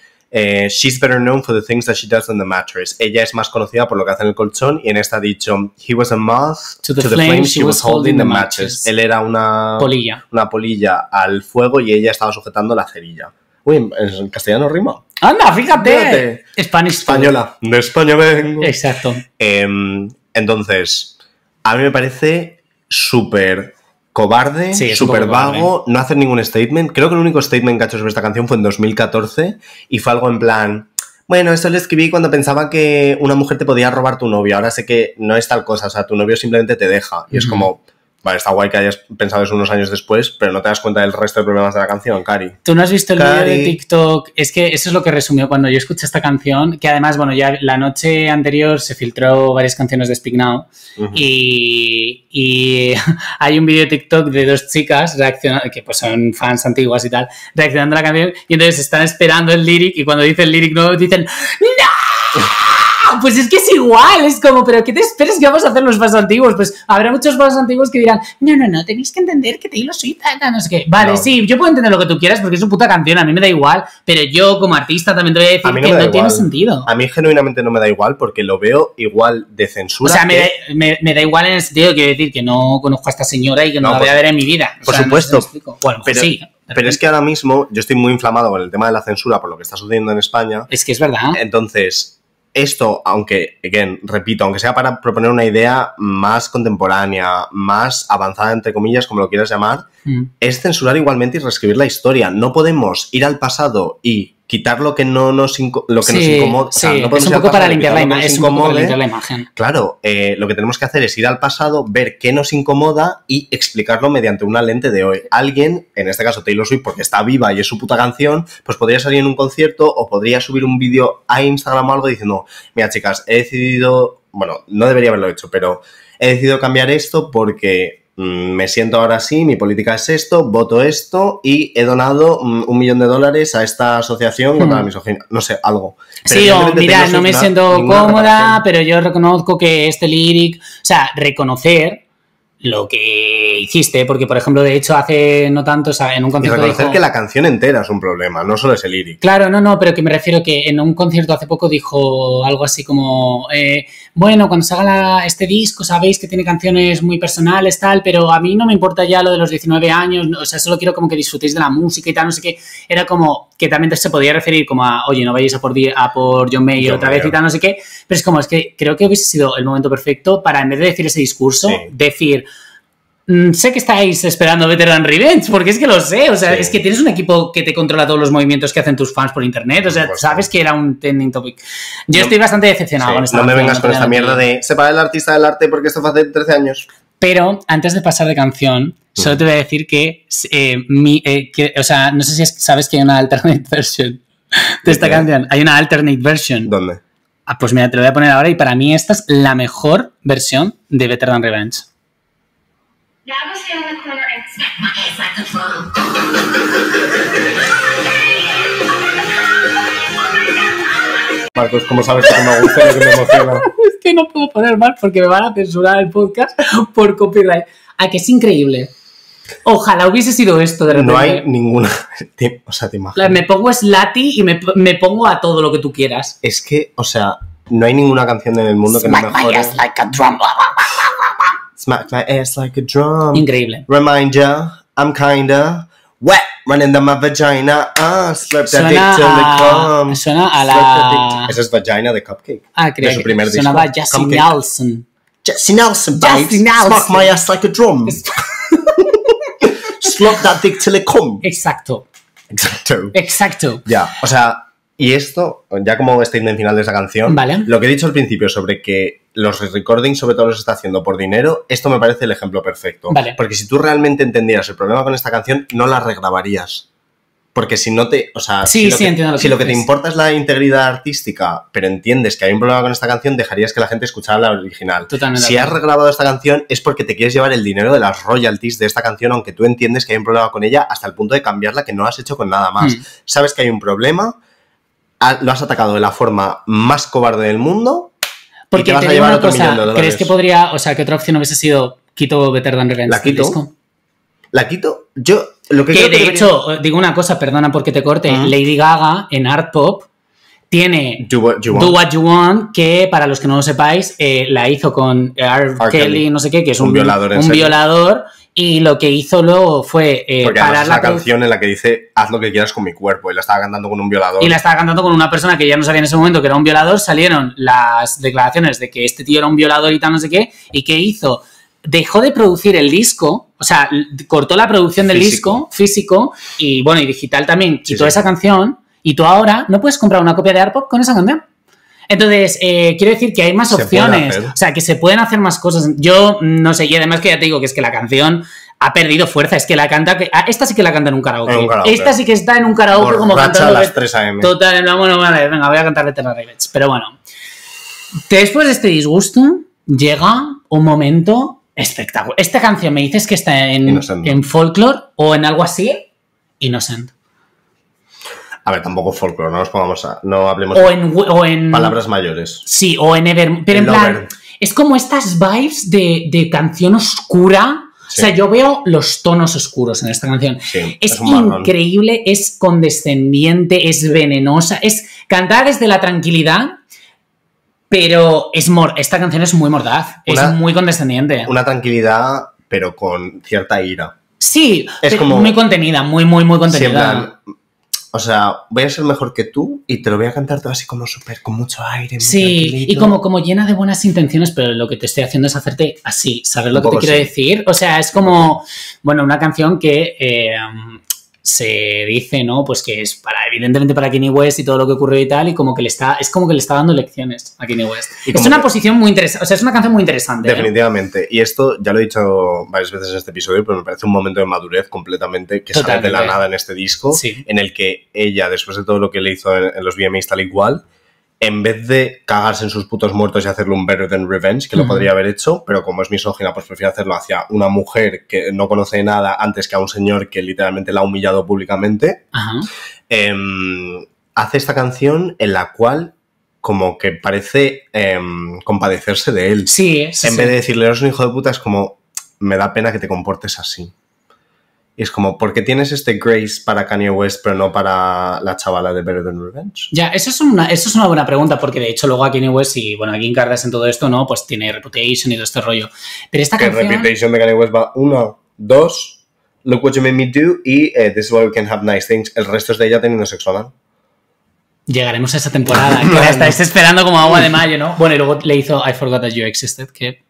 she's better known for the things that she does on the mattress. Ella es más conocida por lo que hace en el colchón, y en esta ha dicho, he was a moth to the flame, she was holding the matches. Él era una polilla al fuego y ella estaba sujetando la cerilla. Uy, en castellano rima. Anda, fíjate. Española. De España vengo. Exacto. Entonces, a mí me parece súper... cobarde, súper vago, no hacer ningún statement. Creo que el único statement que ha hecho sobre esta canción fue en 2014 y fue algo en plan, bueno, esto lo escribí cuando pensaba que una mujer te podía robar tu novio, ahora sé que no es tal cosa, o sea, tu novio simplemente te deja. Y es como, vale, está guay que hayas pensado eso unos años después, pero no te das cuenta del resto de problemas de la canción, Cari. Tú no has visto el vídeo de TikTok, es que eso es lo que resumió cuando yo escuché esta canción, que además, bueno, ya la noche anterior se filtró varias canciones de Speak Now y hay un vídeo de TikTok de dos chicas reaccionando, que pues son fans antiguas y tal, reaccionando a la canción, y entonces están esperando el lyric y cuando dice el lyric nuevo dicen ¡no! Pues es que es igual, es como, pero ¿qué te esperas que vamos a hacer los fans antiguos? Pues habrá muchos fans antiguos que dirán, no, tenéis que entender que Taylor Swift, no sé qué. Vale, sí, yo puedo entender lo que tú quieras porque es una puta canción, a mí me da igual, pero yo como artista también te voy a decir que no tiene sentido. A mí genuinamente no me da igual porque lo veo igual de censura. O sea, me da igual en el sentido de, quiero decir, que no conozco a esta señora y que no la voy a ver en mi vida. Por supuesto. No bueno, pero sí. Pero es que ahora mismo yo estoy muy inflamado con el tema de la censura por lo que está sucediendo en España. Es que es verdad. Entonces... esto, aunque, again, repito, aunque sea para proponer una idea más contemporánea, más avanzada, entre comillas, como lo quieras llamar, es censurar igualmente y reescribir la historia. No podemos ir al pasado y quitar lo que nos incomoda. O sea, no podemos ir al pasado y quitar lo que nos incomoda. Claro, lo que tenemos que hacer es ir al pasado, ver qué nos incomoda y explicarlo mediante una lente de hoy. Alguien, en este caso Taylor Swift, porque está viva y es su puta canción, pues podría salir en un concierto o podría subir un vídeo a Instagram o algo diciendo, mira chicas, he decidido... Bueno, no debería haberlo hecho, pero he decidido cambiar esto porque... me siento ahora así, mi política es esto, voto esto y he donado $1 millón a esta asociación contra la misoginia, no sé, algo. Pero sí, o mira, no me siento cómoda, pero yo reconozco que este lyric, o sea, reconocer lo que hiciste, porque, por ejemplo, de hecho, hace no tanto, o sea, en un concierto... Y reconocer dijo, que la canción entera es un problema, no solo es el lyric. Claro, no, pero que me refiero que en un concierto hace poco dijo algo así como, bueno, cuando se haga este disco sabéis que tiene canciones muy personales, tal, pero a mí no me importa ya lo de los 19 años, o sea, solo quiero como que disfrutéis de la música y tal, no sé qué. Era como que también se podía referir como a, oye, no vayáis a por John Mayer otra vez y tal, no sé qué, pero es como, es que creo que hubiese sido el momento perfecto para, en vez de decir ese discurso, decir... Sé que estáis esperando Veteran Revenge, porque es que lo sé, o sea, es que tienes un equipo que te controla todos los movimientos que hacen tus fans por internet, o sea, sabes que era un trending topic. Yo estoy bastante decepcionado con esta canción. No me vengas con esta mierda de separa el artista del arte porque esto fue hace 13 años. Pero antes de pasar de canción, solo te voy a decir que o sea, no sé si sabes que hay una alternate version de esta canción. Hay una alternate version. ¿Dónde? Ah, pues mira, te lo voy a poner ahora y para mí esta es la mejor versión de Veteran Revenge. Now I'm gonna stand in the corner and smack my ass like a drum. Marcos, ¿cómo sabes que me gusta y que me emociona? Es que no puedo poner más porque me van a censurar el podcast por copyright. ¿A que es increíble? Ojalá hubiese sido esto de repente. No hay ninguna... O sea, te imaginas. Me pongo Slati y me pongo a todo lo que tú quieras. Es que, o sea, no hay ninguna canción en el mundo que me mejore. My ass like a drum. Smack my ass like a drum. Increíble. Remind ya, I'm kinda wet, running down my vagina. Slurp that dick till it comes. Suena a la... Esa es Vagina de Cupcake. Ah, creo de su primer disco. Sonaba Justin Nelson. Justin Nelson, babe. Smack my ass like a drum. Slurp that dick till it comes. Exacto. Ya, o sea... Y esto, ya como statement final de esa canción, vale. Lo que he dicho al principio sobre que los recordings sobre todo los está haciendo por dinero, esto me parece el ejemplo perfecto. Vale. Porque si tú realmente entendieras el problema con esta canción, no la regrabarías. Porque si no te... O sea, si lo que te importa es la integridad artística, pero entiendes que hay un problema con esta canción, dejarías que la gente escuchara la original. Totalmente. Si has regrabado esta canción es porque te quieres llevar el dinero de las royalties de esta canción, aunque tú entiendes que hay un problema con ella hasta el punto de cambiarla, que no has hecho con nada más. Sabes que hay un problema... Lo has atacado de la forma más cobarde del mundo. Porque te vas a llevar otro millón de dólares. ¿Crees que podría, o sea, que otra opción hubiese sido quito Veteran Revenge? ¿La quito? Yo lo que creo que de hecho, digo una cosa, perdona porque te corte. Lady Gaga en Art Pop tiene Do What You Want, que para los que no lo sepáis, la hizo con R. Kelly, no sé qué, que es un violador. Y lo que hizo luego fue parar la canción en la que dice haz lo que quieras con mi cuerpo y la estaba cantando con un violador. Y la estaba cantando con una persona que ya no sabía en ese momento que era un violador. Salieron las declaraciones de que este tío era un violador y tal, no sé qué. ¿Y qué hizo? Dejó de producir el disco, o sea, cortó la producción del disco físico y, bueno, y digital también. Quitó esa canción y tú ahora no puedes comprar una copia de AirPod con esa canción. Entonces, quiero decir que hay más opciones, o sea, que se pueden hacer más cosas. Yo no sé, y además que ya te digo que es que la canción ha perdido fuerza, es que la canta... Esta sí que la canta en un karaoke. Esta sí que está en un karaoke por como cantando... a las 3 a.m. Total, no, bueno, vale, venga, voy a cantar Veteran Revenge, pero bueno. Después de este disgusto, llega un momento espectacular. Esta canción me dices que está en Folklore o en algo así, Innocent. A ver, tampoco Folklore, no nos pongamos a... No hablemos o en palabras mayores. Sí, o en Evermore. Pero en plan, Lover. Es como estas vibes de canción oscura. Sí. O sea, yo veo los tonos oscuros en esta canción. Sí, es increíble, marrón. Es condescendiente, es venenosa. Es cantar desde la tranquilidad, pero esta canción es muy mordaz. Es muy condescendiente. Una tranquilidad, pero con cierta ira. Sí, es como muy contenida, muy, muy, muy contenida. O sea, voy a ser mejor que tú y te lo voy a cantar todo así como súper, con mucho aire. Sí, y como llena de buenas intenciones, pero lo que te estoy haciendo es hacerte así, ¿sabes lo que te quiero decir? O sea, es como, bueno, una canción que se dice, ¿no? Pues que es para, evidentemente, para Kanye West y todo lo que ocurrió y tal, y como que le está dando lecciones a Kanye West. Es una posición muy interesante, o sea, es una canción muy interesante. Definitivamente. Y esto, ya lo he dicho varias veces en este episodio, pero me parece un momento de madurez completamente que sale de la nada en este disco, en el que ella, después de todo lo que le hizo en los VMAs tal y cual, en vez de cagarse en sus putos muertos y hacerle un Better Than Revenge, que lo podría haber hecho, pero como es misógina, pues prefiero hacerlo hacia una mujer que no conoce nada antes que a un señor que literalmente la ha humillado públicamente, hace esta canción en la cual como que parece compadecerse de él. En vez de decirle, eres un hijo de puta, es como... me da pena que te comportes así. Y es como, ¿por qué tienes este grace para Kanye West pero no para la chavala de Better Than Revenge? Ya, eso es una buena pregunta, porque de hecho luego a Kanye West y, bueno, a Kim Kardashian todo esto, ¿no? Pues tiene Reputation y todo este rollo. Pero esta canción... Reputation de Kanye West va 1, 2, Look What You Made Me Do y This Is Why We Can Have Nice Things. El resto es de ella teniendo sexo anal. Llegaremos a esa temporada, que la estáis esperando como agua de mayo, ¿no? Bueno, y luego le hizo I Forgot That You Existed, que...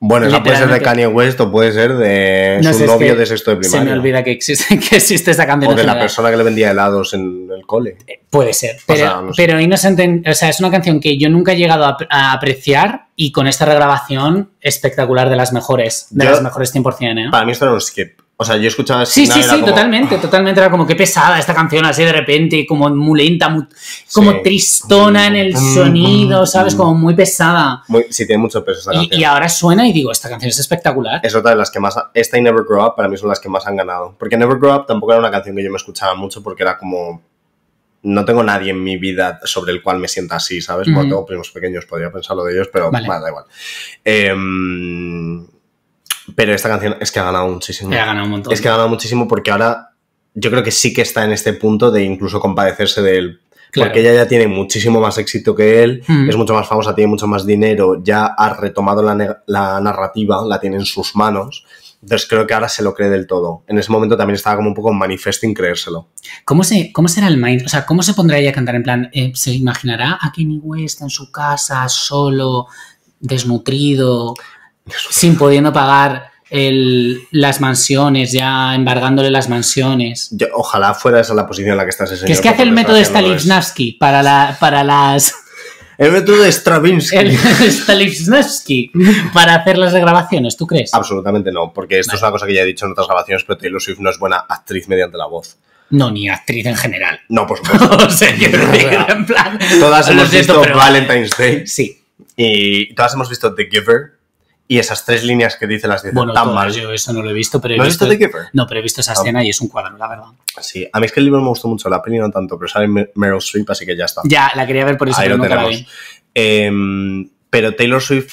Bueno, esa puede ser de Kanye West o puede ser de su novio de sexto de primaria. Se me olvida que existe esa canción. O de la persona que le vendía helados en el cole. Puede ser. Pero Innocent, o sea, es una canción que yo nunca he llegado a apreciar, y con esta regrabación espectacular, de las mejores. De las mejores 100%, ¿eh? Para mí esto era un skip. O sea, yo escuchaba... Sí, como... totalmente. Era como, qué pesada esta canción, así de repente, como muy lenta, como tristona en el sonido, ¿sabes? Como muy pesada. Sí, tiene mucho peso esta canción. Y ahora suena y digo, esta canción es espectacular. Es otra de las que más... Esta y Never Grow Up para mí son las que más han ganado. Porque Never Grow Up tampoco era una canción que yo me escuchaba mucho, porque era como... No tengo nadie en mi vida sobre el cual me sienta así, ¿sabes? Porque tengo primos pequeños, podría pensar lo de ellos, pero vale. Da igual. Pero esta canción es que ha ganado muchísimo. Ha ganado un montón. Es que ha ganado muchísimo, porque ahora yo creo que sí que está en este punto de incluso compadecerse de él. Claro. Porque ella ya tiene muchísimo más éxito que él, es mucho más famosa, tiene mucho más dinero, ya ha retomado la narrativa, la tiene en sus manos. Entonces creo que ahora se lo cree del todo. En ese momento también estaba como un poco manifesting creérselo. ¿Cómo será el mind? O sea, ¿cómo se pondrá ella a cantar? En plan, ¿se imaginará a Kanye West en su casa, solo, desnutrido... sin pudiendo pagar las mansiones, ya embargándole las mansiones? Yo, ojalá fuera esa la posición en la que estás, ese señor. Que es que hace el método de Stanislavski para las... El método de Stravinsky. El Stanislavski para hacer las regrabaciones, ¿tú crees? Absolutamente no, porque esto es una cosa que ya he dicho en otras grabaciones, pero Taylor Swift no es buena actriz mediante la voz. No, ni actriz en general. No, por supuesto. O sea, yo en plan... Todas hemos visto Valentine's Day. Sí. Y todas hemos visto The Giver. Y esas tres líneas que dice las dicen tan mal. Yo eso no lo he visto, pero ¿No has visto The Giver? No, pero he visto esa escena y es un cuadro, la verdad. Sí, a mí es que el libro me gustó mucho, la peli no tanto, pero sale Meryl Streep, así que ya está. Ya, la quería ver por eso, pero nunca la vi. Pero Taylor Swift,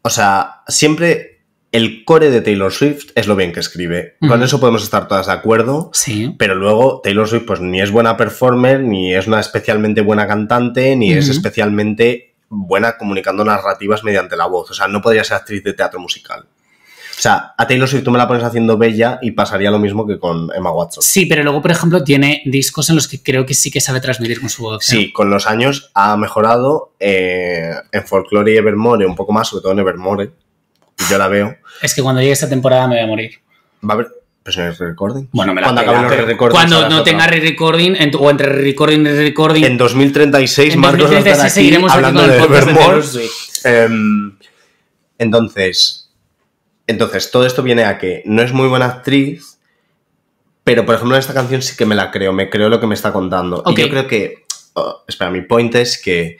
o sea, siempre el core de Taylor Swift es lo bien que escribe. Con eso podemos estar todas de acuerdo, sí. Pero luego Taylor Swift pues ni es buena performer, ni es una especialmente buena cantante, ni es especialmente... buena comunicando narrativas mediante la voz. O sea, no podría ser actriz de teatro musical. O sea, a Taylor Swift tú me la pones haciendo Bella y pasaría lo mismo que con Emma Watson. Sí, pero luego, por ejemplo, tiene discos en los que creo que sí que sabe transmitir con su voz. Sí, con los años ha mejorado en Folklore y Evermore un poco más, sobre todo en Evermore. Yo la veo. Es que cuando llegue esta temporada me voy a morir. Va a haber... Re-recording. Bueno, me la cuando no tenga re-recording o entre re-recording y re-recording. En 2036, Marcos va a estar aquí hablando de Evermore. Entonces, todo esto viene a que no es muy buena actriz, pero por ejemplo en esta canción sí que me la creo. Me creo lo que me está contando. Okay. Y yo creo que... mi point es que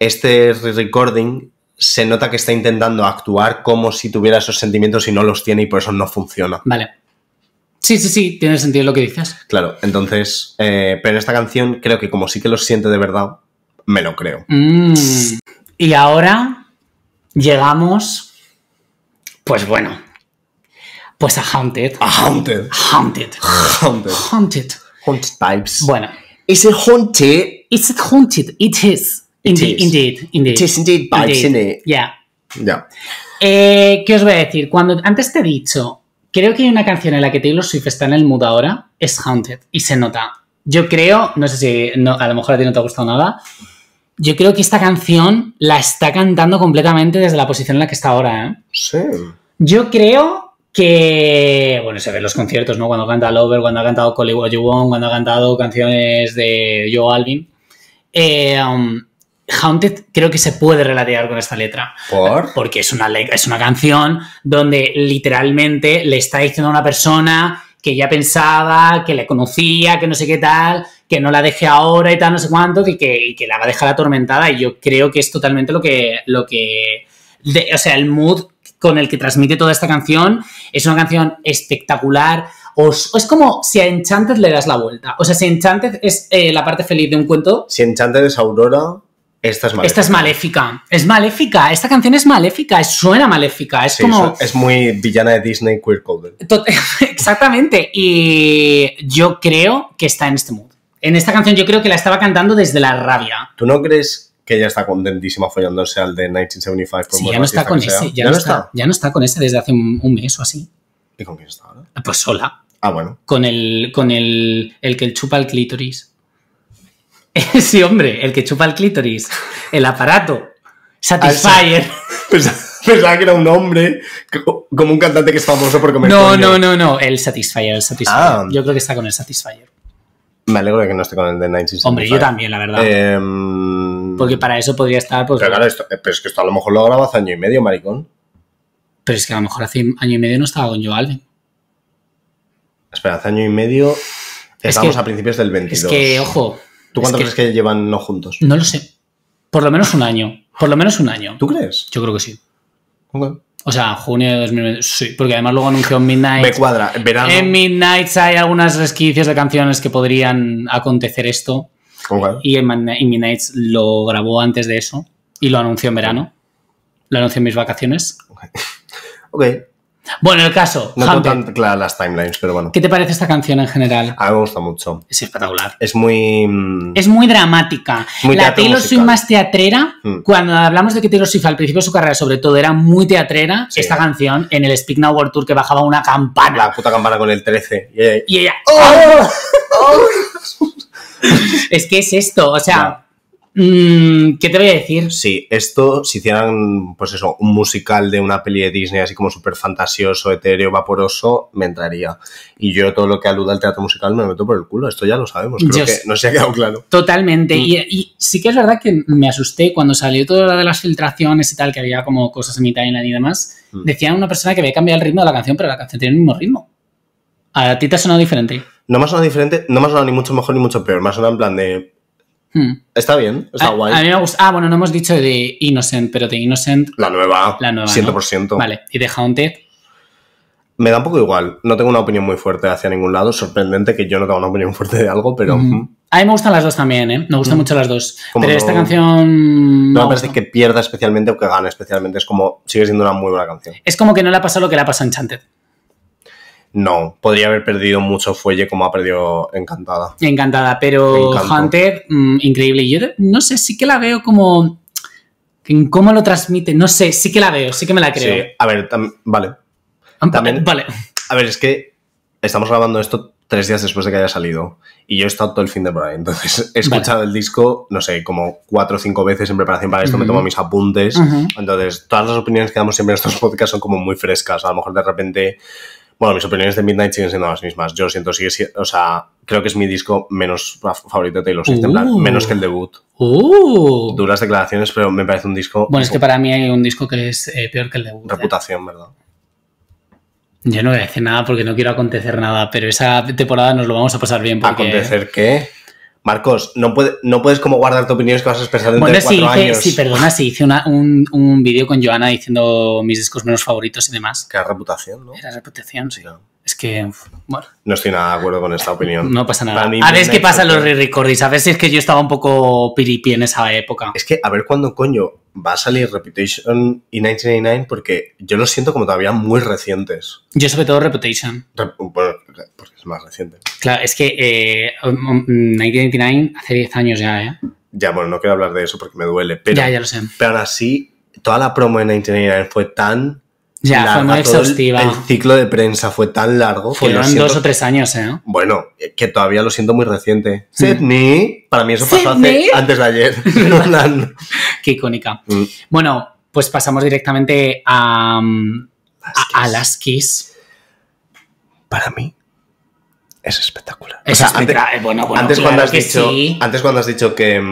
este re-recording se nota que está intentando actuar como si tuviera esos sentimientos y no los tiene, y por eso no funciona. Vale. Sí, tiene sentido lo que dices. Claro, entonces, pero en esta canción creo que como sí que los siente de verdad, me lo creo. Y ahora llegamos, pues bueno, pues a Haunted. Haunted Types. Bueno. Is it haunted? Is it haunted? It is. Indeed. It is indeed vibes, isn't it? Yeah. ¿Qué os voy a decir? Antes te he dicho... Creo que hay una canción en la que Taylor Swift está en el mood ahora, es Haunted, y se nota. Yo creo, no sé si a lo mejor a ti no te ha gustado nada, yo creo que esta canción la está cantando completamente desde la posición en la que está ahora, ¿eh? Sí. Yo creo que... Bueno, se ven los conciertos, ¿no? Cuando canta Lover, cuando ha cantado Call It What You Want, cuando ha cantado canciones de Joe Alvin. Haunted creo que se puede relatear con esta letra. ¿Por? Porque es una canción donde literalmente le está diciendo a una persona que ya pensaba, que le conocía, que no sé qué tal, que no la deje ahora y tal, no sé cuánto, y que la va a dejar atormentada. Y yo creo que es totalmente lo que el mood con el que transmite toda esta canción. Es una canción espectacular. Es como si a Enchanted le das la vuelta. O sea, si Enchanted es la parte feliz de un cuento... Si Enchanted es Aurora... Esta es maléfica. Esta es maléfica. Es maléfica. Esta canción es maléfica. Suena maléfica. Es sí, como... Es muy villana de Disney, Queer Calder. Exactamente. Y yo creo que está en este mood. En esta canción yo creo que la estaba cantando desde la rabia. ¿Tú no crees que ella está contentísima follándose al de 1975? Por sí, ya no está con ese. Ya no está con ese desde hace un mes o así. ¿Y con quién está ahora? Pues sola. Ah, bueno. Con el que chupa el clítoris. Sí, hombre, el que chupa el clítoris. El aparato. Satisfyer. Pensaba que era un hombre, como un cantante que es famoso por comer. No, el Satisfyer, Ah. Yo creo que está con el Satisfyer. Me alegro de que no esté con el de 1975. Hombre, yo también, la verdad. Porque para eso podría estar... Pues, pero claro, pero es que esto a lo mejor lo grabó hace año y medio, maricón. Pero es que a lo mejor hace año y medio no estaba con Joe Allen. Espera, hace año y medio... Estamos a principios del 22. Es que, ojo... ¿Tú cuánto crees que llevan no juntos? No lo sé. Por lo menos un año. ¿Tú crees? Yo creo que sí. Okay. O sea, junio de 2020. Sí, porque además luego anunció en Midnight. Me cuadra, en verano. En Midnight hay algunas resquicios de canciones que podrían acontecer esto. Okay. Y en Midnight lo grabó antes de eso. Y lo anunció en verano. Lo anunció en mis vacaciones. Ok. Bueno, el caso. No tengo tan claras las timelines, pero bueno. ¿Qué te parece esta canción en general? A mí me gusta mucho. Es espectacular. Es muy dramática. Muy la Taylor Swift más teatrera. Cuando hablamos de que Taylor Swift al principio de su carrera, sobre todo, era muy teatrera. Sí. Esta canción en el Speak Now World Tour que bajaba una campana. La puta campana con el 13. Y ella... ¡Oh! ¡Oh! Es que es esto, o sea... No. ¿Qué te voy a decir? Sí, esto, si hicieran, pues eso, un musical de una peli de Disney así como súper fantasioso, etéreo, vaporoso, me entraría. Y yo todo lo que aluda al teatro musical me meto por el culo, esto ya lo sabemos, creo que no se ha quedado claro. Totalmente, y sí que es verdad que me asusté cuando salió todo lo de las filtraciones y tal, que había como cosas en mitad y demás. Decían una persona que había cambiado el ritmo de la canción, pero la canción tiene el mismo ritmo. A ti te ha sonado diferente. No me ha sonado diferente, no me ha sonado ni mucho mejor ni mucho peor, me ha sonado en plan de... Está bien, está guay. A mí me gusta. Ah, bueno, no hemos dicho de Innocent, pero de Innocent... La nueva 100%. ¿No? Vale, ¿y de Haunted? Me da un poco igual. No tengo una opinión muy fuerte hacia ningún lado. Sorprendente que yo no tenga una opinión fuerte de algo, pero... A mí me gustan las dos también, ¿eh? Me gustan mucho las dos. Pero no... esta canción... No me parece que pierda especialmente o que gane especialmente. Es como... Sigue siendo una muy buena canción. Es como que no le ha pasado lo que le ha pasado a Enchanted. No, podría haber perdido mucho fuelle como ha perdido Encantada. Encantada, pero Hunter, increíble. Yo no sé, sí que la veo como... En cómo lo transmite, no sé, sí que la veo, sí que me la creo. Sí, a ver, vale. También, vale. A ver, es que estamos grabando esto 3 días después de que haya salido y yo he estado todo el fin de por ahí, entonces he escuchado el disco, no sé, como 4 o 5 veces en preparación para esto, me tomo mis apuntes, entonces todas las opiniones que damos siempre en estos podcasts son como muy frescas, a lo mejor de repente... Bueno, mis opiniones de Midnight siguen siendo las mismas. Yo siento, o sea, creo que es mi disco menos favorito de Taylor Swift, en plan, menos que el debut. Duras declaraciones, pero me parece un disco... Bueno, es que para mí hay un disco que es peor que el debut. Reputación, ¿verdad? Yo no voy a decir nada porque no quiero acontecer nada, pero esa temporada nos lo vamos a pasar bien porque... ¿Acontecer qué? Marcos, no puedes como guardar tu opinión que vas a expresar dentro de 4 años. Sí, perdona, sí, hice un vídeo con Joana diciendo mis discos menos favoritos y demás. Que era reputación, ¿no? Era reputación, sí. Claro. Es que, bueno... No estoy nada de acuerdo con esta opinión. No pasa nada. A ver qué pasa en los re-recordings, a ver si es que yo estaba un poco piripi en esa época. Es que a ver cuándo coño va a salir Reputation y 1989 porque yo los siento como todavía muy recientes. Yo sobre todo Reputation. Bueno, porque es más reciente. Claro, es que 1989 hace 10 años ya, ¿eh? Ya, bueno, no quiero hablar de eso porque me duele, pero... Ya lo sé. Pero ahora sí, toda la promo de 1989 fue tan... Ya, larga, fue muy exhaustiva. El ciclo de prensa fue tan largo. Fueron 2 o 3 años, ¿eh? Bueno, que todavía lo siento muy reciente. Sydney, para mí eso pasó antes de ayer. Qué icónica. Bueno, pues pasamos directamente a Las Kiss. Para mí es espectacular. Es antes cuando has dicho que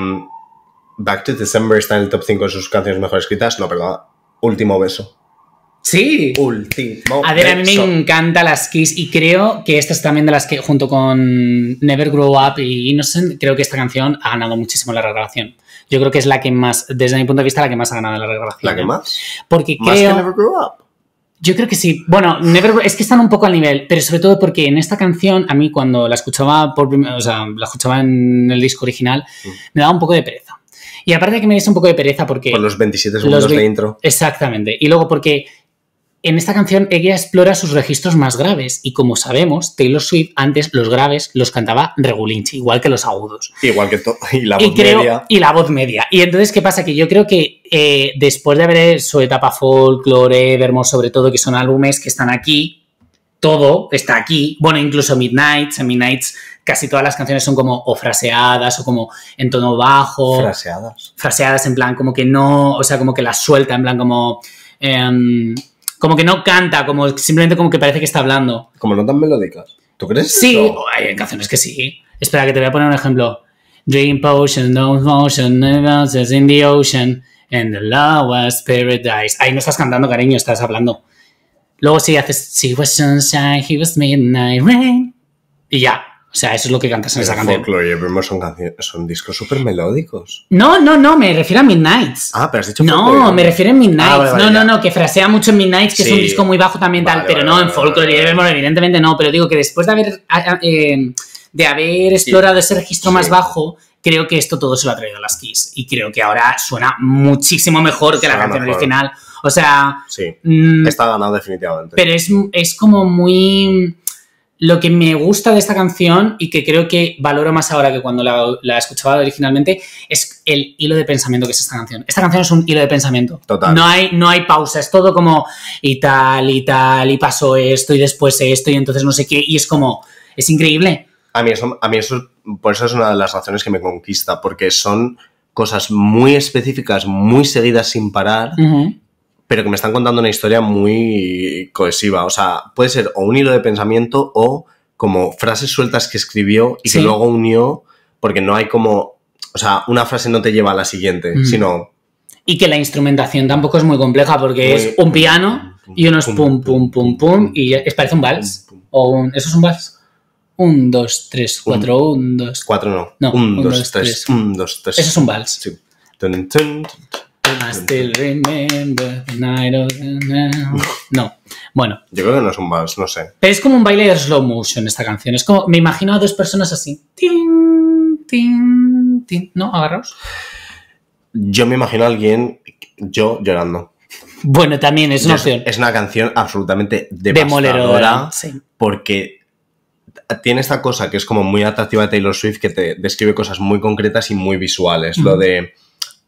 Back to December está en el top 5 de sus canciones mejor escritas, no, perdón, Último Beso. Sí. Último. A ver, a mí me encanta Las Kiss y creo que esta es también de las que, junto con Never Grow Up y Innocent, creo que esta canción ha ganado muchísimo la regrabación. Yo creo que es la que más, desde mi punto de vista, la que más ha ganado la regrabación. ¿La que más? Porque ¿más creo... que Never Grow Up? Yo creo que sí. Bueno, es que están un poco al nivel, pero sobre todo porque en esta canción, a mí cuando la escuchaba por primera, o sea, la escuchaba en el disco original, me daba un poco de pereza. Y aparte que me dice un poco de pereza porque... Por los 27 segundos de intro. Exactamente. Y luego porque en esta canción ella explora sus registros más graves. Y como sabemos, Taylor Swift antes los graves los cantaba regulinchi, igual que los agudos. Igual que todo. Y la voz media. Y la voz media. Y entonces, ¿qué pasa? Que yo creo que después de haber su etapa Folklore, Evermore, sobre todo, que son álbumes que están aquí... Todo está aquí, bueno, incluso Midnight, casi todas las canciones son como o fraseadas o como en tono bajo. Fraseadas. Fraseadas en plan como que no, o sea, como que las suelta en plan como... como que no canta, como simplemente como que parece que está hablando. Como no tan melódicas, ¿tú crees? Sí, no. Hay canciones que sí. Espera, que te voy a poner un ejemplo. Dream potion, no motion, dances in the ocean, and the lowest paradise. Ahí no estás cantando, cariño, estás hablando. Luego sí haces She was sunshine, he was midnight rain. Y ya. O sea, eso es lo que cantas en esa canción. Folklore y Evermore son discos súper melódicos. No, me refiero a Midnight. Ah, pero has dicho Folklore. No, me refiero a Midnight. Ah, vale, no, que frasea mucho en Midnight, que sí, es un disco muy bajo también, vale, tal. Pero no, en Folklore y Evermore, evidentemente no. Pero digo que después de haber explorado ese registro más bajo, creo que esto todo se lo ha traído a las Kiss. Y creo que ahora suena muchísimo mejor que la canción original. O sea... Sí, está ganado definitivamente. Pero es como muy... Lo que me gusta de esta canción y que creo que valoro más ahora que cuando la escuchaba originalmente es el hilo de pensamiento que es esta canción. Esta canción es un hilo de pensamiento. Total. No hay pausa. Es todo como y tal, y pasó esto, y después esto, y entonces no sé qué. Y es como... Es increíble. A mí eso, por eso es una de las razones que me conquista, porque son cosas muy específicas, muy seguidas sin parar... Uh-huh. Pero que me están contando una historia muy cohesiva. O sea, puede ser o un hilo de pensamiento o como frases sueltas que escribió y que luego unió, porque no hay como... O sea, una frase no te lleva a la siguiente, sino... Y que la instrumentación tampoco es muy compleja, porque es un piano y unos pum, pum, pum, y parece un vals. ¿Eso es un vals? 1, 2, 3, 4, 1, 2... 4 no. 1, 2, 3, 1, 2, 3... Eso es un vals. Sí. Tun, tun, tun. I still remember the night of the now. No, bueno. Yo creo que no es un vals, no sé. Pero es como un baile de slow motion esta canción. Es como, me imagino a dos personas así. Tin, tin, tin. ¿No? Agarraos. Yo me imagino a alguien, yo llorando. Bueno, también es una opción. Es una canción absolutamente devastadora. Sí. Porque tiene esta cosa que es como muy atractiva de Taylor Swift, que te describe cosas muy concretas y muy visuales. Lo de...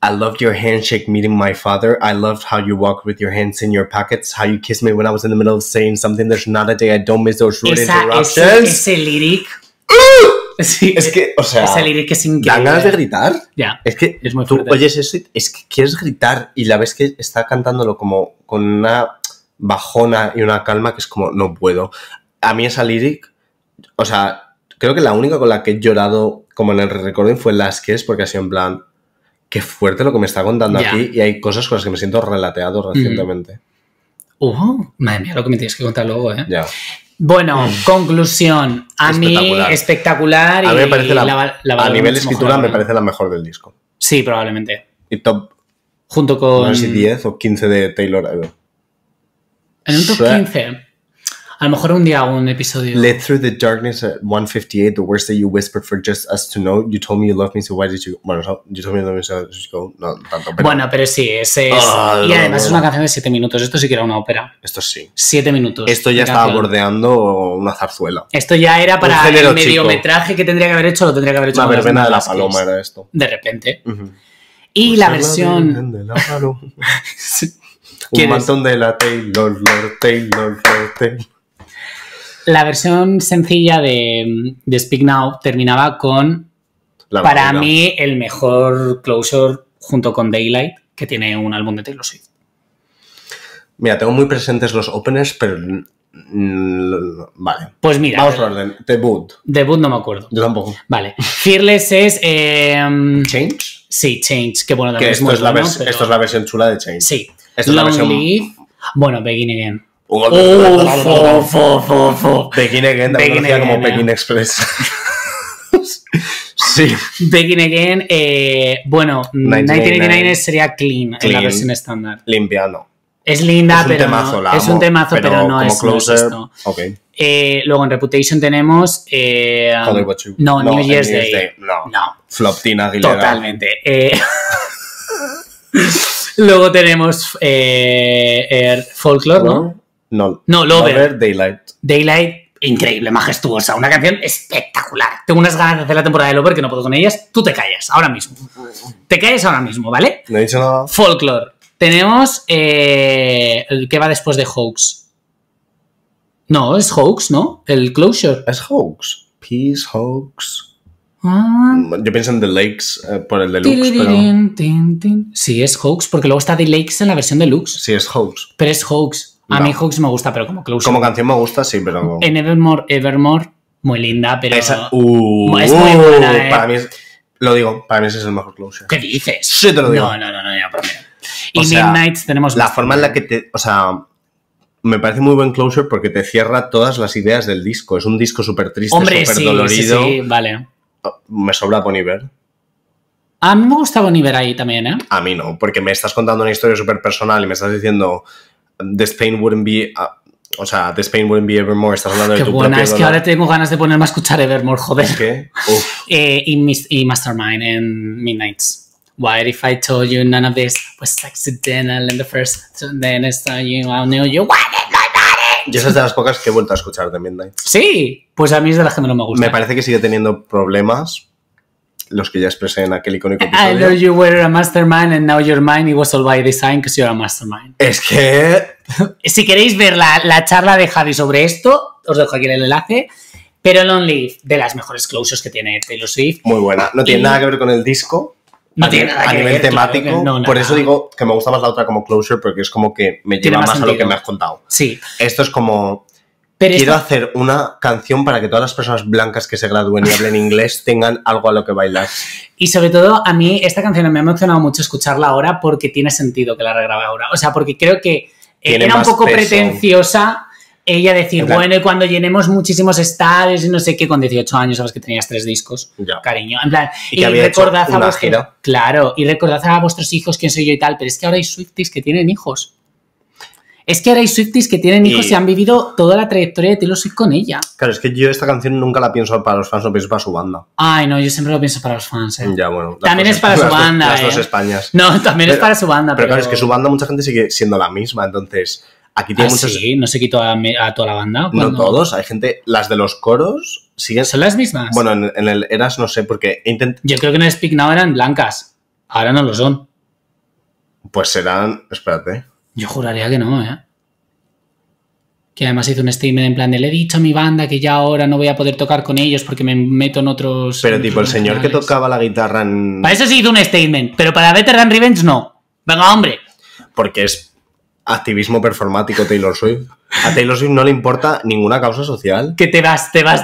I loved your handshake meeting my father. I loved how you walk with your hands in your pockets. How you kissed me when I was in the middle of saying something. There's not a day I don't miss those rude interruptions. Ese lyric. Sí, es que, o sea... Ese lyric es increíble. ¿Dan ganas de gritar? Ya. Yeah. Es que es muy tú oyes eso y es que quieres gritar. Y la ves que está cantándolo como con una bajona y una calma que es como, no puedo. A mí esa lyric, o sea, creo que la única con la que he llorado como en el recording fue Last Kiss, porque ha sido en plan... Qué fuerte lo que me está contando aquí, y hay cosas con las que me siento relateado recientemente. Madre mía, lo que me tienes que contar luego, ¿eh? Ya. Bueno, conclusión. A mí, espectacular. A mí me parece a nivel de escritura me parece la mejor del disco. Sí, probablemente. Y top... Junto con... No sé si 10 o 15 de Taylor Ever. En un top 15... A lo mejor un día hago un episodio. Let through the darkness at 158, the words that you whispered for just us to know. You told me you loved me, so why did you... Bueno, you told me you loved me, so why did you go? No, tanto, pero... Bueno, pero sí, ese es... y además es una canción de 7 minutos. Esto sí que era una ópera. Esto sí. 7 minutos. Esto ya estaba bordeando una zarzuela. Esto ya era para el mediometraje que tendría que haber hecho, lo tendría que haber hecho. La verbena de la paloma era esto. De repente. Y la versión... Un montón de la Taylor. La versión sencilla de Speak Now terminaba con, para mí, el mejor closure junto con Daylight que tiene un álbum de Taylor Swift. Mira, tengo muy presentes los openers, pero... Vale. Pues mira. Vamos al orden. Debut. Debut no me acuerdo. Yo tampoco. Vale. Fearless es... ¿Change? Sí, Change. Que bueno, también que esto es la versión chula de Change. Sí. Esto es la versión... Bueno, Begin Again. Begin Again, como Begin Express. Sí. Begin Again, bueno, 1989 sería clean, en la versión estándar. Limpia, no. Es linda, pero... Es un temazo, pero no es esto. Luego en Reputation tenemos... New Year's Day. Floptina Aguilera. Totalmente. Luego tenemos Folklore, ¿no? Lover. Daylight. Increíble, majestuosa, una canción espectacular. Tengo unas ganas de hacer la temporada de Lover que no puedo con ellas. Tú te callas ahora mismo. Te callas ahora mismo, ¿vale? No he dicho nada. Folklore. Tenemos el que va después de Hoax. No, es Hoax, ¿no? El Closure. Es Hoax. Peace, Hoax. Ah. Yo pienso en The Lakes por el Deluxe, pero... Sí, es Hoax, porque luego está The Lakes en la versión Deluxe. Sí, es Hoax. Pero es Hoax. A mí Hoax me gusta, pero como Closure. Como canción me gusta, sí, pero... En Evermore, muy linda, pero... Esa, es muy buena, Para mí es, lo digo, para mí ese es el mejor Closure. ¿Qué dices? Sí, te lo digo. No, para mí. Y Midnight tenemos... La forma en la que te... O sea, me parece muy buen Closure porque te cierra todas las ideas del disco. Es un disco súper triste, súper dolorido. Sí, vale. Me sobra Bon Iver. A mí me gusta Bon Iver ahí también, ¿eh? A mí no, porque me estás contando una historia súper personal y me estás diciendo... This Pain Wouldn't Be Evermore. Estás hablando de tu propio dolor. Qué buena, es que ahora tengo ganas de ponerme a escuchar Evermore, joder. ¿Es que? Y Mastermind en Midnights. What if I told you none of this was accidental in the first, then I saw you, I knew you wanted my body. Yo esas de las pocas que he vuelto a escuchar de Midnight. Sí, pues a mí es de las que no me gusta. Me parece que sigue teniendo problemas los que ya expresé en aquel icónico episodio. I know you were a mastermind and now you're mine. It was all by design because you're a mastermind. Es que... Si queréis ver la charla de Javi sobre esto, os dejo aquí el enlace. Pero Lonely, de las mejores closures que tiene Taylor Swift. Muy buena. No tiene nada que ver con el disco. No tiene nada que ver. A nivel temático. Por eso digo que me gusta más la otra como closure porque es como que me lleva más a lo que me has contado. Sí. Esto es como... Quiero hacer una canción para que todas las personas blancas que se gradúen y hablen inglés tengan algo a lo que bailar. Y sobre todo, a mí esta canción me ha emocionado mucho escucharla ahora porque tiene sentido que la regrabe ahora. O sea, porque creo que era un poco pretenciosa ella decir, bueno, y cuando llenemos muchísimos estadios y no sé qué, con 18 años sabes que tenías 3 discos, cariño. En plan, y recordad a vosotros. Claro, y recordad a vuestros hijos quién soy yo y tal, pero es que ahora hay Swifties que tienen hijos. Es que ahora hay Swifties que tienen hijos y han vivido toda la trayectoria de Taylor Swift con ella. Claro, es que yo esta canción nunca la pienso para los fans, no pienso para su banda. Ay, no, yo siempre lo pienso para los fans, ¿eh? Ya, bueno. También es para su banda, las dos Españas. No, también es para su banda, pero... claro, es que su banda mucha gente sigue siendo la misma, entonces... Aquí tiene muchos... sí, no se quitó a toda la banda. ¿Cuándo? No todos, hay gente... Las de los coros siguen... ¿Son las mismas? Bueno, en el Eras no sé, porque... Yo creo que en el Speak Now eran blancas. Ahora no lo son. Pues serán... Espérate... Yo juraría que no, ¿eh? Que además hizo un statement en plan de le he dicho a mi banda que ya ahora no voy a poder tocar con ellos porque me meto en otros... Pero tipo el señor que tocaba la guitarra en... Para eso sí hizo un statement, pero para Veteran Revenge no. Venga, hombre. Porque es activismo performático Taylor Swift. A Taylor Swift no le importa ninguna causa social. Que te vas, Javi,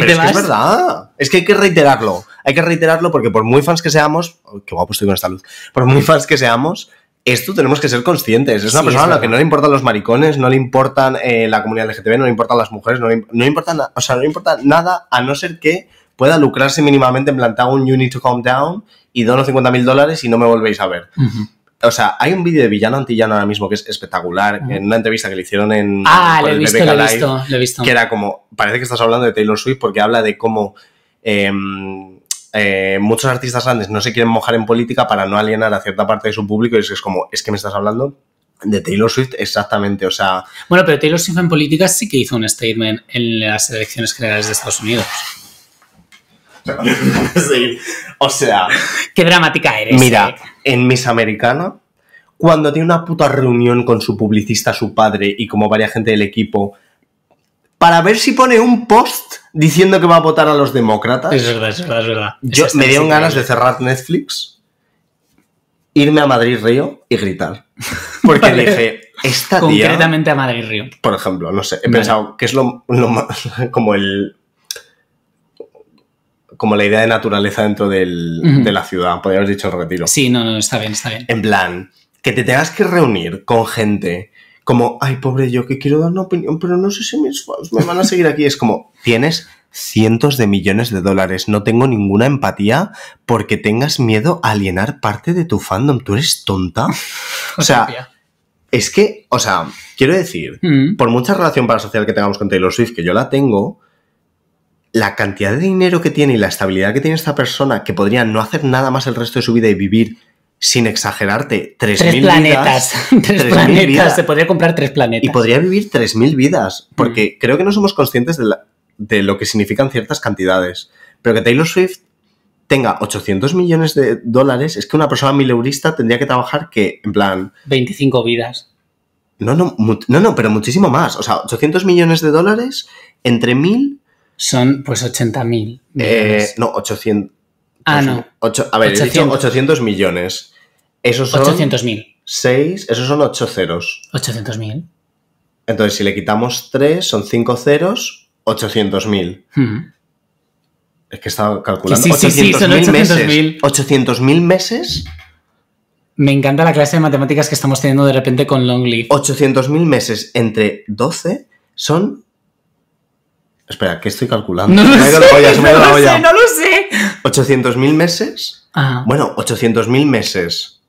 pero te vas. Es verdad. Es que hay que reiterarlo. Hay que reiterarlo porque por muy fans que seamos... Oh, qué guapo estoy con esta luz. Por muy fans que seamos... Esto tenemos que ser conscientes. Es una persona a la que no le importan los maricones, no le importan la comunidad LGTB, no le importan las mujeres, no le importa nada a no ser que pueda lucrarse mínimamente en plantar un You Need to Calm Down y dono $50,000 y no me volvéis a ver. O sea, hay un vídeo de Villano Antillano ahora mismo que es espectacular, en una entrevista que le hicieron en... lo he visto. Que era como, parece que estás hablando de Taylor Swift porque habla de cómo... muchos artistas grandes no se quieren mojar en política para no alienar a cierta parte de su público y es como, es que me estás hablando de Taylor Swift exactamente, o sea... Bueno, pero Taylor Swift en política sí que hizo un statement en las elecciones generales de Estados Unidos. Sí, o sea... Qué dramática eres. Mira, en Miss Americana, cuando tiene una puta reunión con su publicista, su padre y como varia gente del equipo... para ver si pone un post diciendo que va a votar a los demócratas. Es verdad. Yo me dieron ganas de cerrar Netflix, irme a Madrid Río y gritar. Porque dije, esta tía... Concretamente a Madrid Río. Por ejemplo, no sé, he pensado que es lo más... Como la idea de naturaleza dentro de la ciudad. Podría haber dicho el Retiro. Sí, no, está bien. En plan, que te tengas que reunir con gente... Como, ay, pobre yo, que quiero dar una opinión, pero no sé si mis fans me van a seguir aquí. Es como, tienes cientos de millones de dólares, no tengo ninguna empatía porque tengas miedo a alienar parte de tu fandom. ¿Tú eres tonta? O sea, Es que, o sea, quiero decir, por mucha relación parasocial que tengamos con Taylor Swift, que yo la tengo, la cantidad de dinero que tiene y la estabilidad que tiene esta persona, que podría no hacer nada más el resto de su vida y vivir, sin exagerarte, 3.000 planetas. Tres planetas. Se podría comprar 3 planetas. Y podría vivir 3.000 vidas, porque creo que no somos conscientes de lo que significan ciertas cantidades. Pero que Taylor Swift tenga $800 millones, es que una persona mileurista tendría que trabajar que, en plan... 25 vidas. No, pero muchísimo más. O sea, $800 millones entre 1.000... Son, pues, 80.000. No, 800... Ah, no. 800 millones. Esos son 800.000. 6, esos son 8 ceros. 800.000. Entonces, si le quitamos 3, son 5 ceros, 800.000. Es que estaba calculando. Sí, son 800.000. 800.000 meses. Me encanta la clase de matemáticas que estamos teniendo de repente con Longley. 800.000 meses entre 12 son... Espera, ¿qué estoy calculando? No lo sé. 800.000 meses. Ajá. Bueno, 800.000 meses.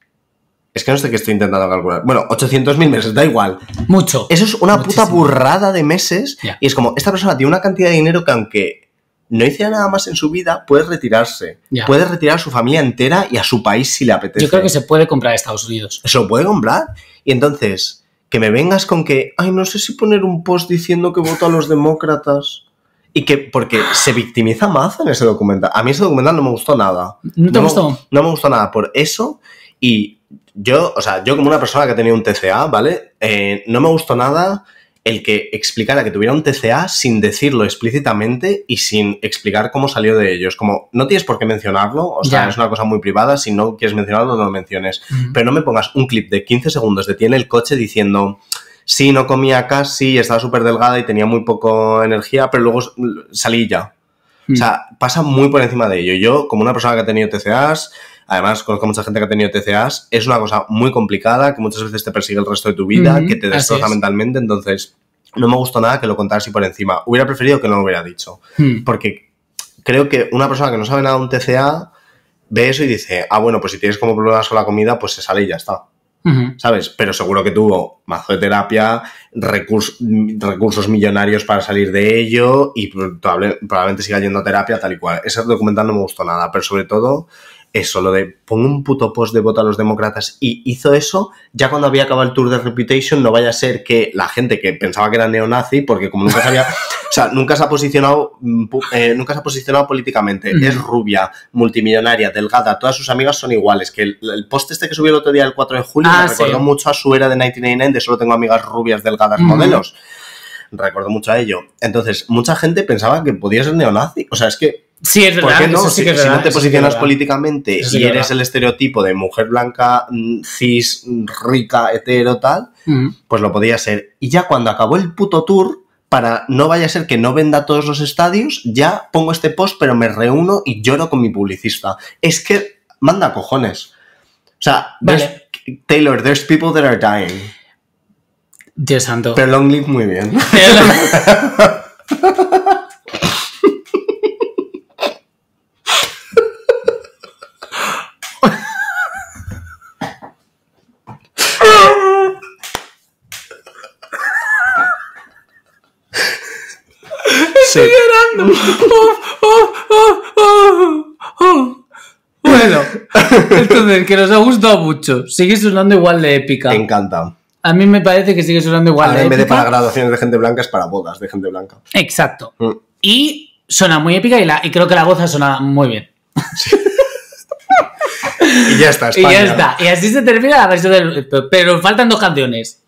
Es que no sé qué estoy intentando calcular. Bueno, 800.000 meses, da igual. Mucho. Eso es una puta burrada de meses. Yeah. Y es como, esta persona tiene una cantidad de dinero que aunque no hiciera nada más en su vida, puede retirarse. Yeah. Puede retirar a su familia entera y a su país si le apetece. Yo creo que se puede comprar a Estados Unidos. Se lo puede comprar. Y entonces... Que me vengas con que, ay, no sé si poner un post diciendo que voto a los demócratas. Y que, porque se victimiza mazo en ese documental. A mí ese documental no me gustó nada. ¿No te gustó? No me gustó nada por eso. Y yo, o sea, yo como una persona que ha tenido un TCA, ¿vale? No me gustó nada el que explicara que tuviera un TCA sin decirlo explícitamente y sin explicar cómo salió de ellos. Como, no tienes por qué mencionarlo, o sea, es una cosa muy privada, si no quieres mencionarlo no lo menciones. Pero no me pongas un clip de 15 segundos de ti en el coche diciendo, sí, no comía casi, estaba súper delgada y tenía muy poca energía, pero luego salí ya. O sea, pasa muy por encima de ello. Yo, como una persona que ha tenido TCAs, además conozco mucha gente que ha tenido TCAs, es una cosa muy complicada, que muchas veces te persigue el resto de tu vida, que te destroza mentalmente, entonces no me gustó nada que lo contara así por encima. Hubiera preferido que no lo hubiera dicho, porque creo que una persona que no sabe nada de un TCA ve eso y dice, ah, bueno, pues si tienes como problemas con la comida, pues se sale y ya está, ¿sabes? Pero seguro que tuvo mazo de terapia, recursos millonarios para salir de ello y probablemente siga yendo a terapia tal y cual. Ese documental no me gustó nada, pero sobre todo... Eso, lo de pongo un puto post de voto a los demócratas y hizo eso, ya cuando había acabado el tour de Reputation, no vaya a ser que la gente que pensaba que era neonazi, porque como nunca se había, o sea, nunca se ha posicionado políticamente, es rubia, multimillonaria, delgada, todas sus amigas son iguales, que el post este que subió el otro día, el 4 de julio, me recordó mucho a su era de 1999, de solo tengo amigas rubias, delgadas, modelos, recordó mucho a ello. Entonces, mucha gente pensaba que podía ser neonazi, o sea, es que... Sí, es verdad. ¿Por qué no? Sí, si no te posicionas políticamente y eres el estereotipo de mujer blanca, cis, rica, hetero, tal, pues lo podía ser. Y ya cuando acabó el puto tour, para no vaya a ser que no venda todos los estadios, ya pongo este post, pero me reúno y lloro con mi publicista. Es que manda cojones. O sea, vale. Taylor, there's people that are dying. Dios santo. Pero long live muy bien. Estoy llorando. Bueno, entonces, que nos ha gustado mucho. Sigue sonando igual de épica. Me encanta. A mí me parece que sigue sonando igual de épica. En vez de para graduaciones de gente blanca, es para bodas de gente blanca. Exacto. Y suena muy épica y creo que la goza suena muy bien. Sí. Y ya está, España. Y ya está. Y así se termina la versión del... Pero faltan 2 canciones.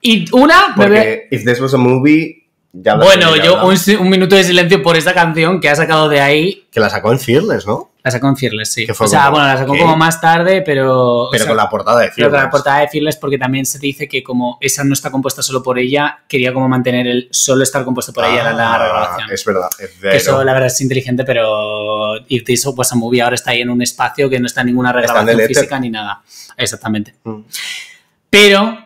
Y una... Porque If This Was a Movie... Bueno, yo un minuto de silencio por esta canción que ha sacado de ahí. Que la sacó en Fearless, ¿no? La sacó en Fearless, sí. O sea, bueno, la sacó como más tarde, pero... Pero con la portada de Fearless. Con la portada de Fearless, porque también se dice que como esa no está compuesta solo por ella, quería como mantener el solo estar compuesto por ella en la grabación. Es verdad, es verdad. Eso, la verdad, es inteligente, pero If This Was a Movie ahora está ahí en un espacio que no está en ninguna regrabación física ni nada. Exactamente. Pero...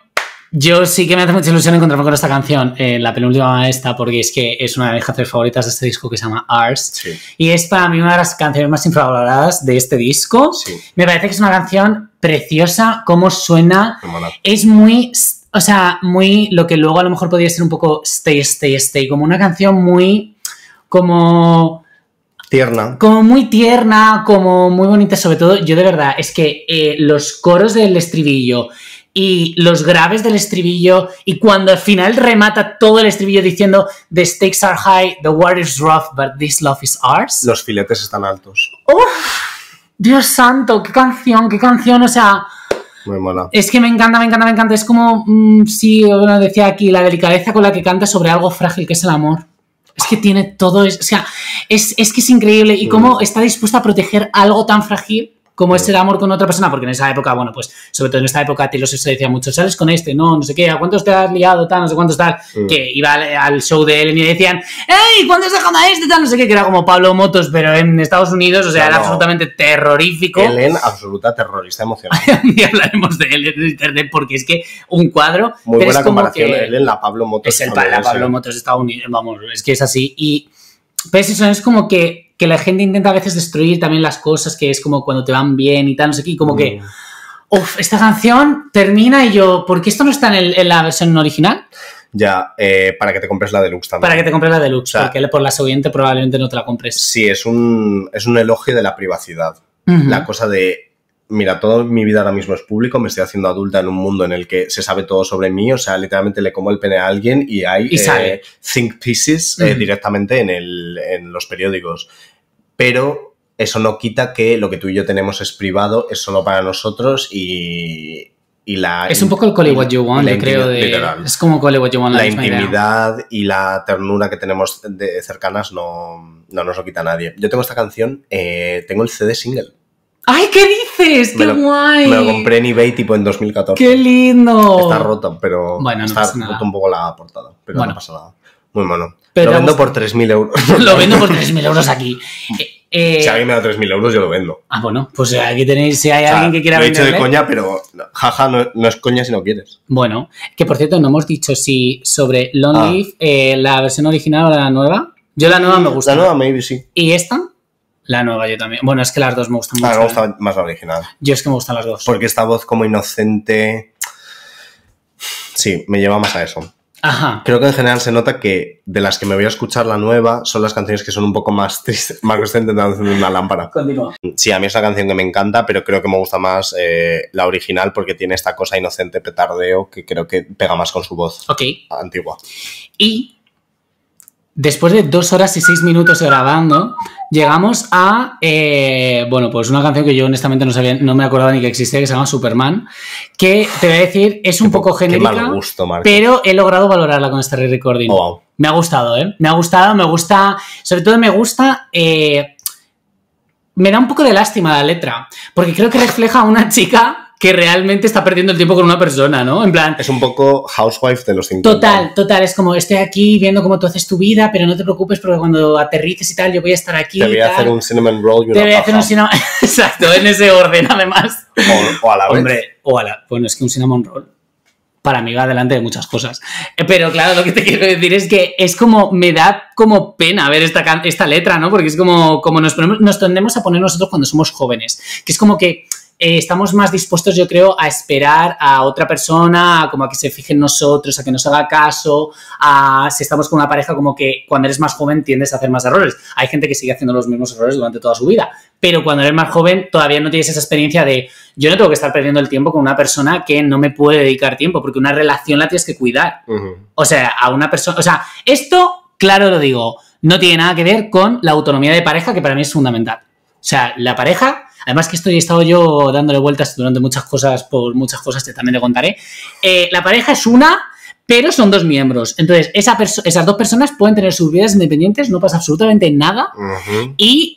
Yo sí que me hace mucha ilusión encontrarme con esta canción, la penúltima esta, porque es que es una de mis canciones favoritas de este disco que se llama Ours. Sí. Y es para mí una de las canciones más infravaloradas de este disco. Sí. Me parece que es una canción preciosa, cómo suena. Es muy... O sea, muy lo que luego a lo mejor podría ser un poco stay, como una canción muy como... tierna. Como muy tierna, como muy bonita, sobre todo, yo de verdad, es que los coros del estribillo y los graves del estribillo y cuando al final remata todo el estribillo diciendo the stakes are high, the water is rough, but this love is ours. Los filetes están altos. ¡Uf! ¡Dios santo! ¡Qué canción! ¡Qué canción! O sea... muy mola. Es que me encanta. Es como, sí, bueno, decía aquí, la delicadeza con la que canta sobre algo frágil que es el amor. Es que tiene todo, o sea, es que es increíble. Y cómo está dispuesta a proteger algo tan frágil como es el amor con otra persona. Porque en esa época, bueno, pues, sobre todo en esta época, Taylor Swift decía mucho, sales con este, no, no sé qué, ¿a cuántos te has liado, tal, no sé cuántos, tal? Que iba al show de Ellen y decían, ¡ey, cuántos has dejado a este, tal, no sé qué! Que era como Pablo Motos, pero en Estados Unidos, o sea, claro, era absolutamente terrorífico. Ellen, absoluta terrorista emocional. Y hablaremos de Ellen en internet porque es que un cuadro... muy buena comparación, Ellen, la Pablo Motos. Es la Pablo Motos de Estados Unidos, vamos, es que es así. Y, pues eso, es como que la gente intenta a veces destruir también las cosas, que es como cuando te van bien y tal, no sé qué, y como que, uff, esta canción termina y yo, ¿por qué esto no está en la versión original? Ya, para que te compres la deluxe también. Para que te compres la deluxe, o sea, porque por la siguiente probablemente no te la compres. Sí, es un elogio de la privacidad. La cosa de, mira, toda mi vida ahora mismo es público, me estoy haciendo adulta en un mundo en el que se sabe todo sobre mí, o sea, literalmente le como el pene a alguien y hay think pieces directamente en los periódicos. Pero eso no quita que lo que tú y yo tenemos es privado, es solo para nosotros y la... es un poco el Call It What You Want, yo creo. Es como Call It What You Want. La intimidad y la ternura que tenemos de cercanas no nos lo quita nadie. Yo tengo esta canción, tengo el CD single. ¡Ay, qué dices! ¡Qué guay! Me lo compré en eBay tipo en 2014. ¡Qué lindo! Está roto, pero... bueno, está roto un poco la portada, pero no pasa nada. Muy mono. Pero lo vendo por 3.000 euros. Lo vendo por 3.000 euros aquí. Si alguien me da 3.000 euros, yo lo vendo. Ah, bueno, pues aquí tenéis, si hay alguien que quiera vender. Lo he dicho de coña, pero jaja, no es coña si no quieres. Bueno, que por cierto, no hemos dicho si sobre Long Live, la versión original o la nueva. Yo la nueva me gusta. La nueva, maybe, sí. ¿Y esta? La nueva yo también. Bueno, es que las dos me gustan mucho. Me gusta más la original. Yo es que me gustan las dos. Porque esta voz como inocente... sí, me lleva más a eso. Ajá. Creo que en general se nota que de las que me voy a escuchar la nueva son las canciones que son un poco más tristes. Marco está intentando hacer una lámpara. Continúa. Sí, a mí es una canción que me encanta, pero creo que me gusta más la original porque tiene esta cosa inocente, petardeo, que creo que pega más con su voz antigua. Y... después de 2 horas y 6 minutos grabando, llegamos a, bueno, pues una canción que yo honestamente no me acordaba ni que existía, que se llama Superman, que te voy a decir, es un poco genérica, qué mal gusto, Marco, pero he logrado valorarla con este re-recording. Oh, wow. Me ha gustado, me gusta, sobre todo me gusta, me da un poco de lástima la letra, porque creo que refleja a una chica... que realmente está perdiendo el tiempo con una persona, ¿no? En plan... es un poco housewife de los 50. Total. Es como, estoy aquí viendo cómo tú haces tu vida, pero no te preocupes porque cuando aterrices y tal, yo voy a estar aquí. Te voy a hacer un cinnamon roll y una paja. Te voy a hacer un cinnamon... exacto, en ese orden, además. O a la vez. Hombre, o a la... bueno, es que un cinnamon roll para mí va delante de muchas cosas. Pero claro, lo que te quiero decir es que es como... me da como pena ver esta letra, ¿no? Porque es como nos tendemos a poner nosotros cuando somos jóvenes. Que es como que... estamos más dispuestos, yo creo, a esperar a otra persona, como a que se fije en nosotros, a que nos haga caso, a si estamos con una pareja, como que cuando eres más joven tiendes a hacer más errores. Hay gente que sigue haciendo los mismos errores durante toda su vida, pero cuando eres más joven todavía no tienes esa experiencia de yo no tengo que estar perdiendo el tiempo con una persona que no me puede dedicar tiempo, porque una relación la tienes que cuidar. O sea, a una persona... o sea, esto, claro lo digo, no tiene nada que ver con la autonomía de pareja, que para mí es fundamental. O sea, la pareja... además que he estado yo dándole vueltas durante muchas cosas, por muchas cosas que también te contaré. La pareja es una, pero son dos miembros. Entonces, esas dos personas pueden tener sus vidas independientes, no pasa absolutamente nada. Y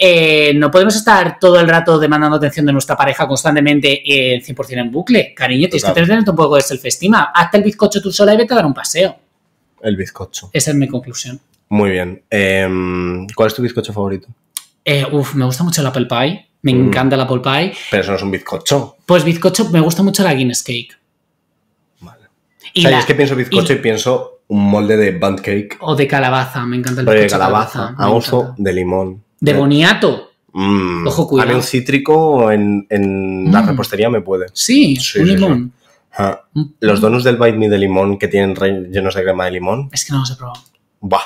no podemos estar todo el rato demandando atención de nuestra pareja constantemente 100% en bucle. Cariño, tienes que tener un poco de self-estima. Hazte el bizcocho tú sola y vete a dar un paseo. El bizcocho. Esa es mi conclusión. Muy bien. ¿Cuál es tu bizcocho favorito? Me gusta mucho el apple pie. Me encanta el apple pie. Pero eso no es un bizcocho. Pues bizcocho, me gusta mucho la Guinness cake. Vale. Y o sea, es que pienso bizcocho y pienso un molde de bundt cake. O de calabaza, me encanta el bizcocho de calabaza. A uso de limón. De boniato. Ojo, cuidado. A mí un cítrico en la repostería me puede. Sí, un limón. Ah. Los donuts del Bite Me de limón que tienen rellenos de crema de limón. Es que no los he probado. Buah.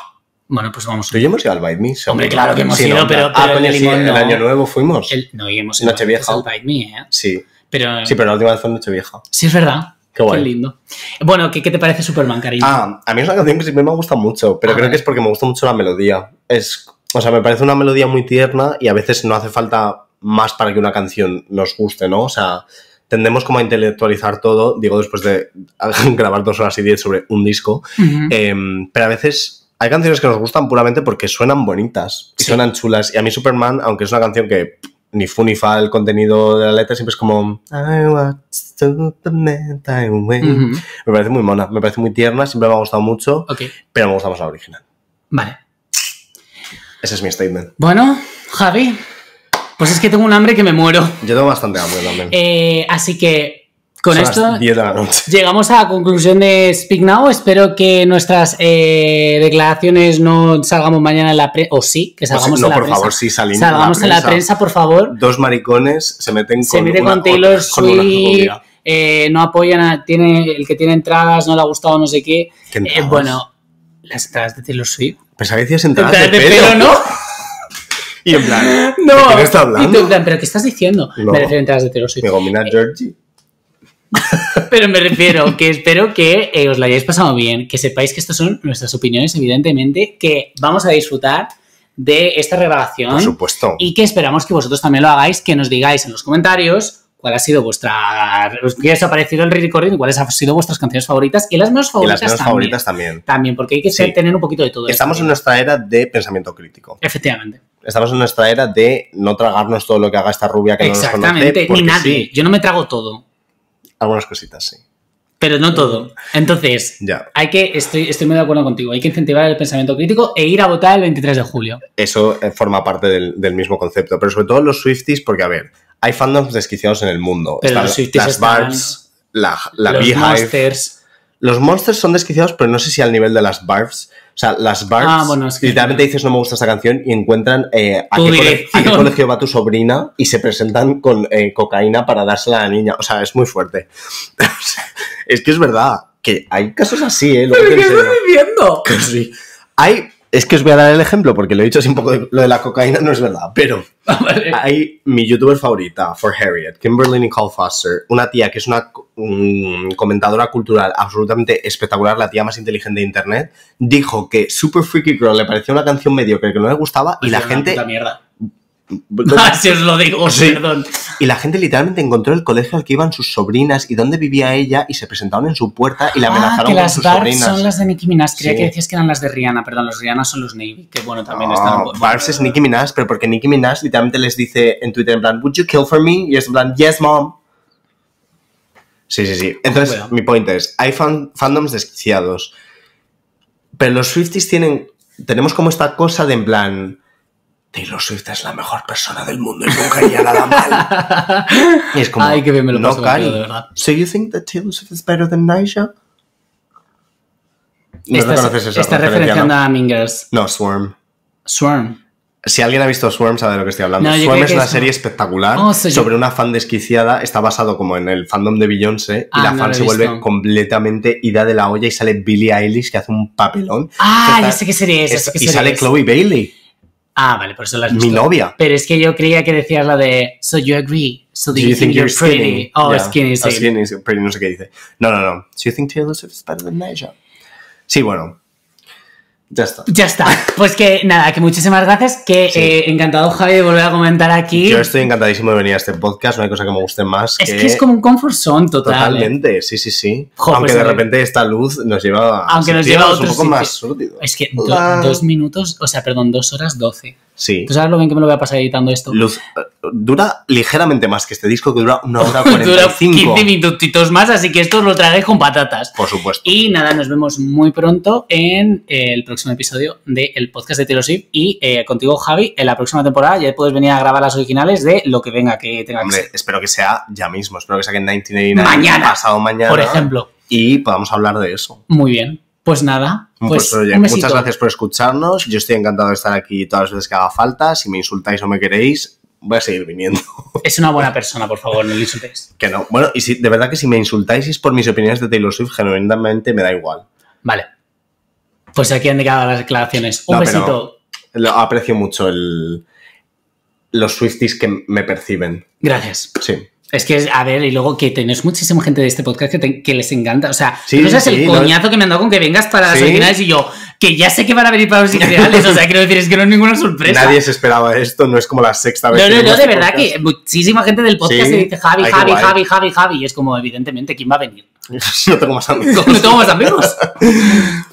Bueno, pues vamos. ¿Tú y yo hemos ido al Bite Me? Hombre, claro que hemos ido, no, pero con el limón sí, no. El año nuevo fuimos. No, y hemos ido Nochevieja al Bite Me, ¿eh? Sí. Pero la última vez fue Nochevieja. Sí, es verdad. Qué guay. Qué lindo. Bueno, ¿qué te parece Superman, cariño? Ah, a mí es una canción que siempre me gusta mucho, pero creo que es porque me gusta mucho la melodía. O sea, me parece una melodía muy tierna y a veces no hace falta más para que una canción nos guste, ¿no? O sea, tendemos como a intelectualizar todo, digo, después de grabar 2 horas y 10 sobre un disco, pero a veces hay canciones que nos gustan puramente porque suenan bonitas y suenan chulas. Y a mí Superman, aunque es una canción que ni fu ni fa el contenido de la letra, siempre es como I watch Superman die away. Me parece muy mona, me parece muy tierna, siempre me ha gustado mucho, pero me gusta más la original. Vale. Ese es mi statement. Bueno, Javi, pues es que tengo un hambre que me muero. Yo tengo bastante hambre también. Así que con Son esto las 10 de la noche. Llegamos a la conclusión de Speak Now. Espero que nuestras declaraciones no salgamos mañana en la prensa. O sí, que salgamos en la prensa. No, por favor, sí, salimos. Salgamos en la prensa, por favor. Dos maricones se meten con Taylor Swift. No apoyan a... el que tiene entradas, no le ha gustado no sé qué. Bueno, las entradas de Taylor Swift. Pensaba que decías entradas de pelo, ¿no? Y en plan, no, ¿de qué estás hablando? Y tú en plan, ¿pero qué estás diciendo? No. Me refiero a entradas de Taylor Swift. Me gomina Georgie. Pero me refiero que espero que os la hayáis pasado bien, que sepáis que estas son nuestras opiniones, evidentemente, que vamos a disfrutar de esta revelación. Por supuesto. Y que esperamos que vosotros también lo hagáis, que nos digáis en los comentarios cuál ha sido vuestra... ¿Qué os ha parecido el re-recording? ¿Cuáles han sido vuestras canciones favoritas? Y las menos favoritas también. También, porque hay que tener un poquito de todo. Estamos en nuestra era de pensamiento crítico. Efectivamente. Estamos en nuestra era de no tragarnos todo lo que haga esta rubia que no nos conoce. Exactamente, ni nadie. Sí. Yo no me trago todo. Algunas cositas, sí. Pero no todo. Entonces, hay que, estoy muy de acuerdo contigo, hay que incentivar el pensamiento crítico e ir a votar el 23 de julio. Eso forma parte del mismo concepto. Pero sobre todo los Swifties, porque, a ver, hay fandoms desquiciados en el mundo. Pero los Swifties están... Las Barbs, los Beehive... Monsters. Los Monsters son desquiciados, pero no sé si al nivel de las Barbs. O sea, las Barbs, es que literalmente dices no me gusta esta canción y encuentran a qué colegio va tu sobrina y se presentan con cocaína para dársela a la niña. O sea, es muy fuerte. Es que es verdad que hay casos así, ¿eh? ¿Pero qué estás diciendo? Que sí. Es que os voy a dar el ejemplo porque lo he dicho así un poco, lo de la cocaína no es verdad, pero vale. Hay mi youtuber favorita, For Harriet, Kimberly Nicole Foster, una tía que es una comentadora cultural absolutamente espectacular, la tía más inteligente de internet, dijo que Super Freaky Girl le parecía una canción mediocre que no le gustaba y la gente... Puta mierda. Si os lo digo, perdón. Y la gente literalmente encontró el colegio al que iban sus sobrinas y dónde vivía ella y se presentaron en su puerta y la amenazaron con sus sobrinas. Las Barbs son las de Nicki Minaj. Creía que decías que eran las de Rihanna. Perdón, los Rihanna son los Navy, que bueno, también están... Barbs es Nicki Minaj, pero porque Nicki Minaj literalmente les dice en Twitter en plan ¿Would you kill for me? Y es en plan Yes, mom. Sí, sí, sí. Entonces, bueno, mi point es, hay fandoms desquiciados, pero los Swifties tenemos como esta cosa de en plan... Taylor Swift es la mejor persona del mundo y nunca haría nada mal. Y es como... Ay, qué bien me lo paso contigo, de verdad. So you think that Taylor Swift is better than Naija? Está referenciando a Mean Girls. No, Swarm. Swarm. Si alguien ha visto Swarm sabe de lo que estoy hablando. No, Swarm es una serie espectacular sobre una fan desquiciada. Está basado como en el fandom de Beyoncé y la fan se vuelve completamente ida de la olla y sale Billie Eilish que hace un papelón. Ya sé qué serie es. Y sale Chlöe Bailey. Vale, por eso la has visto. Mi novia. Pero es que yo creía que decías la de So you agree, so do you think you're pretty. Oh, skinny, skinny, pretty, no sé qué dice. No, no, no. So you think Taylor Swift is better than Naija. Sí, bueno. Ya está. Ya está. Pues que nada, que muchísimas gracias. Que encantado, Javi, de volver a comentar aquí. Yo estoy encantadísimo de venir a este podcast. No hay cosa que me guste más. Es que es como un comfort zone total. Totalmente, sí, sí, sí. Jo, aunque pues, de repente esta luz nos lleva a otros un poco más sórdido. Es que 2 minutos, o sea, perdón, 2 horas 12. Sí. ¿Tú sabes lo bien que me lo voy a pasar editando esto? Dura ligeramente más que este disco, que dura 1 hora 45. Dura 15 minutitos más, así que esto lo tragáis con patatas. Por supuesto. Y nada, nos vemos muy pronto en el próximo episodio del podcast de Taylor Swift y contigo, Javi, en la próxima temporada ya puedes venir a grabar las originales de lo que venga que tenga. Hombre, que ser. Espero que sea ya mismo, espero que sea en 1989. Mañana. Pasado mañana. Por ejemplo. Y podamos hablar de eso. Muy bien. Pues nada, pues oye, muchas gracias por escucharnos. Yo estoy encantado de estar aquí todas las veces que haga falta. Si me insultáis o me queréis, voy a seguir viniendo. Es una buena persona, por favor, no le insultéis. Que no. Bueno, y si, de verdad que si me insultáis es por mis opiniones de Taylor Swift, genuinamente me da igual. Vale. Pues aquí han llegado las declaraciones. Un besito. Lo aprecio mucho los Swifties que me perciben. Gracias. Sí. Es que, a ver, y luego que tenés muchísima gente de este podcast que les encanta. O sea, sí, no sabes el coñazo que me han dado con que vengas para las originales y yo, que ya sé que van a venir para los originales. O sea, quiero decir, es que no es ninguna sorpresa. Nadie se esperaba esto, no es como la sexta vez. No, de verdad que muchísima gente del podcast se dice Javi. Y es como, evidentemente, ¿quién va a venir? No tengo más amigos.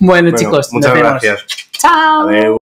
Bueno, chicos, muchas gracias. Chao. Adeu.